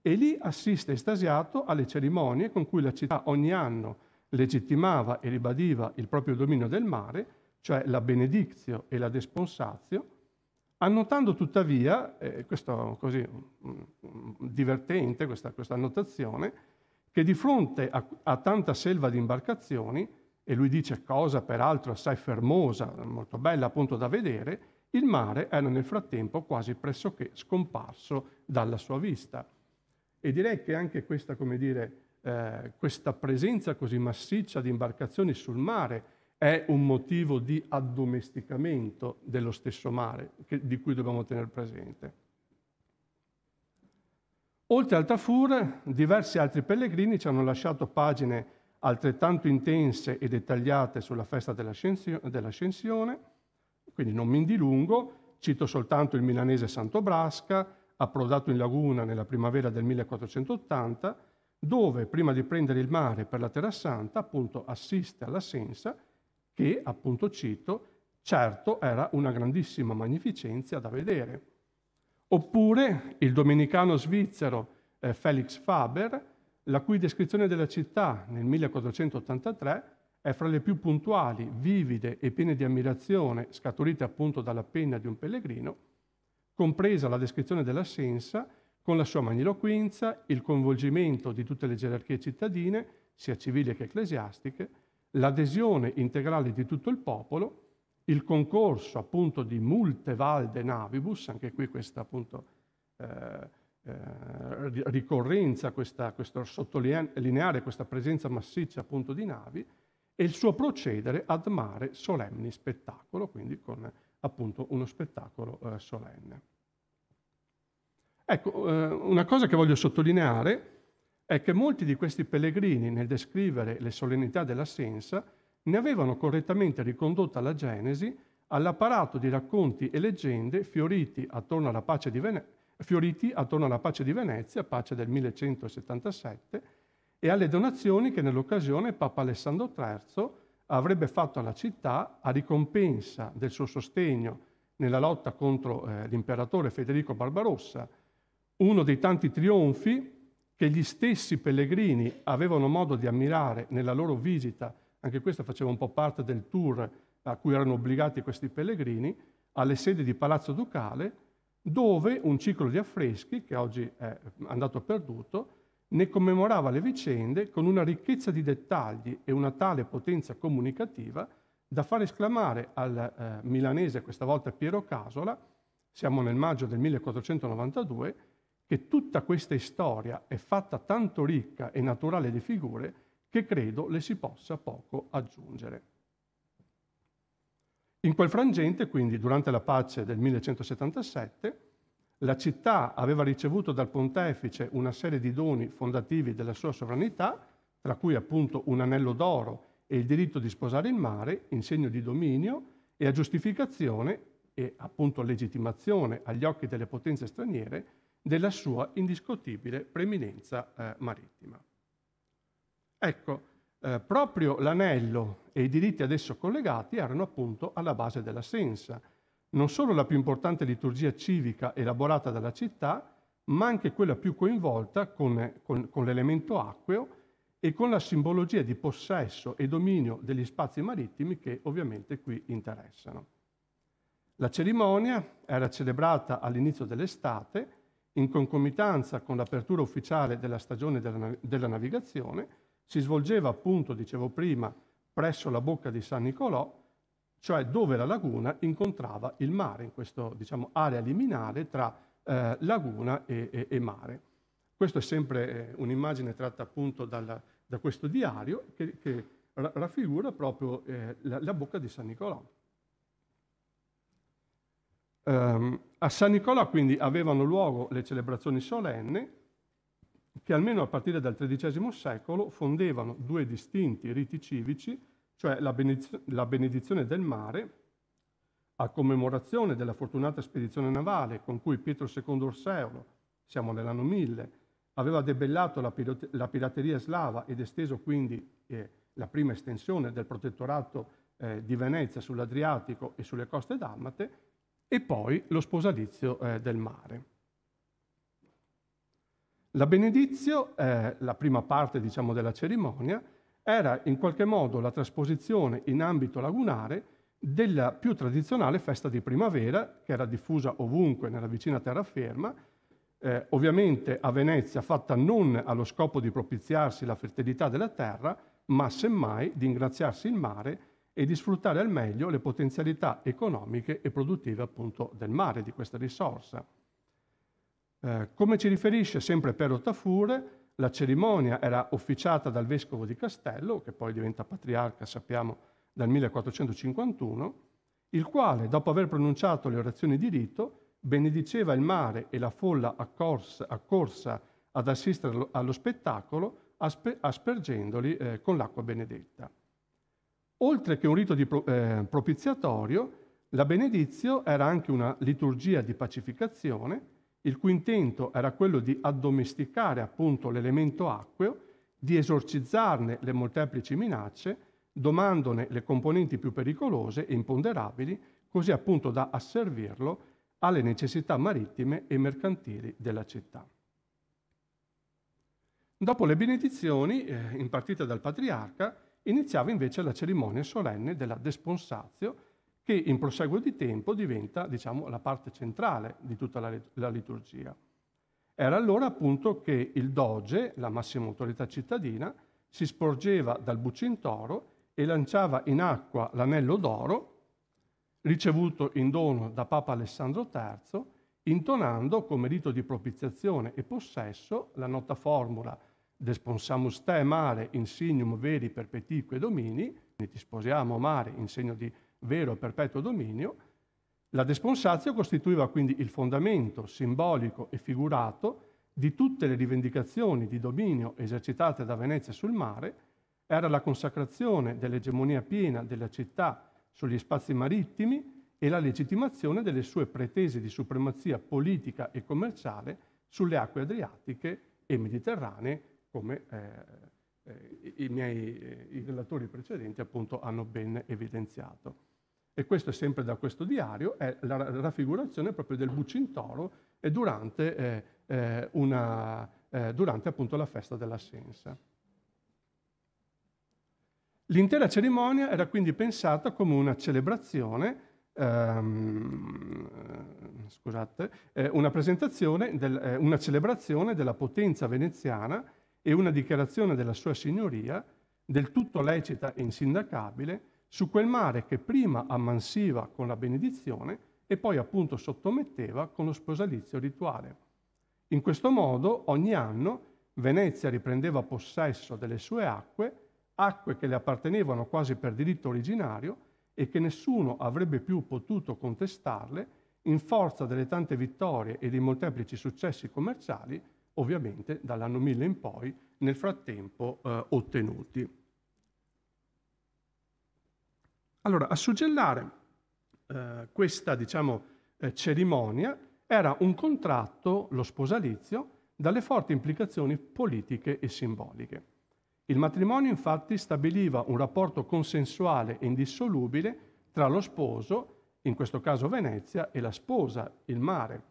E lì assiste estasiato alle cerimonie con cui la città ogni anno legittimava e ribadiva il proprio dominio del mare, cioè la benedictio e la desponsatio, annotando tuttavia, eh, questo così mh, divertente, questa, questa annotazione, che di fronte a, a tanta selva di imbarcazioni, e lui dice cosa peraltro assai fermosa, molto bella appunto da vedere, il mare era nel frattempo quasi pressoché scomparso dalla sua vista. E direi che anche questa, come dire, eh, questa presenza così massiccia di imbarcazioni sul mare è un motivo di addomesticamento dello stesso mare, che, di cui dobbiamo tenere presente. Oltre al Tafur, diversi altri pellegrini ci hanno lasciato pagine altrettanto intense e dettagliate sulla festa dell'Ascensione, quindi non mi indilungo, cito soltanto il milanese Santobrasca, approdato in laguna nella primavera del millequattrocentottanta, dove prima di prendere il mare per la Terra Santa appunto assiste alla Sensa che, appunto cito, certo era una grandissima magnificenza da vedere. Oppure il domenicano svizzero eh, Felix Faber, la cui descrizione della città nel millequattrocentottantatré è fra le più puntuali, vivide e piene di ammirazione scaturite appunto dalla penna di un pellegrino, compresa la descrizione della Sensa con la sua magniloquenza, il coinvolgimento di tutte le gerarchie cittadine, sia civili che ecclesiastiche, l'adesione integrale di tutto il popolo, il concorso appunto di multe valde navibus, anche qui questa appunto eh, eh, ricorrenza, questa, questo sottolineare questa presenza massiccia appunto di navi, e il suo procedere ad mare solenni spettacolo, quindi con appunto uno spettacolo eh, solenne. Ecco, eh, una cosa che voglio sottolineare è che molti di questi pellegrini nel descrivere le solennità della Sensa ne avevano correttamente ricondotta la genesi all'apparato di racconti e leggende fioriti attorno alla pace di, Vene fioriti attorno alla pace di Venezia, pace del millecentosettantasette, e alle donazioni che nell'occasione Papa Alessandro terzo avrebbe fatto alla città a ricompensa del suo sostegno nella lotta contro eh, l'imperatore Federico Barbarossa, uno dei tanti trionfi che gli stessi pellegrini avevano modo di ammirare nella loro visita. Anche questo faceva un po' parte del tour a cui erano obbligati questi pellegrini, alle sedi di Palazzo Ducale, dove un ciclo di affreschi, che oggi è andato perduto, ne commemorava le vicende con una ricchezza di dettagli e una tale potenza comunicativa da far esclamare al eh, milanese, questa volta Piero Casola, siamo nel maggio del millequattrocentonovantadue, che tutta questa storia è fatta tanto ricca e naturale di figure che credo le si possa poco aggiungere. In quel frangente, quindi durante la pace del millecentosettantasette, la città aveva ricevuto dal pontefice una serie di doni fondativi della sua sovranità, tra cui appunto un anello d'oro e il diritto di sposare il mare in segno di dominio e a giustificazione e appunto legittimazione agli occhi delle potenze straniere della sua indiscutibile preeminenza eh, marittima. Ecco, eh, proprio l'anello e i diritti ad esso collegati erano appunto alla base della Sensa, non solo la più importante liturgia civica elaborata dalla città, ma anche quella più coinvolta con, con, con l'elemento acqueo e con la simbologia di possesso e dominio degli spazi marittimi che ovviamente qui interessano. La cerimonia era celebrata all'inizio dell'estate, in concomitanza con l'apertura ufficiale della stagione della, nav della navigazione, si svolgeva appunto, dicevo prima, presso la bocca di San Nicolò, cioè dove la laguna incontrava il mare, in questa diciamo, area liminare tra eh, laguna e, e, e mare. Questa è sempre eh, un'immagine tratta appunto dal, da questo diario che, che raffigura proprio eh, la, la bocca di San Nicolò. Um, a San Nicolò quindi avevano luogo le celebrazioni solenni che almeno a partire dal tredicesimo secolo fondevano due distinti riti civici, cioè la, benediz- la benedizione del mare a commemorazione della fortunata spedizione navale con cui Pietro secondo Orseolo, siamo nell'anno mille, aveva debellato la, pirate- la pirateria slava ed esteso quindi eh, la prima estensione del protettorato eh, di Venezia sull'Adriatico e sulle coste dalmate, e poi lo sposalizio eh, del mare. La benedizio, eh, la prima parte diciamo, della cerimonia, era in qualche modo la trasposizione in ambito lagunare della più tradizionale festa di primavera, che era diffusa ovunque nella vicina terraferma, eh, ovviamente a Venezia fatta non allo scopo di propiziarsi la fertilità della terra, ma semmai di ingraziarsi il mare e di sfruttare al meglio le potenzialità economiche e produttive appunto del mare, di questa risorsa. Eh, come ci riferisce sempre Pero Tafur, la cerimonia era officiata dal vescovo di Castello, che poi diventa patriarca, sappiamo, dal millequattrocentocinquantuno, il quale, dopo aver pronunciato le orazioni di rito, benediceva il mare e la folla accorsa, accorsa ad assistere allo spettacolo, aspe, aspergendoli eh, con l'acqua benedetta. Oltre che un rito di pro, eh, propiziatorio, la benedizio era anche una liturgia di pacificazione, il cui intento era quello di addomesticare appunto l'elemento acqueo, di esorcizzarne le molteplici minacce, domandone le componenti più pericolose e imponderabili, così appunto da asservirlo alle necessità marittime e mercantili della città. Dopo le benedizioni, eh, impartite dal patriarca, iniziava invece la cerimonia solenne della desponsazio, che in proseguo di tempo diventa, diciamo, la parte centrale di tutta la, la liturgia. Era allora appunto che il doge, la massima autorità cittadina, si sporgeva dal bucintoro e lanciava in acqua l'anello d'oro, ricevuto in dono da Papa Alessandro terzo, intonando come rito di propiziazione e possesso la nota formula Desponsamus te mare in signum veri perpetuque domini, quindi ti sposiamo mare in segno di vero e perpetuo dominio. La desponsazio costituiva quindi il fondamento simbolico e figurato di tutte le rivendicazioni di dominio esercitate da Venezia sul mare, era la consacrazione dell'egemonia piena della città sugli spazi marittimi e la legittimazione delle sue pretese di supremazia politica e commerciale sulle acque adriatiche e mediterranee, come eh, eh, i miei eh, i relatori precedenti appunto hanno ben evidenziato. E questo è sempre da questo diario, è la raffigurazione proprio del Bucintoro e durante, eh, eh, una, eh, durante appunto la festa dell'Assenza. L'intera cerimonia era quindi pensata come una celebrazione, ehm, scusate, eh, una, presentazione del, eh, una celebrazione della potenza veneziana e una dichiarazione della sua signoria, del tutto lecita e insindacabile, su quel mare che prima ammansiva con la benedizione e poi appunto sottometteva con lo sposalizio rituale. In questo modo ogni anno Venezia riprendeva possesso delle sue acque, acque che le appartenevano quasi per diritto originario e che nessuno avrebbe più potuto contestarle in forza delle tante vittorie e dei molteplici successi commerciali, ovviamente dall'anno mille in poi, nel frattempo eh, ottenuti. Allora, a suggellare eh, questa diciamo, eh, cerimonia era un contratto, lo sposalizio, dalle forti implicazioni politiche e simboliche. Il matrimonio infatti stabiliva un rapporto consensuale e indissolubile tra lo sposo, in questo caso Venezia, e la sposa, il mare,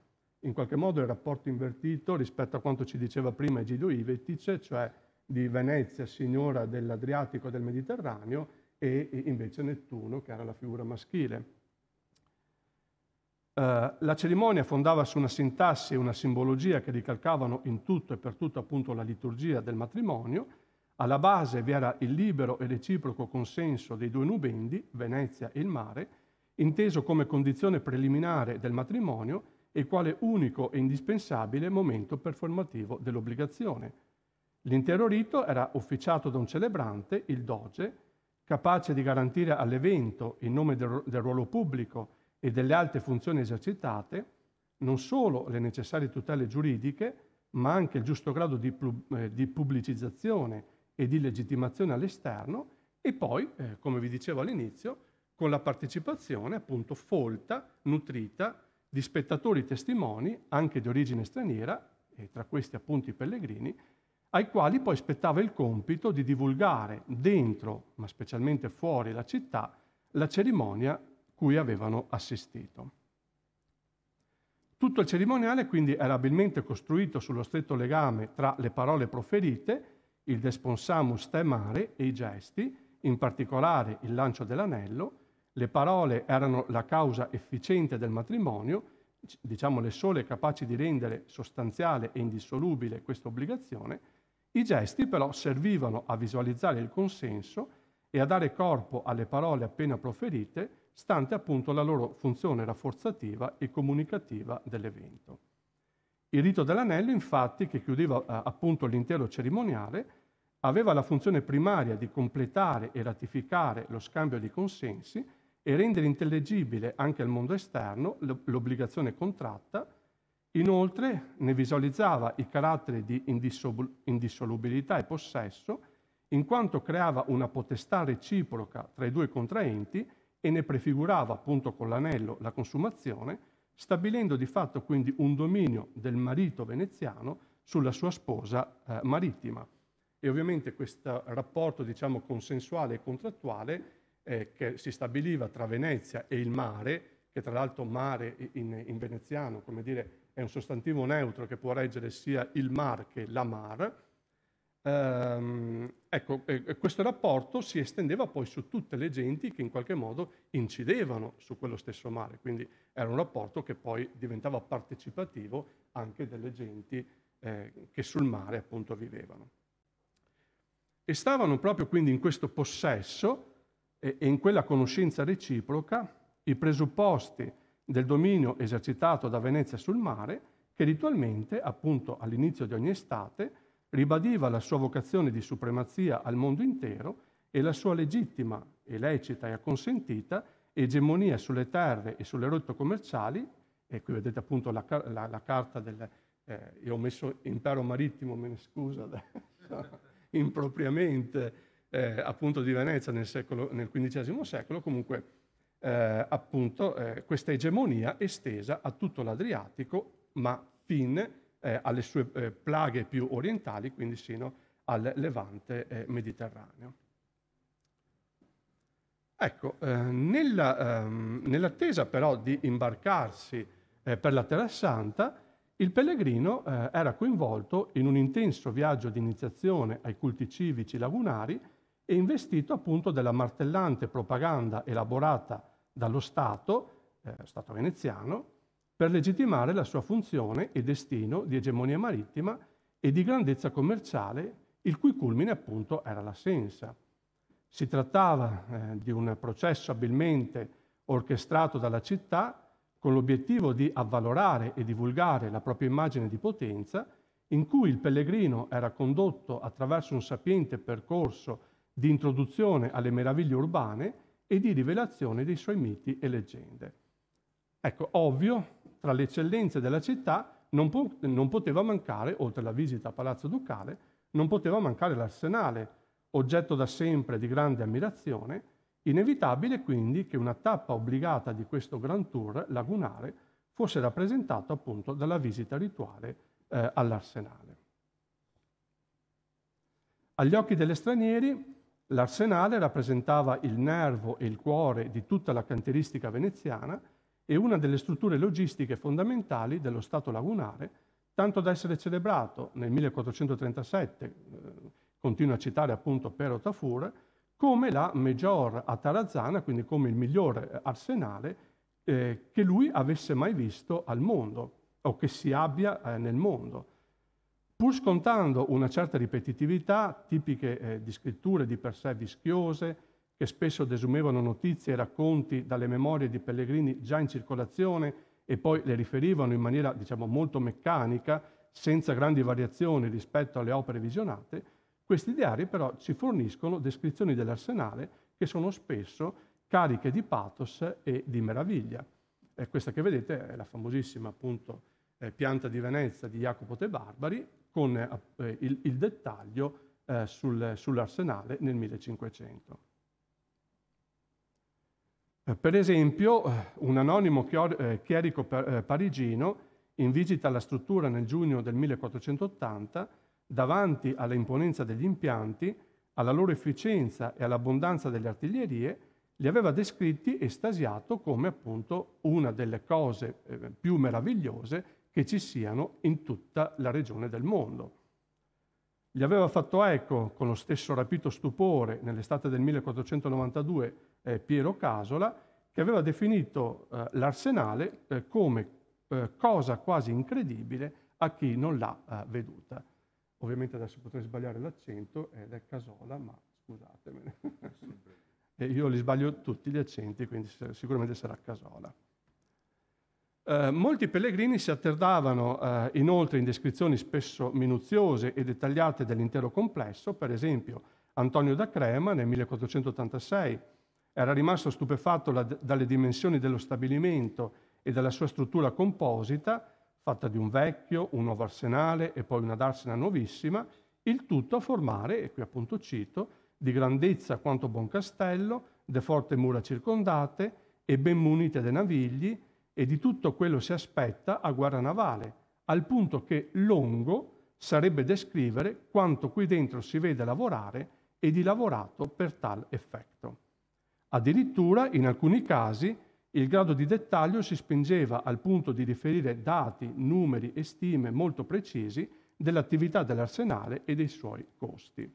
in qualche modo il rapporto invertito rispetto a quanto ci diceva prima Egidio Ivetic, cioè di Venezia, signora dell'Adriatico e del Mediterraneo, e invece Nettuno, che era la figura maschile. Eh, la cerimonia fondava su una sintassi e una simbologia che ricalcavano in tutto e per tutto appunto la liturgia del matrimonio. Alla base vi era il libero e reciproco consenso dei due nubendi, Venezia e il mare, inteso come condizione preliminare del matrimonio e quale unico e indispensabile momento performativo dell'obbligazione. L'intero rito era officiato da un celebrante, il doge, capace di garantire all'evento, in nome del, del ruolo pubblico e delle alte funzioni esercitate, non solo le necessarie tutele giuridiche, ma anche il giusto grado di, eh, di pubblicizzazione e di legittimazione all'esterno, e poi, eh, come vi dicevo all'inizio, con la partecipazione appunto folta, nutrita, di spettatori testimoni, anche di origine straniera, e tra questi appunto i pellegrini, ai quali poi spettava il compito di divulgare dentro, ma specialmente fuori la città, la cerimonia cui avevano assistito. Tutto il cerimoniale quindi era abilmente costruito sullo stretto legame tra le parole proferite, il Desponsamus te mare, e i gesti, in particolare il lancio dell'anello. Le parole erano la causa efficiente del matrimonio, diciamo le sole capaci di rendere sostanziale e indissolubile questa obbligazione. I gesti però servivano a visualizzare il consenso e a dare corpo alle parole appena proferite, stante appunto la loro funzione rafforzativa e comunicativa dell'evento. Il rito dell'anello, infatti, che chiudeva eh, appunto l'intero cerimoniale, aveva la funzione primaria di completare e ratificare lo scambio di consensi e rendere intellegibile anche al mondo esterno l'obbligazione contratta. Inoltre ne visualizzava i caratteri di indissolubilità e possesso, in quanto creava una potestà reciproca tra i due contraenti e ne prefigurava appunto con l'anello la consumazione, stabilendo di fatto quindi un dominio del marito veneziano sulla sua sposa eh, marittima. E ovviamente questo rapporto, diciamo, consensuale e contrattuale eh, che si stabiliva tra Venezia e il mare, che tra l'altro mare in, in veneziano, come dire, è un sostantivo neutro che può reggere sia il mar che la mar. Ehm, ecco, eh, questo rapporto si estendeva poi su tutte le genti che in qualche modo incidevano su quello stesso mare, quindi era un rapporto che poi diventava partecipativo anche delle genti eh, che sul mare appunto vivevano. E stavano proprio quindi in questo possesso eh, e in quella conoscenza reciproca i presupposti del dominio esercitato da Venezia sul mare, che ritualmente, appunto all'inizio di ogni estate, ribadiva la sua vocazione di supremazia al mondo intero e la sua legittima, e lecita e acconsentita, egemonia sulle terre e sulle rotte commerciali. E qui vedete appunto la, la, la carta del... Eh, io ho messo impero marittimo, me ne scuso adesso, impropriamente, eh, appunto di Venezia nel, secolo, nel quindicesimo secolo, comunque... Eh, appunto eh, questa egemonia estesa a tutto l'Adriatico, ma fin eh, alle sue eh, plaghe più orientali, quindi sino al levante eh, mediterraneo. Ecco, eh, nella, ehm, nell'attesa però di imbarcarsi eh, per la Terra Santa, il pellegrino eh, era coinvolto in un intenso viaggio di iniziazione ai culti civici lagunari e investito appunto della martellante propaganda elaborata dallo Stato, eh, Stato veneziano, per legittimare la sua funzione e destino di egemonia marittima e di grandezza commerciale, il cui culmine appunto era la Sensa. Si trattava eh, di un processo abilmente orchestrato dalla città con l'obiettivo di avvalorare e divulgare la propria immagine di potenza, in cui il pellegrino era condotto attraverso un sapiente percorso di introduzione alle meraviglie urbane e di rivelazione dei suoi miti e leggende. Ecco, ovvio, tra le eccellenze della città non, po non poteva mancare, oltre alla visita a Palazzo Ducale, non poteva mancare l'Arsenale, oggetto da sempre di grande ammirazione, inevitabile quindi che una tappa obbligata di questo Grand Tour lagunare fosse rappresentata appunto dalla visita rituale eh, all'Arsenale. Agli occhi degli stranieri, l'Arsenale rappresentava il nervo e il cuore di tutta la cantieristica veneziana e una delle strutture logistiche fondamentali dello Stato lagunare, tanto da essere celebrato nel millequattrocentotrentasette, eh, continua a citare appunto Pero Tafur, come la Major Atarazzana, quindi come il migliore arsenale eh, che lui avesse mai visto al mondo o che si abbia eh, nel mondo. Pur scontando una certa ripetitività, tipiche eh, di scritture di per sé vischiose, che spesso desumevano notizie e racconti dalle memorie di pellegrini già in circolazione e poi le riferivano in maniera, diciamo, molto meccanica, senza grandi variazioni rispetto alle opere visionate, questi diari però ci forniscono descrizioni dell'arsenale che sono spesso cariche di pathos e di meraviglia. Eh, questa che vedete è la famosissima, appunto, eh, pianta di Venezia di Jacopo De Barbari, con eh, il, il dettaglio eh, sul, sull'arsenale nel millecinquecento. Per esempio, un anonimo chierico parigino in visita alla struttura nel giugno del millequattrocentottanta, davanti alla imponenza degli impianti, alla loro efficienza e all'abbondanza delle artiglierie, li aveva descritti estasiato come appunto una delle cose più meravigliose che ci siano in tutta la regione del mondo. Gli aveva fatto eco con lo stesso rapito stupore nell'estate del millequattrocentonovantadue Eh, Piero Casola, che aveva definito eh, l'arsenale eh, come eh, cosa quasi incredibile a chi non l'ha eh, veduta. Ovviamente adesso potrei sbagliare l'accento, ed è Casola, ma scusatemene. eh, io li sbaglio tutti gli accenti, quindi sicuramente sarà Casola. Eh, molti pellegrini si attardavano eh, inoltre in descrizioni spesso minuziose e dettagliate dell'intero complesso. Per esempio Antonio da Crema nel millequattrocentottantasei era rimasto stupefatto dalle dimensioni dello stabilimento e dalla sua struttura composita, fatta di un vecchio, un nuovo arsenale e poi una darsena nuovissima, il tutto a formare, e qui appunto cito, di grandezza quanto buon castello, de forte mura circondate e ben munite de navigli, e di tutto quello si aspetta a guerra navale, al punto che lungo sarebbe descrivere quanto qui dentro si vede lavorare e di lavorato per tal effetto. Addirittura, in alcuni casi, il grado di dettaglio si spingeva al punto di riferire dati, numeri e stime molto precisi dell'attività dell'arsenale e dei suoi costi.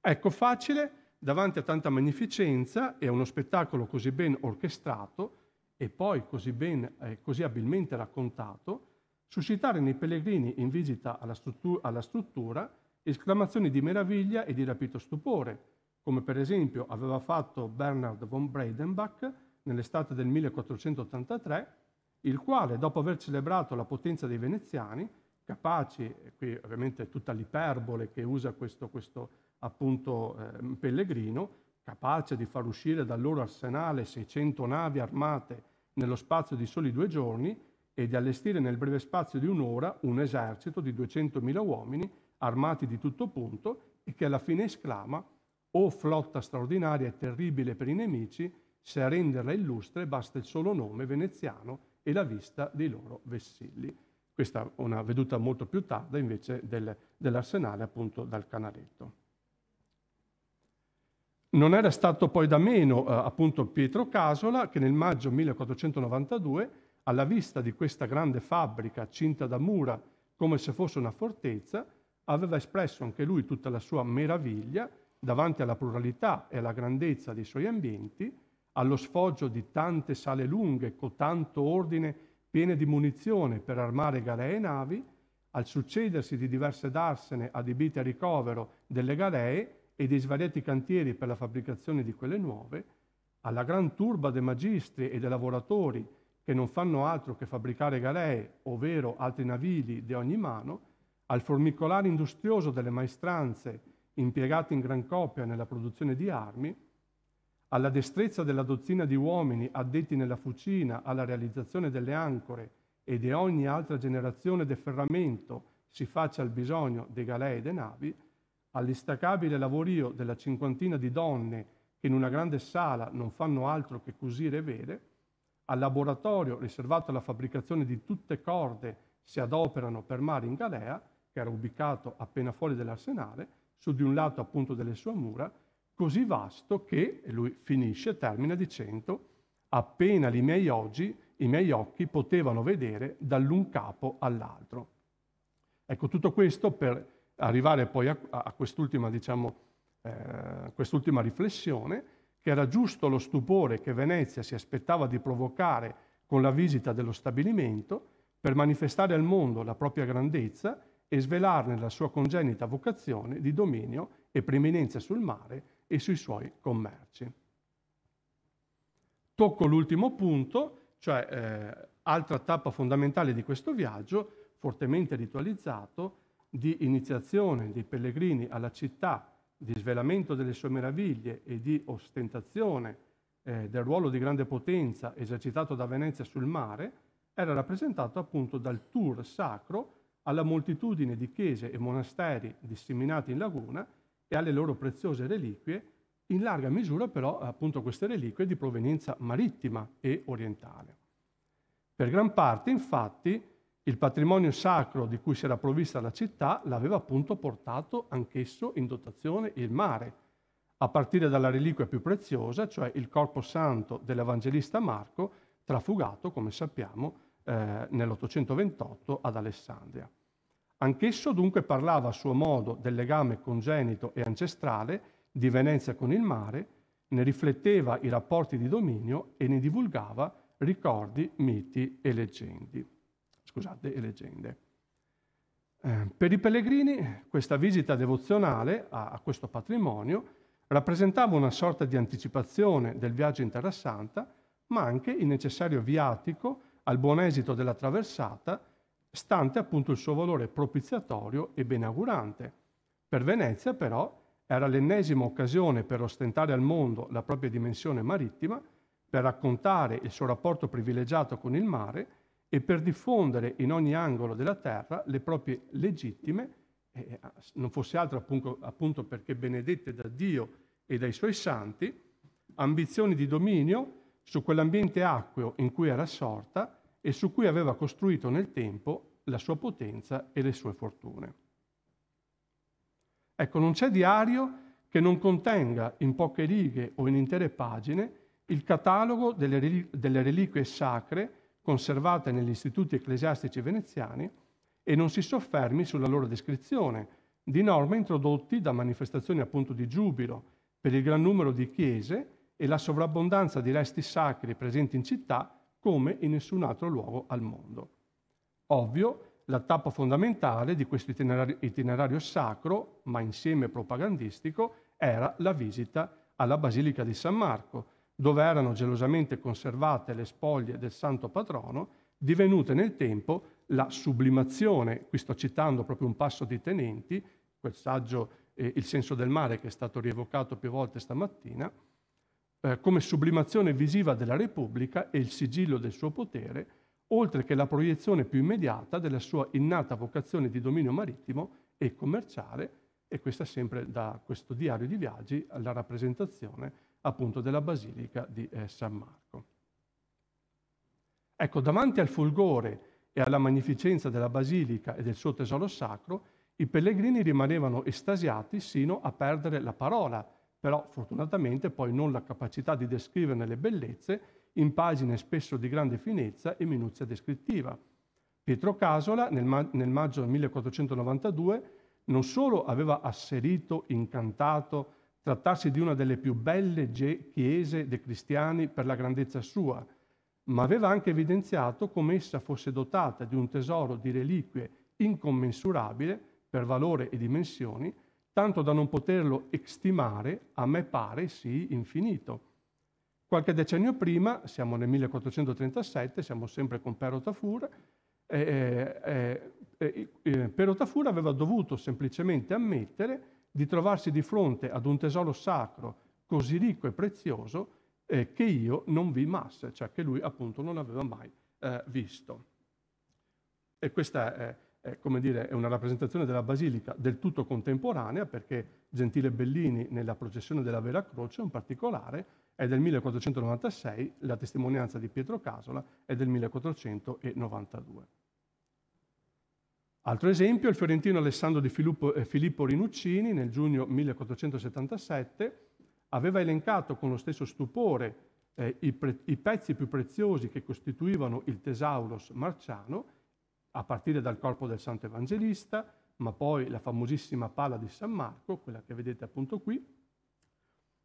Ecco, facile, davanti a tanta magnificenza e a uno spettacolo così ben orchestrato e poi così, ben, eh, così abilmente raccontato, suscitare nei pellegrini in visita alla struttura, alla struttura esclamazioni di meraviglia e di rapito stupore, come per esempio aveva fatto Bernhard von Breidenbach nell'estate del millequattrocentottantatré, il quale, dopo aver celebrato la potenza dei veneziani, capaci, e qui ovviamente tutta l'iperbole che usa questo, questo appunto eh, pellegrino, capace di far uscire dal loro arsenale seicento navi armate nello spazio di soli due giorni e di allestire nel breve spazio di un'ora un esercito di duecentomila uomini armati di tutto punto, e che alla fine esclama: «O flotta straordinaria e terribile per i nemici, se a renderla illustre basta il solo nome veneziano e la vista dei loro vessilli». Questa è una veduta molto più tarda invece del, dell'arsenale appunto dal canaletto. Non era stato poi da meno eh, appunto Pietro Casola, che nel maggio millequattrocentonovantadue, alla vista di questa grande fabbrica cinta da mura come se fosse una fortezza, aveva espresso anche lui tutta la sua meraviglia davanti alla pluralità e alla grandezza dei suoi ambienti, allo sfoggio di tante sale lunghe con tanto ordine piene di munizione per armare galee e navi, al succedersi di diverse darsene adibite a ricovero delle galee e dei svariati cantieri per la fabbricazione di quelle nuove, alla gran turba dei magistri e dei lavoratori che non fanno altro che fabbricare galee, ovvero altri navili di ogni mano, al formicolare industrioso delle maestranze impiegati in gran copia nella produzione di armi, alla destrezza della dozzina di uomini addetti nella fucina, alla realizzazione delle ancore e di ogni altra generazione di ferramento si faccia al bisogno dei galei e dei navi, all'istacabile lavorio della cinquantina di donne che in una grande sala non fanno altro che cusire e vere, al laboratorio riservato alla fabbricazione di tutte corde si adoperano per mare in galea, che era ubicato appena fuori dell'arsenale, su di un lato appunto delle sue mura, così vasto che, e lui finisce, termina dicendo, appena i miei oggi, i miei occhi potevano vedere dall'un capo all'altro. Ecco, tutto questo per arrivare poi a, a quest'ultima, diciamo, eh, quest'ultima riflessione, che era giusto lo stupore che Venezia si aspettava di provocare con la visita dello stabilimento per manifestare al mondo la propria grandezza e svelarne la sua congenita vocazione di dominio e preminenza sul mare e sui suoi commerci. Tocco l'ultimo punto, cioè eh, altra tappa fondamentale di questo viaggio, fortemente ritualizzato, di iniziazione dei pellegrini alla città, di svelamento delle sue meraviglie e di ostentazione eh, del ruolo di grande potenza esercitato da Venezia sul mare, era rappresentato appunto dal tour sacro alla moltitudine di chiese e monasteri disseminati in laguna e alle loro preziose reliquie, in larga misura però appunto queste reliquie di provenienza marittima e orientale. Per gran parte infatti il patrimonio sacro di cui si era provvista la città l'aveva appunto portato anch'esso in dotazione il mare, a partire dalla reliquia più preziosa, cioè il corpo santo dell'Evangelista Marco, trafugato, come sappiamo, eh, nell'ottocentoventotto ad Alessandria. Anch'esso dunque parlava a suo modo del legame congenito e ancestrale di Venezia con il mare, ne rifletteva i rapporti di dominio e ne divulgava ricordi, miti e leggende. Scusate, e leggende. Eh, per i pellegrini questa visita devozionale a, a questo patrimonio rappresentava una sorta di anticipazione del viaggio in Terra Santa, ma anche il necessario viatico al buon esito della traversata, stante appunto il suo valore propiziatorio e benaugurante. Per Venezia però era l'ennesima occasione per ostentare al mondo la propria dimensione marittima, per raccontare il suo rapporto privilegiato con il mare e per diffondere in ogni angolo della terra le proprie legittime, eh, non fosse altro appunto, appunto perché benedette da Dio e dai suoi santi, ambizioni di dominio su quell'ambiente acqueo in cui era sorta e su cui aveva costruito nel tempo la sua potenza e le sue fortune. Ecco, non c'è diario che non contenga in poche righe o in intere pagine il catalogo delle, reliqu- delle reliquie sacre conservate negli istituti ecclesiastici veneziani, e non si soffermi sulla loro descrizione, di norma introdotti da manifestazioni appunto di giubilo per il gran numero di chiese e la sovrabbondanza di resti sacri presenti in città come in nessun altro luogo al mondo. Ovvio, la tappa fondamentale di questo itinerario, itinerario sacro, ma insieme propagandistico, era la visita alla Basilica di San Marco, dove erano gelosamente conservate le spoglie del santo patrono, divenute nel tempo la sublimazione, qui sto citando proprio un passo di Tenenti, quel saggio eh, Il senso del mare che è stato rievocato più volte stamattina, eh, come sublimazione visiva della Repubblica e il sigillo del suo potere, oltre che la proiezione più immediata della sua innata vocazione di dominio marittimo e commerciale, e questa sempre da questo diario di viaggi, la rappresentazione appunto della Basilica di eh, San Marco. Ecco, davanti al fulgore e alla magnificenza della Basilica e del suo tesoro sacro, i pellegrini rimanevano estasiati sino a perdere la parola, però fortunatamente poi non la capacità di descriverne le bellezze, in pagine spesso di grande finezza e minuzia descrittiva. Piero Casola, nel, ma nel maggio millequattrocentonovantadue, non solo aveva asserito, incantato, trattarsi di una delle più belle chiese dei cristiani per la grandezza sua, ma aveva anche evidenziato come essa fosse dotata di un tesoro di reliquie incommensurabile per valore e dimensioni, tanto da non poterlo estimare, a me pare, sì, infinito. Qualche decennio prima, siamo nel millequattrocentotrentasette, siamo sempre con Pero Tafur, eh, eh, eh, eh, Pero Tafur aveva dovuto semplicemente ammettere di trovarsi di fronte ad un tesoro sacro così ricco e prezioso eh, che io non vi masse, cioè che lui appunto non aveva mai eh, visto. E questa è, è, come dire, è una rappresentazione della Basilica del tutto contemporanea, perché Gentile Bellini nella processione della Vera Croce, in particolare, è del millequattrocentonovantasei, la testimonianza di Piero Casola è del millequattrocentonovantadue. Altro esempio, il fiorentino Alessandro di Filippo, eh, Filippo Rinuccini, nel giugno millequattrocentosettantasette, aveva elencato con lo stesso stupore eh, i, pre i pezzi più preziosi che costituivano il Thesauros marciano, a partire dal corpo del Santo Evangelista, ma poi la famosissima pala di San Marco, quella che vedete appunto qui,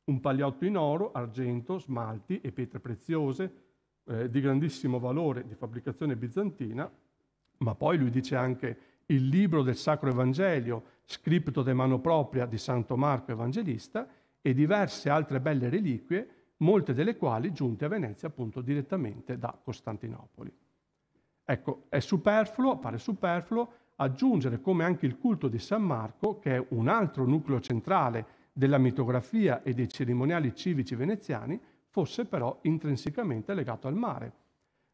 un pagliotto in oro, argento, smalti e pietre preziose eh, di grandissimo valore di fabbricazione bizantina, ma poi lui dice anche il libro del Sacro Evangelio, scritto di mano propria di Santo Marco Evangelista, e diverse altre belle reliquie, molte delle quali giunte a Venezia appunto direttamente da Costantinopoli. Ecco, è superfluo, pare superfluo, aggiungere come anche il culto di San Marco, che è un altro nucleo centrale della mitografia e dei cerimoniali civici veneziani, fosse però intrinsecamente legato al mare.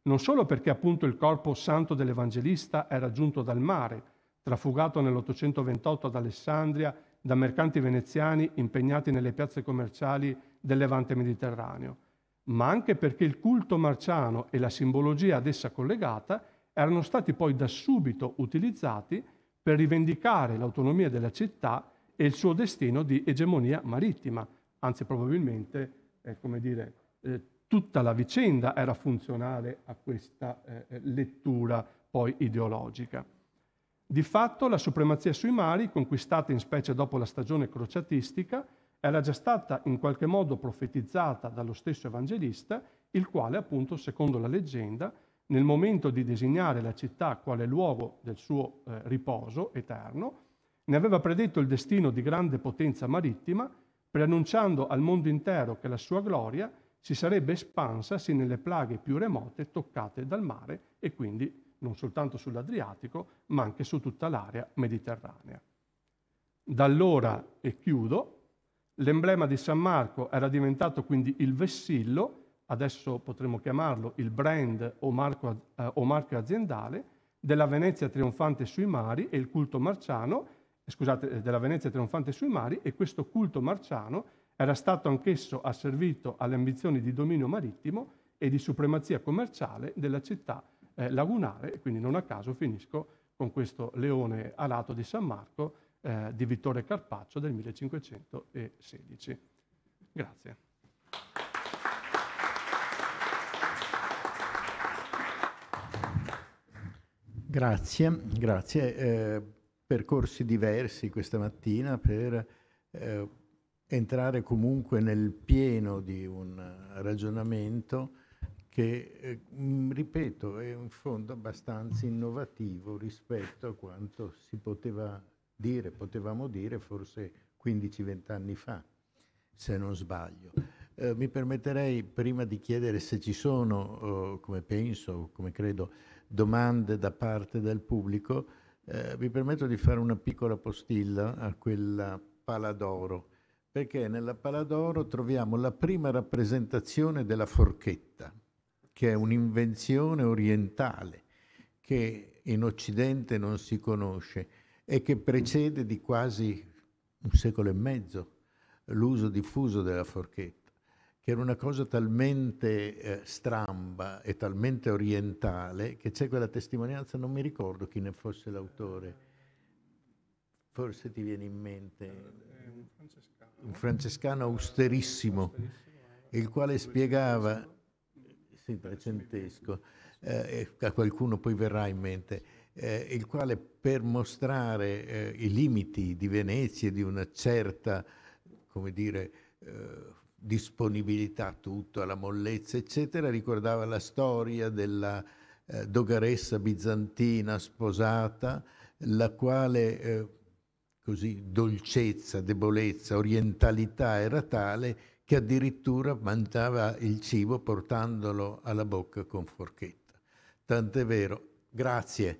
Non solo perché appunto il corpo santo dell'Evangelista era giunto dal mare, trafugato nell'ottocentoventotto ad Alessandria da mercanti veneziani impegnati nelle piazze commerciali del Levante Mediterraneo, ma anche perché il culto marciano e la simbologia ad essa collegata erano stati poi da subito utilizzati per rivendicare l'autonomia della città e il suo destino di egemonia marittima. Anzi, probabilmente, eh, come dire, eh, tutta la vicenda era funzionale a questa eh, lettura poi ideologica. Di fatto la supremazia sui mari, conquistata in specie dopo la stagione crociatistica, era già stata in qualche modo profetizzata dallo stesso Evangelista, il quale appunto, secondo la leggenda, nel momento di designare la città quale luogo del suo eh, riposo eterno, ne aveva predetto il destino di grande potenza marittima, preannunciando al mondo intero che la sua gloria si sarebbe espansa sin nelle plaghe più remote toccate dal mare, e quindi non soltanto sull'Adriatico, ma anche su tutta l'area mediterranea. Da allora, e chiudo, l'emblema di San Marco era diventato quindi il vessillo, adesso potremmo chiamarlo il brand o marco, eh, o marca aziendale, della Venezia trionfante sui mari e il culto marciano, scusate, della Venezia trionfante sui mari, e questo culto marciano era stato anch'esso asservito alle ambizioni di dominio marittimo e di supremazia commerciale della città eh, lagunare, e quindi non a caso finisco con questo leone alato di San Marco eh, di Vittore Carpaccio del millecinquecentosedici. Grazie. Grazie, grazie. Eh, percorsi diversi questa mattina per eh, entrare comunque nel pieno di un ragionamento che, eh, ripeto, è in fondo abbastanza innovativo rispetto a quanto si poteva dire, potevamo dire forse quindici venti anni fa, se non sbaglio. Eh, mi permetterei prima di chiedere se ci sono, eh, come penso, come credo, domande da parte del pubblico. Eh, vi permetto di fare una piccola postilla a quella Pala d'Oro, perché nella Pala d'Oro troviamo la prima rappresentazione della forchetta, che è un'invenzione orientale che in Occidente non si conosce e che precede di quasi un secolo e mezzo l'uso diffuso della forchetta, che era una cosa talmente eh, stramba e talmente orientale che c'è quella testimonianza, non mi ricordo chi ne fosse l'autore, forse ti viene in mente, eh, un, francescano, un francescano austerissimo, austerissimo eh, il quale spiegava, sì, trecentesco, eh, a qualcuno poi verrà in mente, eh, il quale per mostrare eh, i limiti di Venezia, di una certa, come dire, eh, disponibilità tutto, alla mollezza, eccetera, ricordava la storia della eh, dogaressa bizantina sposata, la quale eh, così dolcezza, debolezza, orientalità era tale che addirittura mangiava il cibo portandolo alla bocca con forchetta. Tant'è vero. Grazie.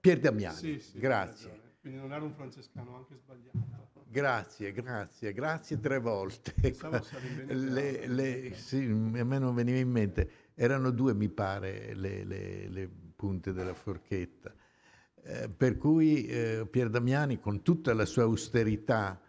Pier Damiani, sì, sì, grazie. Quindi non era un francescano, anche sbagliato. Grazie, grazie, grazie tre volte. Le, le, sì, a me non veniva in mente. Erano due, mi pare, le, le, le punte della forchetta. Eh, per cui eh, Pier Damiani, con tutta la sua austerità,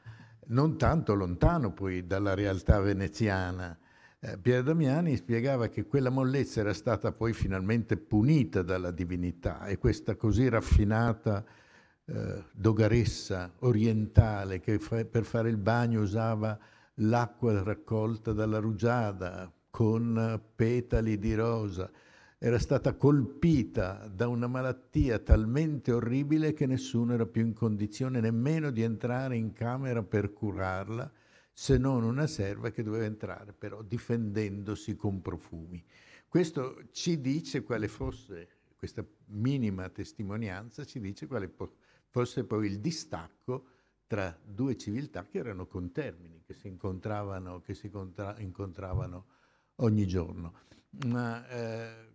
non tanto lontano poi dalla realtà veneziana, eh, Pier Damiani spiegava che quella mollezza era stata poi finalmente punita dalla divinità, e questa così raffinata Eh, dogaressa orientale che fa, per fare il bagno usava l'acqua raccolta dalla rugiada con petali di rosa. Era stata colpita da una malattia talmente orribile che nessuno era più in condizione nemmeno di entrare in camera per curarla, se non una serva che doveva entrare, però difendendosi con profumi. Questo ci dice quale fosse, questa minima testimonianza ci dice quale fosse poi il distacco tra due civiltà che erano contermini, che si incontravano, che si incontravano ogni giorno. Ma eh,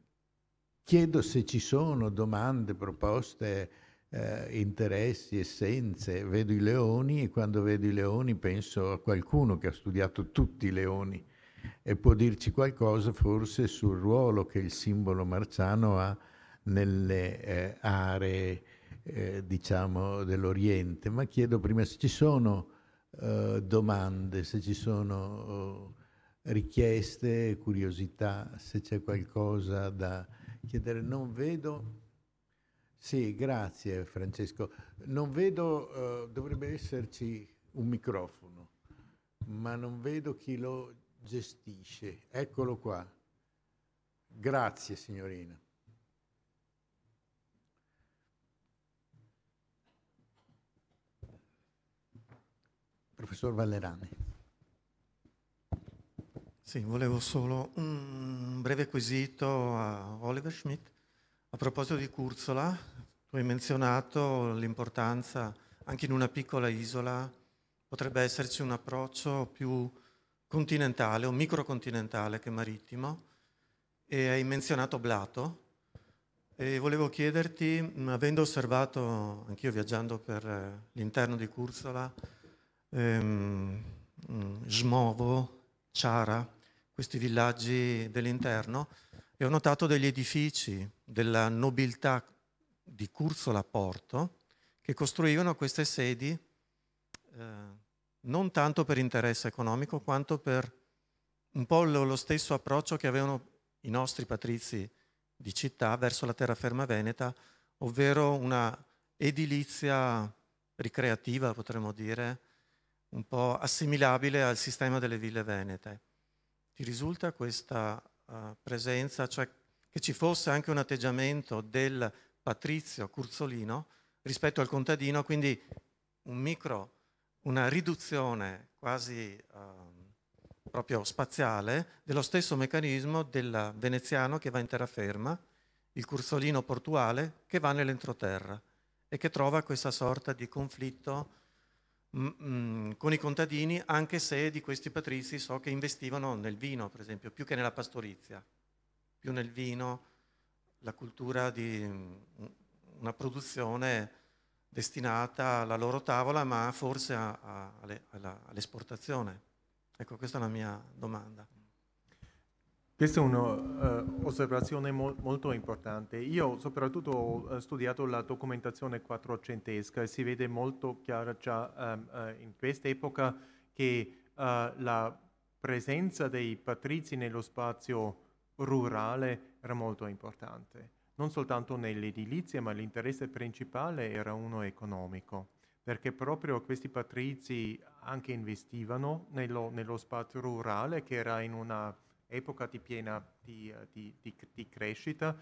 chiedo se ci sono domande, proposte, eh, interessi, essenze. Vedo i leoni e quando vedo i leoni penso a qualcuno che ha studiato tutti i leoni e può dirci qualcosa forse sul ruolo che il simbolo marciano ha nelle eh, aree Eh, diciamo dell'Oriente, ma chiedo prima se ci sono eh, domande, se ci sono eh, richieste, curiosità, se c'è qualcosa da chiedere. Non vedo. Sì, grazie Francesco. Non vedo, eh, dovrebbe esserci un microfono, ma non vedo chi lo gestisce. Eccolo qua. Grazie signorina. Professor Vallerani. Sì, volevo solo un breve quesito a Oliver Schmitt. A proposito di Curzola, tu hai menzionato l'importanza, anche in una piccola isola, potrebbe esserci un approccio più continentale o microcontinentale che marittimo, e hai menzionato Blato. E volevo chiederti, avendo osservato, anch'io viaggiando per l'interno di Curzola, Ehm, Smovo, Ciara, questi villaggi dell'interno, e ho notato degli edifici della nobiltà di Curzola Porto che costruivano queste sedi eh, non tanto per interesse economico quanto per un po' lo, lo stesso approccio che avevano i nostri patrizi di città verso la terraferma veneta, ovvero una edilizia ricreativa, potremmo dire, un po' assimilabile al sistema delle ville venete. Ti risulta questa uh, presenza, cioè che ci fosse anche un atteggiamento del patrizio curzolino rispetto al contadino, quindi un micro, una riduzione quasi uh, proprio spaziale dello stesso meccanismo del veneziano che va in terraferma, il curzolino portuale che va nell'entroterra e che trova questa sorta di conflitto con i contadini, anche se di questi patrizi so che investivano nel vino, per esempio, più che nella pastorizia, più nel vino, la cultura di una produzione destinata alla loro tavola, ma forse all'esportazione. Ecco, questa è la mia domanda. Questa è un'osservazione uh, mo molto importante. Io soprattutto ho studiato la documentazione quattrocentesca e si vede molto chiaro già um, uh, in quest'epoca che uh, la presenza dei patrizi nello spazio rurale era molto importante. Non soltanto nell'edilizia, ma l'interesse principale era uno economico, perché proprio questi patrizi anche investivano nello, nello spazio rurale che era in una epoca di piena di, di, di, di crescita,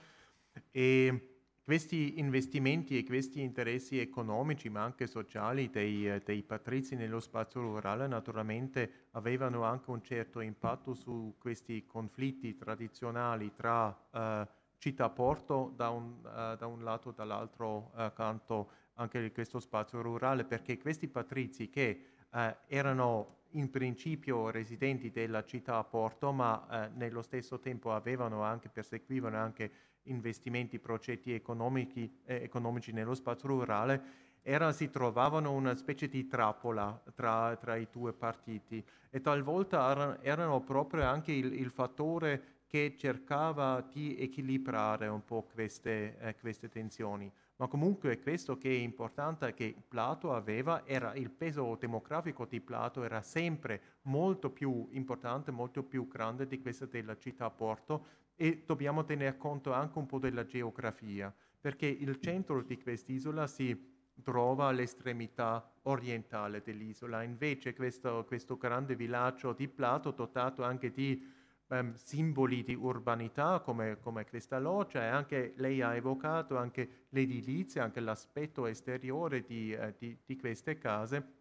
e questi investimenti e questi interessi economici ma anche sociali dei, dei patrizi nello spazio rurale naturalmente avevano anche un certo impatto su questi conflitti tradizionali tra uh, città-porto da, uh, da un lato e dall'altro uh, canto anche questo spazio rurale, perché questi patrizi che uh, erano in principio residenti della città a porto, ma eh, nello stesso tempo avevano anche, perseguivano anche investimenti, progetti economici, eh, economici nello spazio rurale, era, si trovavano una specie di trappola tra, tra i due partiti, e talvolta erano, erano proprio anche il, il fattore che cercava di equilibrare un po' queste, eh, queste tensioni. Ma comunque questo che è importante, che Plato aveva, era il peso demografico di Plato era sempre molto più importante, molto più grande di questa della città-porto, e dobbiamo tener conto anche un po' della geografia, perché il centro di quest'isola si trova all'estremità orientale dell'isola. Invece questo, questo grande villaggio di Plato, dotato anche di um, simboli di urbanità come, come questa loggia, e anche lei ha evocato anche l'edilizia, anche l'aspetto esteriore di, eh, di, di queste case,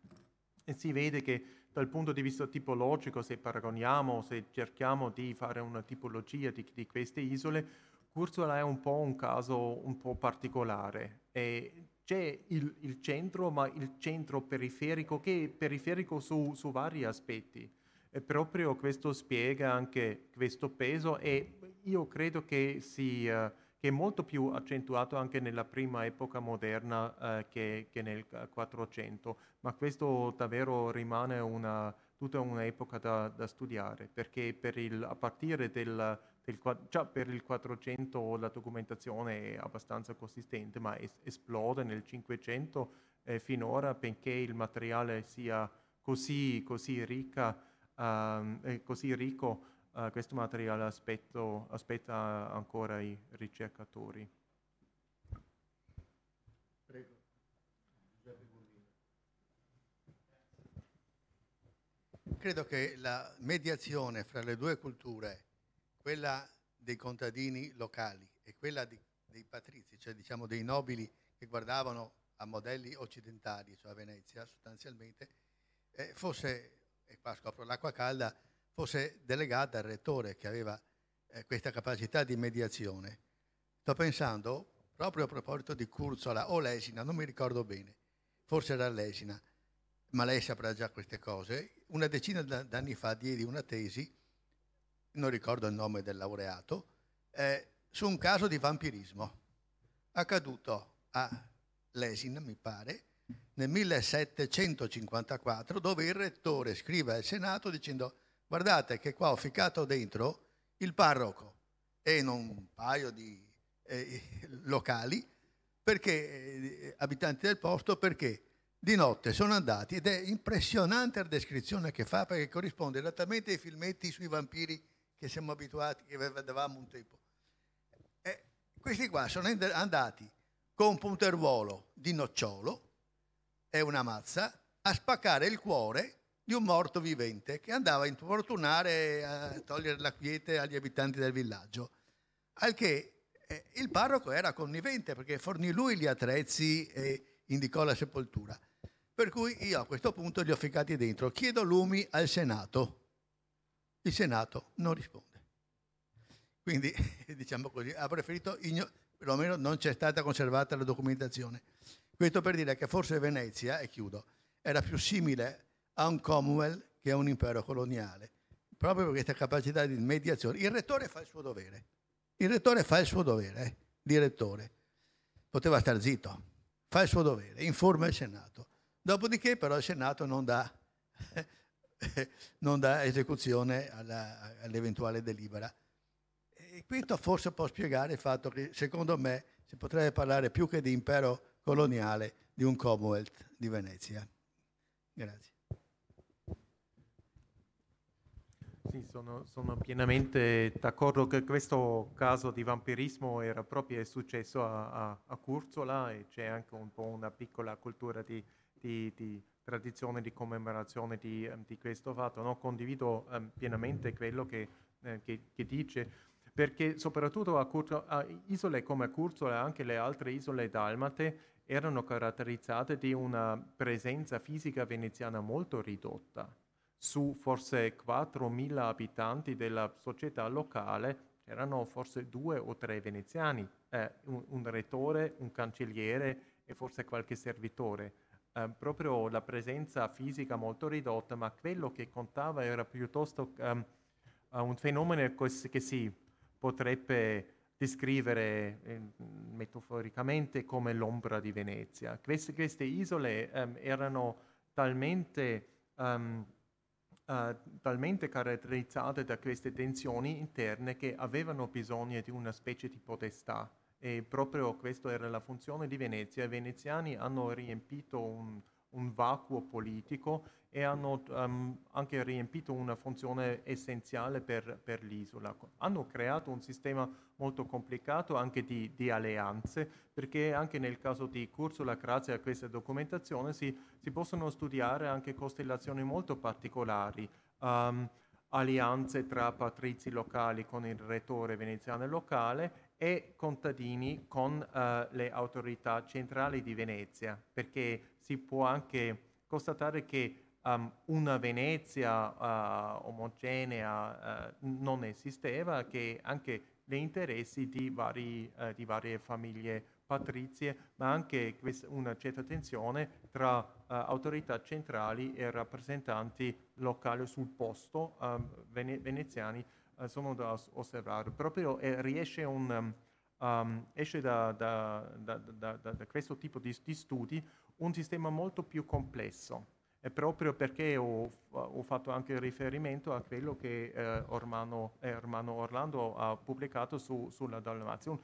e si vede che dal punto di vista tipologico, se paragoniamo, se cerchiamo di fare una tipologia di, di queste isole, Cursola è un po' un caso un po' particolare. E c'è il, il centro, ma il centro periferico, che è periferico su, su vari aspetti. E proprio questo spiega anche questo peso, e io credo che, si, uh, che è molto più accentuato anche nella prima epoca moderna uh, che, che nel Quattrocento. Ma questo davvero rimane una, tutta un'epoca da, da studiare, perché per il, a partire del... Del, già per il Quattrocento la documentazione è abbastanza consistente, ma es, esplode nel Cinquecento eh, finora, benché il materiale sia così, così, ricca, uh, così ricco, uh, questo materiale aspetto, aspetta ancora i ricercatori. Prego. Credo che la mediazione fra le due culture, quella dei contadini locali e quella di, dei patrizi, cioè diciamo dei nobili che guardavano a modelli occidentali, cioè a Venezia sostanzialmente, eh, fosse, e qua scopro l'acqua calda, fosse delegata al rettore, che aveva eh, questa capacità di mediazione. Sto pensando, proprio a proposito di Curzola o Lesina, non mi ricordo bene, forse era Lesina, ma lei saprà già queste cose, una decina d'anni fa diedi una tesi, non ricordo il nome del laureato, eh, su un caso di vampirismo accaduto a Lesina, mi pare, nel millesettecentocinquantaquattro, dove il rettore scrive al Senato dicendo: guardate che qua ho ficcato dentro il parroco e non un paio di eh, locali, perché eh, abitanti del posto, perché di notte sono andati, ed è impressionante la descrizione che fa, perché corrisponde esattamente ai filmetti sui vampiri che siamo abituati, che vedevamo un tempo. E questi qua sono andati con un punteruolo di nocciolo e una mazza a spaccare il cuore di un morto vivente che andava a infortunare, a togliere la quiete agli abitanti del villaggio, al che eh, il parroco era connivente, perché fornì lui gli attrezzi e indicò la sepoltura. Per cui io a questo punto li ho ficcati dentro, chiedo lumi al Senato. Il Senato non risponde. Quindi, diciamo così, ha preferito, perlomeno non c'è stata conservata la documentazione. Questo per dire che forse Venezia, e chiudo, era più simile a un Commonwealth che a un impero coloniale, proprio per questa capacità di mediazione. Il rettore fa il suo dovere, il rettore fa il suo dovere, eh, di rettore. Poteva star zitto, fa il suo dovere, informa il Senato. Dopodiché però il Senato non dà, non dà esecuzione all'eventuale all delibera. E questo forse può spiegare il fatto che, secondo me, si potrebbe parlare più che di impero coloniale, di un Commonwealth di Venezia. Grazie. Sì, sono, sono pienamente d'accordo che questo caso di vampirismo era proprio successo a, a, a Curzola, e c'è anche un po' una piccola cultura di... Di, di tradizione di commemorazione di, di questo fatto. No? Condivido um, pienamente quello che, eh, che, che dice, perché soprattutto a, Curzola, a isole come Curzola e anche le altre isole dalmate erano caratterizzate di una presenza fisica veneziana molto ridotta. Su forse quattromila abitanti della società locale c'erano forse due o tre veneziani, eh, un, un rettore, un cancelliere e forse qualche servitore. Uh, proprio la presenza fisica molto ridotta, ma quello che contava era piuttosto um, un fenomeno che si potrebbe descrivere eh, metaforicamente come l'ombra di Venezia. Queste, queste isole um, erano talmente, um, uh, talmente caratterizzate da queste tensioni interne che avevano bisogno di una specie di potestà. E proprio questa era la funzione di Venezia. I veneziani hanno riempito un, un vacuo politico e hanno um, anche riempito una funzione essenziale per, per l'isola. Hanno creato un sistema molto complicato anche di, di alleanze, perché anche nel caso di Cursola, grazie a questa documentazione, si, si possono studiare anche costellazioni molto particolari, um, alleanze tra patrizi locali con il retore veneziano locale e contadini con uh, le autorità centrali di Venezia, perché si può anche constatare che um, una Venezia uh, omogenea uh, non esisteva, che anche gli interessi di, vari, uh, di varie famiglie patrizie, ma anche una certa tensione tra uh, autorità centrali e rappresentanti locali sul posto um, vene veneziani sono da osservare. Proprio eh, riesce un, um, esce da, da, da, da, da, da questo tipo di, di studi un sistema molto più complesso, e proprio perché ho, ho fatto anche riferimento a quello che eh, Ermanno, Ermanno Orlando ha pubblicato su, sulla Dalmazia, un,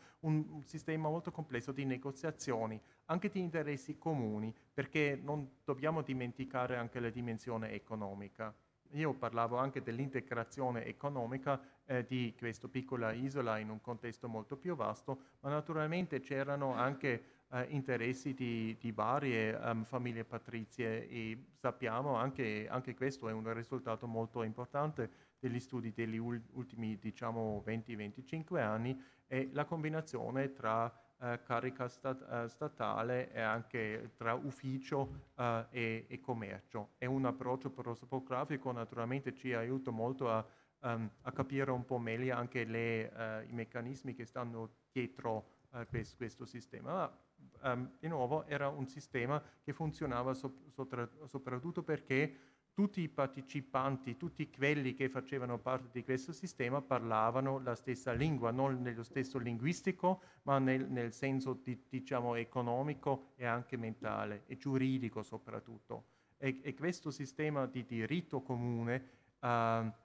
un sistema molto complesso di negoziazioni, anche di interessi comuni, perché non dobbiamo dimenticare anche la dimensione economica. Io parlavo anche dell'integrazione economica eh, di questa piccola isola in un contesto molto più vasto, ma naturalmente c'erano anche eh, interessi di, di varie um, famiglie patrizie, e sappiamo anche, anche questo è un risultato molto importante degli studi degli ultimi, diciamo, venti venticinque anni, e la combinazione tra eh, carica stat- statale e anche tra ufficio eh, e, e commercio. È un approccio prosopografico, naturalmente ci aiuta molto a, um, a capire un po' meglio anche le, uh, i meccanismi che stanno dietro uh, questo, questo sistema. Ma, um, di nuovo, era un sistema che funzionava so so soprattutto perché tutti i partecipanti, tutti quelli che facevano parte di questo sistema parlavano la stessa lingua, non nello stesso linguistico, ma nel, nel senso di, diciamo, economico e anche mentale e giuridico soprattutto. E, e questo sistema di diritto comune uh,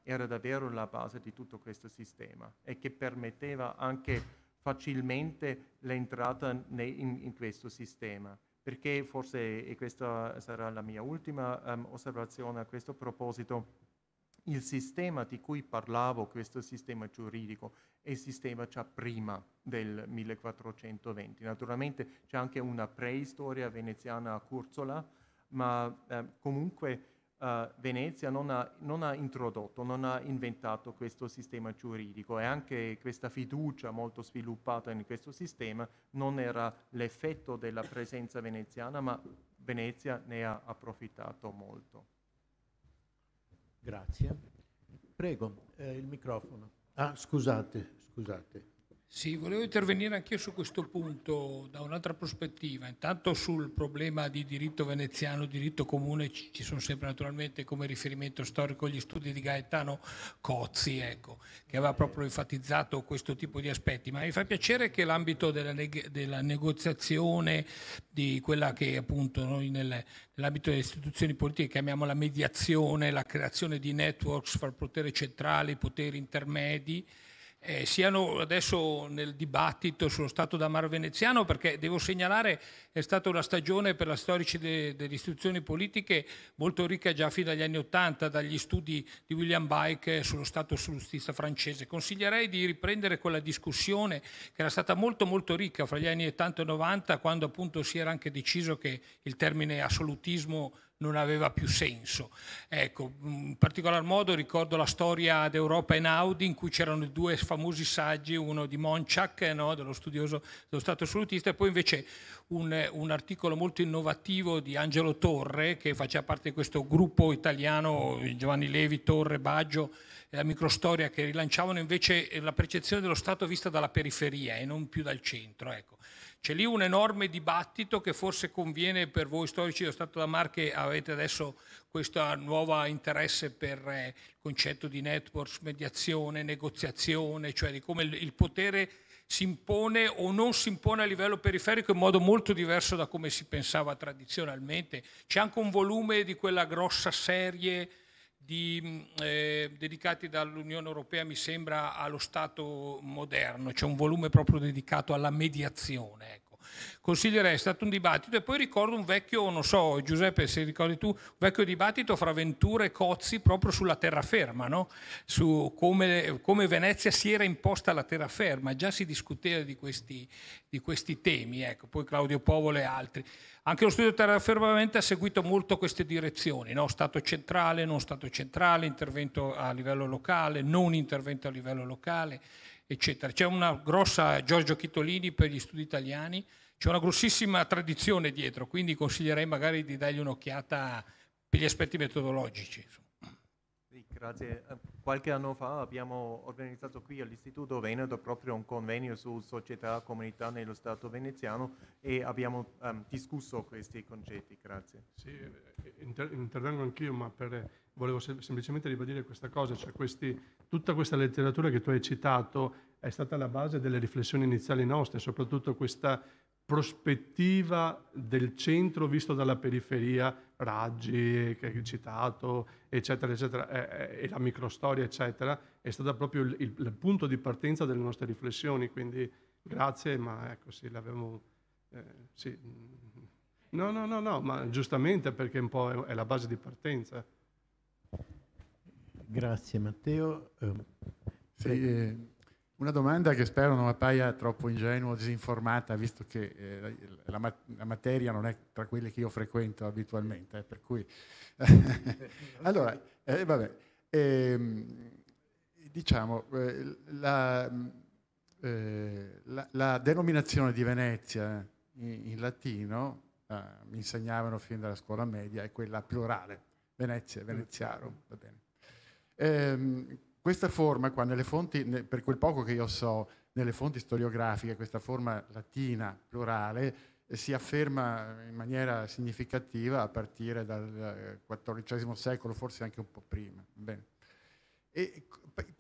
era davvero la base di tutto questo sistema, e che permetteva anche facilmente l'entrata in, in questo sistema. Perché forse, e questa sarà la mia ultima um, osservazione a questo proposito, il sistema di cui parlavo, questo sistema giuridico, è il sistema già prima del millequattrocentoventi. Naturalmente c'è anche una preistoria veneziana a Curzola, ma um, comunque uh, Venezia non ha, non ha introdotto, non ha inventato questo sistema giuridico, e anche questa fiducia molto sviluppata in questo sistema non era l'effetto della presenza veneziana, ma Venezia ne ha approfittato molto. Grazie. Prego, eh, il microfono. Ah, scusate, scusate. Sì, volevo intervenire anch'io su questo punto da un'altra prospettiva. Intanto sul problema di diritto veneziano, diritto comune, ci sono sempre naturalmente come riferimento storico gli studi di Gaetano Cozzi, ecco, che aveva proprio enfatizzato questo tipo di aspetti. Ma mi fa piacere che l'ambito della, neg della negoziazione, di quella che appunto noi nel, nell'ambito delle istituzioni politiche chiamiamo la mediazione, la creazione di networks fra potere centrale e poteri intermedi, Eh, siano adesso nel dibattito sullo stato da mare veneziano, perché devo segnalare è stata una stagione per la storici de, delle istituzioni politiche molto ricca già fino agli anni Ottanta, dagli studi di William Bike sullo stato solstizio francese. Consiglierei di riprendere quella discussione che era stata molto molto ricca fra gli anni ottanta e novanta, quando appunto si era anche deciso che il termine assolutismo non aveva più senso. Ecco, in particolar modo ricordo la storia d'Europa e Naudi, in cui c'erano due famosi saggi, uno di Monchak, no, dello studioso dello Stato assolutista, e poi invece un, un articolo molto innovativo di Angelo Torre, che faceva parte di questo gruppo italiano, Giovanni Levi, Torre, Baggio, la microstoria, che rilanciavano invece la percezione dello Stato vista dalla periferia e non più dal centro. Ecco. C'è lì un enorme dibattito che forse conviene per voi storici dello Stato da Mare, che avete adesso questo nuovo interesse per il concetto di networks, mediazione, negoziazione, cioè di come il potere si impone o non si impone a livello periferico in modo molto diverso da come si pensava tradizionalmente. C'è anche un volume di quella grossa serie Di, eh, dedicati dall'Unione Europea, mi sembra, allo Stato moderno, c'è un volume proprio dedicato alla mediazione. Ecco. consiglierei, è stato un dibattito, e poi ricordo un vecchio, non so Giuseppe se ricordi tu, un vecchio dibattito fra Ventura e Cozzi proprio sulla terraferma, no? Su come, come Venezia si era imposta la terraferma, già si discuteva di questi, di questi temi, ecco. Poi Claudio Povolo e altri. Anche lo studio terrafermamento ha seguito molto queste direzioni, no? Stato centrale, non stato centrale, intervento a livello locale, non intervento a livello locale, eccetera. C'è una grossa, Giorgio Chitolini per gli studi italiani, c'è una grossissima tradizione dietro, quindi consiglierei magari di dargli un'occhiata per gli aspetti metodologici. Sì, grazie. Qualche anno fa abbiamo organizzato qui all'Istituto Veneto proprio un convegno su società e comunità nello Stato veneziano e abbiamo um, discusso questi concetti. Grazie. Sì, inter intervengo anch'io, ma per, volevo sem semplicemente ribadire questa cosa, cioè questi, tutta questa letteratura che tu hai citato è stata la base delle riflessioni iniziali nostre, soprattutto questa prospettiva del centro visto dalla periferia, Raggi che hai citato, eccetera, eccetera, e, e la microstoria, eccetera, è stata proprio il, il, il punto di partenza delle nostre riflessioni. Quindi grazie, ma ecco sì, l'avevamo. Eh, sì. No, no, no, no, ma giustamente perché un po' è, è la base di partenza. Grazie Matteo. Sì, eh... Una domanda che spero non appaia troppo ingenua o disinformata, visto che eh, la, mat la materia non è tra quelle che io frequento abitualmente, eh, per cui... allora, eh, vabbè, ehm, diciamo, eh, la, eh, la, la denominazione di Venezia in, in latino, eh, mi insegnavano fin dalla scuola media, è quella plurale, Venezia, veneziarum, va bene. Ehm, Questa forma qua, nelle fonti, per quel poco che io so, nelle fonti storiografiche, questa forma latina, plurale, si afferma in maniera significativa a partire dal quattordicesimo secolo, forse anche un po' prima. Bene. E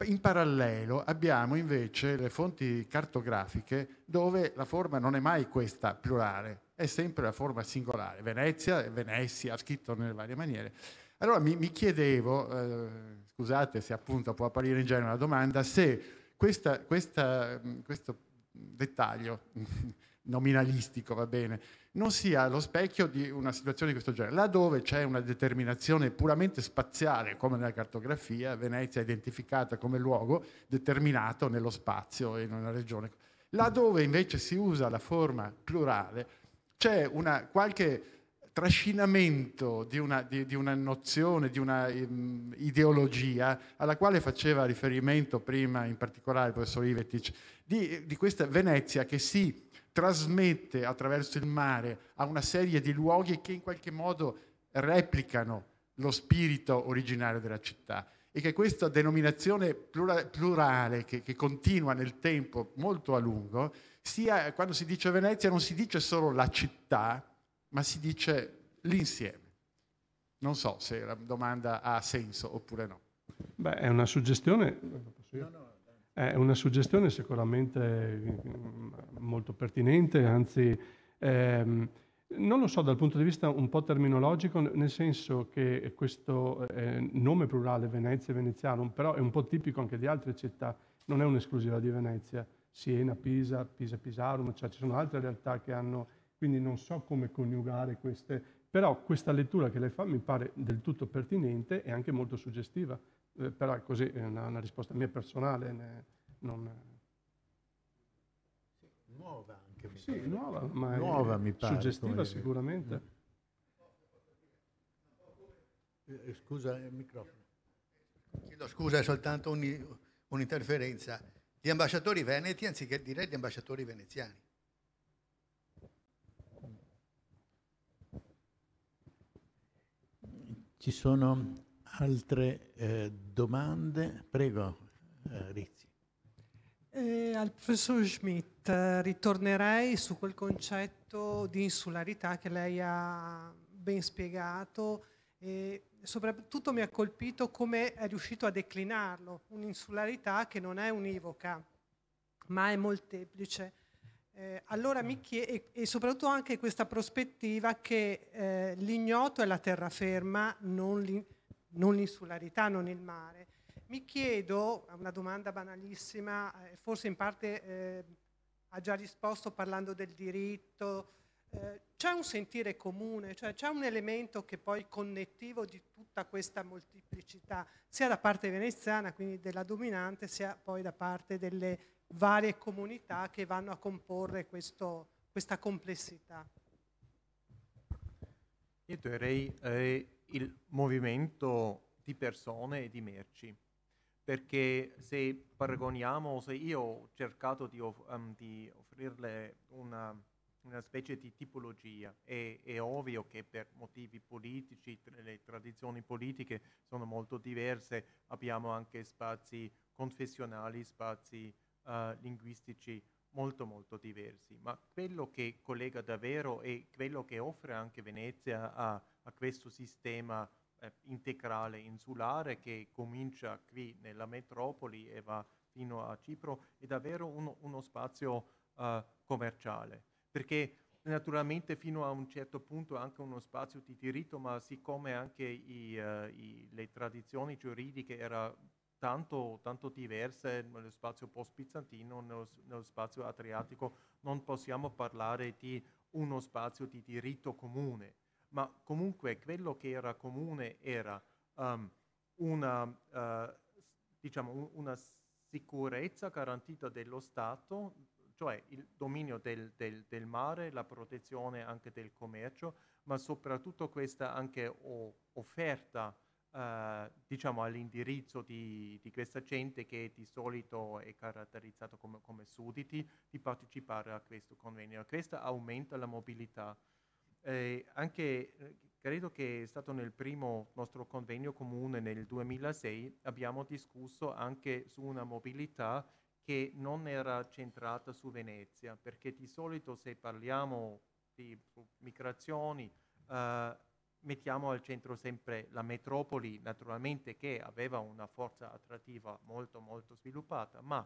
in parallelo abbiamo invece le fonti cartografiche dove la forma non è mai questa plurale, è sempre la forma singolare. Venezia, Venecia, scritto nelle varie maniere. Allora mi, mi chiedevo, eh, scusate se appunto può apparire ingenua la domanda, se questa, questa, questo dettaglio nominalistico, va bene, non sia lo specchio di una situazione di questo genere, laddove c'è una determinazione puramente spaziale, come nella cartografia, Venezia è identificata come luogo determinato nello spazio e in una regione. Laddove invece si usa la forma plurale, c'è una qualche... trascinamento di una, di, di una nozione, di una um, ideologia alla quale faceva riferimento prima in particolare il professor Ivetic, di, di questa Venezia che si trasmette attraverso il mare a una serie di luoghi che in qualche modo replicano lo spirito originario della città, e che questa denominazione plura, plurale che, che continua nel tempo molto a lungo, sia quando si dice Venezia non si dice solo la città, ma si dice l'insieme. Non so se la domanda ha senso oppure no. Beh, è una suggestione, è una suggestione sicuramente molto pertinente, anzi, ehm, non lo so dal punto di vista un po' terminologico, nel senso che questo eh, nome plurale Venezia e Venezianum, però è un po' tipico anche di altre città, non è un'esclusiva di Venezia, Siena, Pisa, Pisa Pisarum, cioè ci sono altre realtà che hanno... Quindi non so come coniugare queste, però questa lettura che lei fa mi pare del tutto pertinente e anche molto suggestiva, eh, però così è una, una risposta mia personale, ne, non... Nuova anche, mi sì, pare. Nuova, ma nuova, mi pare, suggestiva sicuramente. Eh, scusa il microfono. Chiedo scusa, è soltanto un'interferenza. Gli ambasciatori veneti anziché dire gli ambasciatori veneziani. Ci sono altre eh, domande? Prego, eh, Rizzi. Eh, al professor Schmitt, eh, ritornerei su quel concetto di insularità che lei ha ben spiegato e soprattutto mi ha colpito come è riuscito a declinarlo, un'insularità che non è univoca, ma è molteplice. Eh, allora mi chiedo, e soprattutto anche questa prospettiva che eh, l'ignoto è la terraferma, non l'insularità, non, non il mare. Mi chiedo, una domanda banalissima, eh, forse in parte eh, ha già risposto parlando del diritto, eh, c'è un sentire comune, cioè c'è un elemento che poi connettivo di tutta questa molteplicità, sia da parte veneziana, quindi della dominante, sia poi da parte delle varie comunità che vanno a comporre questo, questa complessità. Io direi eh, il movimento di persone e di merci, perché se paragoniamo, se io ho cercato di, off um, di offrirle una, una specie di tipologia, è, è ovvio che per motivi politici, le tradizioni politiche sono molto diverse, abbiamo anche spazi confessionali, spazi uh, linguistici molto molto diversi, ma quello che collega davvero e quello che offre anche Venezia a, a questo sistema Eh, integrale insulare che comincia qui nella metropoli e va fino a Cipro è davvero uno, uno spazio eh, commerciale, perché naturalmente fino a un certo punto è anche uno spazio di diritto, ma siccome anche i, eh, i, le tradizioni giuridiche erano tanto, tanto diverse nello spazio post-bizantino, nello, nello spazio adriatico, non possiamo parlare di uno spazio di diritto comune. Ma comunque quello che era comune era um, una, uh, diciamo, una sicurezza garantita dallo Stato, cioè il dominio del, del, del mare, la protezione anche del commercio, ma soprattutto questa anche offerta uh, diciamo, all'indirizzo di, di questa gente che di solito è caratterizzata come, come sudditi, di partecipare a questo convegno. Questa aumenta la mobilità. Eh, anche eh, credo che è stato nel primo nostro convegno comune nel duemilasei, abbiamo discusso anche su una mobilità che non era centrata su Venezia, perché di solito se parliamo di migrazioni eh, mettiamo al centro sempre la metropoli, naturalmente, che aveva una forza attrattiva molto molto sviluppata, ma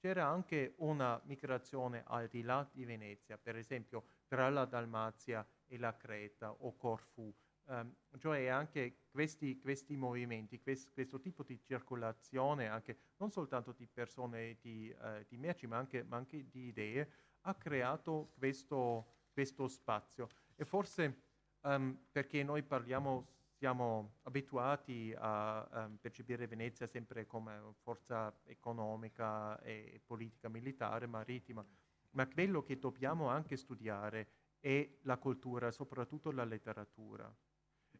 c'era anche una migrazione al di là di Venezia, per esempio tra la Dalmazia e la Creta o Corfù, um, cioè anche questi, questi movimenti, quest, questo tipo di circolazione anche non soltanto di persone e di, uh, di merci, ma anche, ma anche di idee, ha creato questo, questo spazio. E forse um, perché noi parliamo, siamo abituati a um, percepire Venezia sempre come forza economica e politica, militare, marittima, ma quello che dobbiamo anche studiare e la cultura, soprattutto la letteratura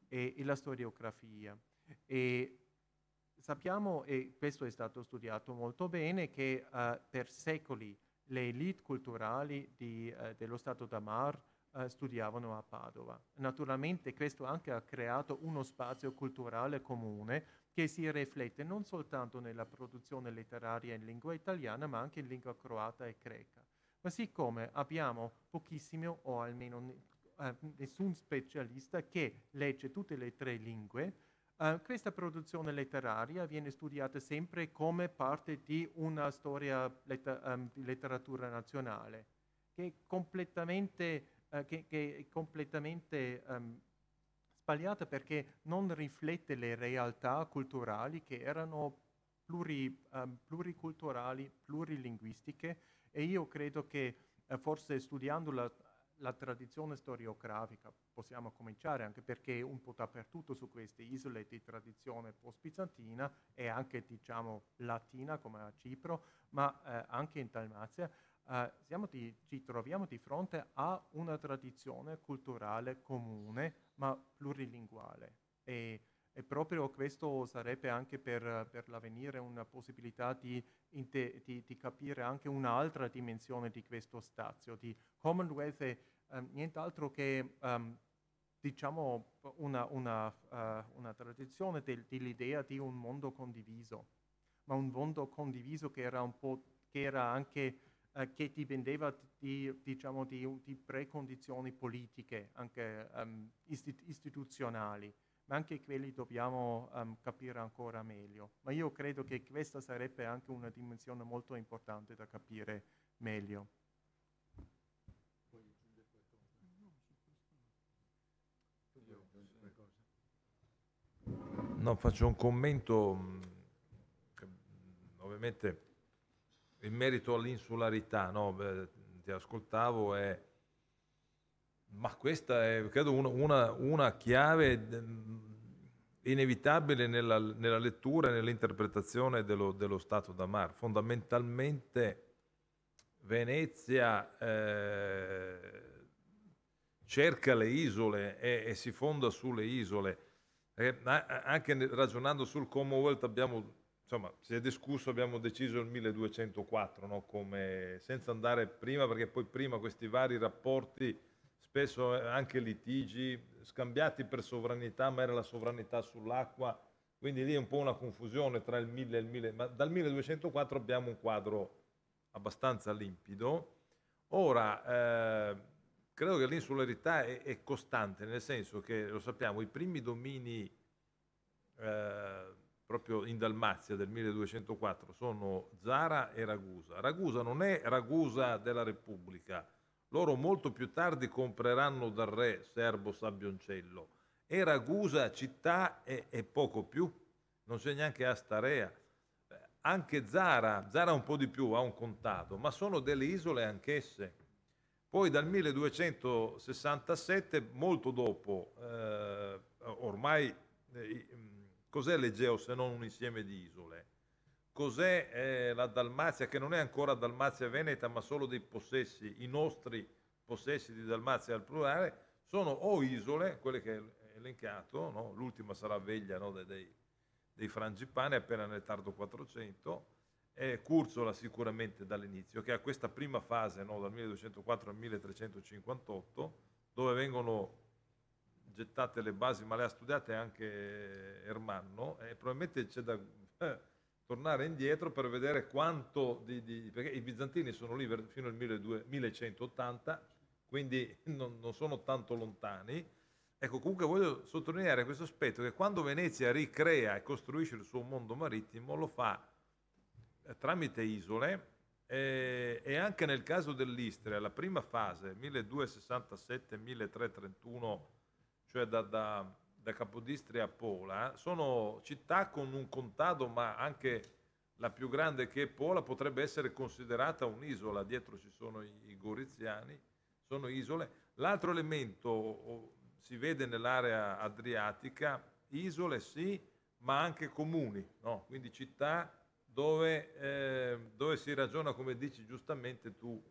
e, e la storiografia. E sappiamo, e questo è stato studiato molto bene, che uh, per secoli le elite culturali di, uh, dello Stato da Mar uh, studiavano a Padova. Naturalmente questo anche ha creato uno spazio culturale comune che si riflette non soltanto nella produzione letteraria in lingua italiana, ma anche in lingua croata e greca. Ma siccome abbiamo pochissimo o almeno eh, nessun specialista che legge tutte le tre lingue, eh, questa produzione letteraria viene studiata sempre come parte di una storia letter um, di letteratura nazionale, che è completamente, eh, che, che è completamente um, sbagliata, perché non riflette le realtà culturali che erano pluri, um, pluriculturali, plurilinguistiche. E io credo che eh, forse studiando la, la tradizione storiografica possiamo cominciare, anche perché un po' dappertutto su queste isole di tradizione post-bizantina e anche, diciamo, latina come a Cipro, ma eh, anche in Dalmazia, eh, siamo di, ci troviamo di fronte a una tradizione culturale comune ma plurilinguale. E, E proprio questo sarebbe anche per, per l'avvenire una possibilità di, di, di capire anche un'altra dimensione di questo spazio, di Commonwealth e um, nient'altro che um, diciamo una, una, uh, una tradizione del, dell'idea di un mondo condiviso, ma un mondo condiviso che era, un po', che era anche, uh, che dipendeva di, diciamo, di, di precondizioni politiche, anche um, istituzionali. Ma anche quelli dobbiamo um, capire ancora meglio. Ma io credo che questa sarebbe anche una dimensione molto importante da capire meglio. No, faccio un commento, ovviamente, in merito all'insularità, no? ti ascoltavo e... ma questa è, credo, una, una chiave inevitabile nella, nella lettura e nell'interpretazione dello, dello stato d'Amar. Fondamentalmente Venezia eh, cerca le isole e, e si fonda sulle isole. Eh, anche ragionando sul Commonwealth abbiamo, insomma, si è discusso, abbiamo deciso il milleduecentoquattro, no? Come, senza andare prima, perché poi prima questi vari rapporti, spesso anche litigi, scambiati per sovranità, ma era la sovranità sull'acqua, quindi lì è un po' una confusione tra il mille e il mille, ma dal milleduecentoquattro abbiamo un quadro abbastanza limpido. Ora, eh, credo che l'insularità è, è costante, nel senso che, lo sappiamo, i primi domini eh, proprio in Dalmazia del milleduecentoquattro sono Zara e Ragusa. Ragusa non è Ragusa della Repubblica, loro molto più tardi compreranno dal re serbo Sabioncello, e Ragusa città è, è poco più, non c'è neanche Astarea. Anche Zara, Zara un po' di più, ha un contado, ma sono delle isole anch'esse. Poi dal milleduecentosessantasette, molto dopo, eh, ormai, eh, cos'è l'Egeo se non un insieme di isole? Cos'è eh, la Dalmazia, che non è ancora Dalmazia Veneta, ma solo dei possessi, i nostri possessi di Dalmazia al plurale, sono o isole, quelle che è elencato, no? L'ultima sarà Veglia, no? dei, dei dei Frangipani, appena nel tardo quattrocento, e Curzola sicuramente dall'inizio, che ha questa prima fase, no, dal milleduecentoquattro al milletrecentocinquantotto, dove vengono gettate le basi, ma le ha studiate anche Ermanno, e probabilmente c'è da eh, tornare indietro per vedere quanto, di, di, perché i bizantini sono lì fino al millecentottanta, quindi non, non sono tanto lontani. Ecco, comunque voglio sottolineare questo aspetto, che quando Venezia ricrea e costruisce il suo mondo marittimo lo fa tramite isole, eh, e anche nel caso dell'Istria, la prima fase, milleduecentosessantasette milletrecentotrentuno, cioè da, da, da Capodistria a Pola, sono città con un contado, ma anche la più grande, che è Pola, potrebbe essere considerata un'isola. Dietro ci sono i, i Goriziani, sono isole. L'altro elemento... si vede nell'area adriatica, isole sì, ma anche comuni, no? Quindi città dove, eh, dove si ragiona, come dici giustamente tu,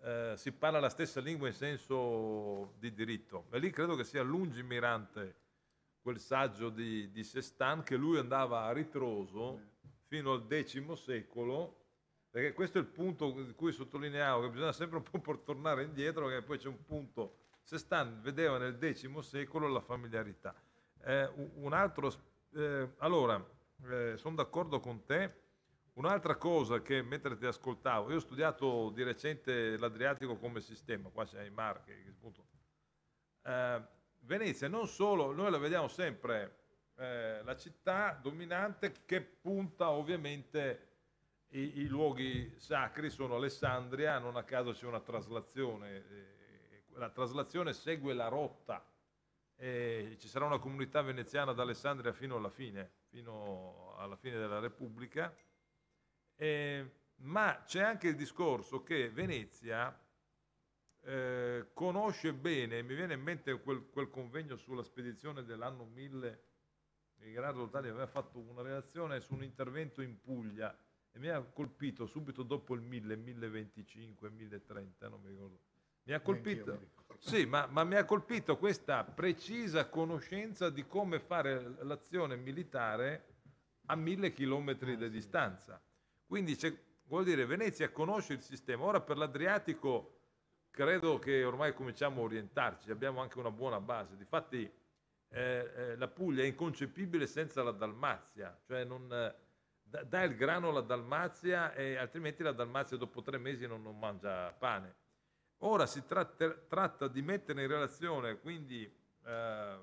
eh, si parla la stessa lingua in senso di diritto. E lì credo che sia lungimirante quel saggio di, di Sestan, che lui andava a ritroso fino al decimo secolo, perché questo è il punto di cui sottolineavo, che bisogna sempre un po' tornare indietro, perché poi c'è un punto... Sestan vedeva nel decimo secolo la familiarità. Eh, un altro, eh, allora, eh, sono d'accordo con te. Un'altra cosa che, mentre ti ascoltavo, io ho studiato di recente l'Adriatico come sistema, qua c'è Aymard, eh, Venezia, non solo, noi la vediamo sempre eh, la città dominante, che punta ovviamente... i, i luoghi sacri, sono Alessandria, non a caso c'è una traslazione, eh, la traslazione segue la rotta, e ci sarà una comunità veneziana da Alessandria fino alla fine, fino alla fine della Repubblica. E, ma c'è anche il discorso che Venezia eh, conosce bene, mi viene in mente quel, quel convegno sulla spedizione dell'anno mille, che Gherardo Ortalli aveva fatto una relazione su un intervento in Puglia, e mi ha colpito subito dopo il mille, mille venticinque, mille trenta, non mi ricordo. Mi ha colpito, sì, ma, ma mi ha colpito questa precisa conoscenza di come fare l'azione militare a mille chilometri di distanza. Quindi, vuol dire, Venezia conosce il sistema. Ora per l'Adriatico credo che ormai cominciamo a orientarci, abbiamo anche una buona base. Difatti eh, eh, la Puglia è inconcepibile senza la Dalmazia, cioè non, eh, dà il grano alla Dalmazia, e altrimenti la Dalmazia dopo tre mesi non, non mangia pane. Ora si tratta, tratta di mettere in relazione quindi eh,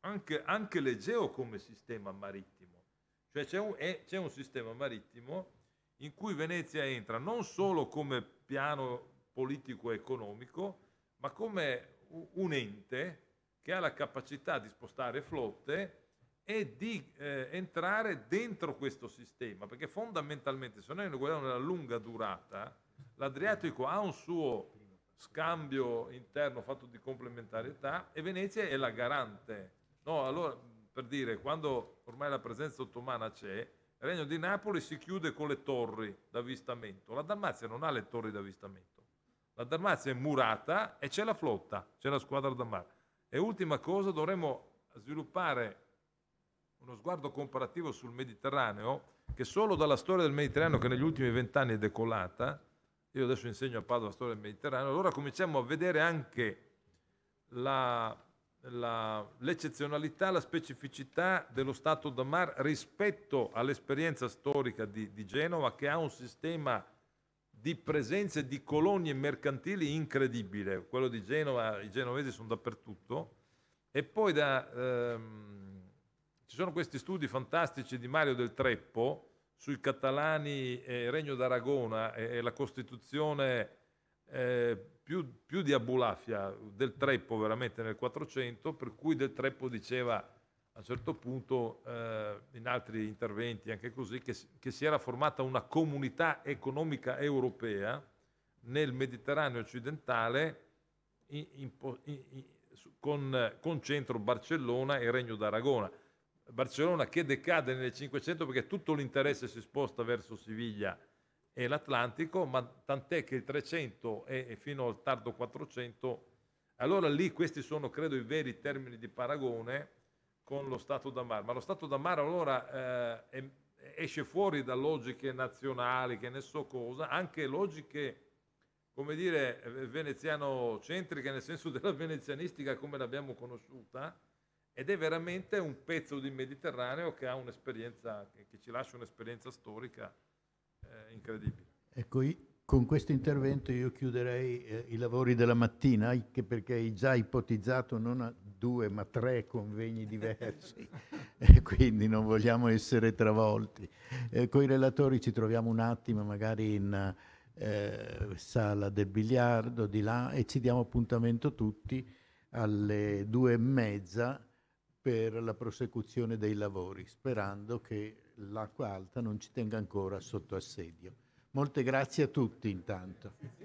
anche, anche l'Egeo come sistema marittimo, cioè c'è un, un sistema marittimo in cui Venezia entra non solo come piano politico-economico, ma come un ente che ha la capacità di spostare flotte e di eh, entrare dentro questo sistema, perché fondamentalmente, se noi lo guardiamo nella lunga durata, l'Adriatico ha un suo scambio interno fatto di complementarietà e Venezia è la garante. No, allora, per dire, quando ormai la presenza ottomana c'è, il Regno di Napoli si chiude con le torri d'avvistamento. La Dalmazia non ha le torri d'avvistamento. La Dalmazia è murata e c'è la flotta, c'è la squadra da mare. E ultima cosa, dovremmo sviluppare uno sguardo comparativo sul Mediterraneo, che solo dalla storia del Mediterraneo, che negli ultimi vent'anni è decollata, io adesso insegno a Padova la storia del Mediterraneo, allora cominciamo a vedere anche l'eccezionalità, la, la, la specificità dello Stato da Mar rispetto all'esperienza storica di, di Genova, che ha un sistema di presenze di colonie mercantili incredibile. Quello di Genova, i genovesi sono dappertutto. E poi da... Ehm, ci sono questi studi fantastici di Mario del Treppo sui catalani e il Regno d'Aragona e, e la Costituzione eh, più, più di Abulafia, del Treppo veramente nel quattrocento, per cui del Treppo diceva a un certo punto, eh, in altri interventi anche così, che, che si era formata una comunità economica europea nel Mediterraneo occidentale in, in, in, in, con, con centro Barcellona e il Regno d'Aragona. Barcellona che decade nel cinquecento perché tutto l'interesse si sposta verso Siviglia e l'Atlantico, ma tant'è che il trecento e fino al tardo quattrocento, allora lì questi sono credo i veri termini di paragone con lo Stato da Mar. Ma lo Stato da Mar allora eh, esce fuori da logiche nazionali, che ne so cosa, anche logiche, come dire, veneziano-centriche, nel senso della venezianistica come l'abbiamo conosciuta, ed è veramente un pezzo di Mediterraneo che ha un'esperienza, che ci lascia un'esperienza storica eh, incredibile. Ecco, io, con questo intervento io chiuderei eh, i lavori della mattina, che perché hai già ipotizzato non due ma tre convegni diversi, eh, quindi non vogliamo essere travolti. Eh, con i relatori ci troviamo un attimo, magari in eh, sala del biliardo di là, e ci diamo appuntamento tutti alle due e mezza per la prosecuzione dei lavori, sperando che l'acqua alta non ci tenga ancora sotto assedio. Molte grazie a tutti intanto.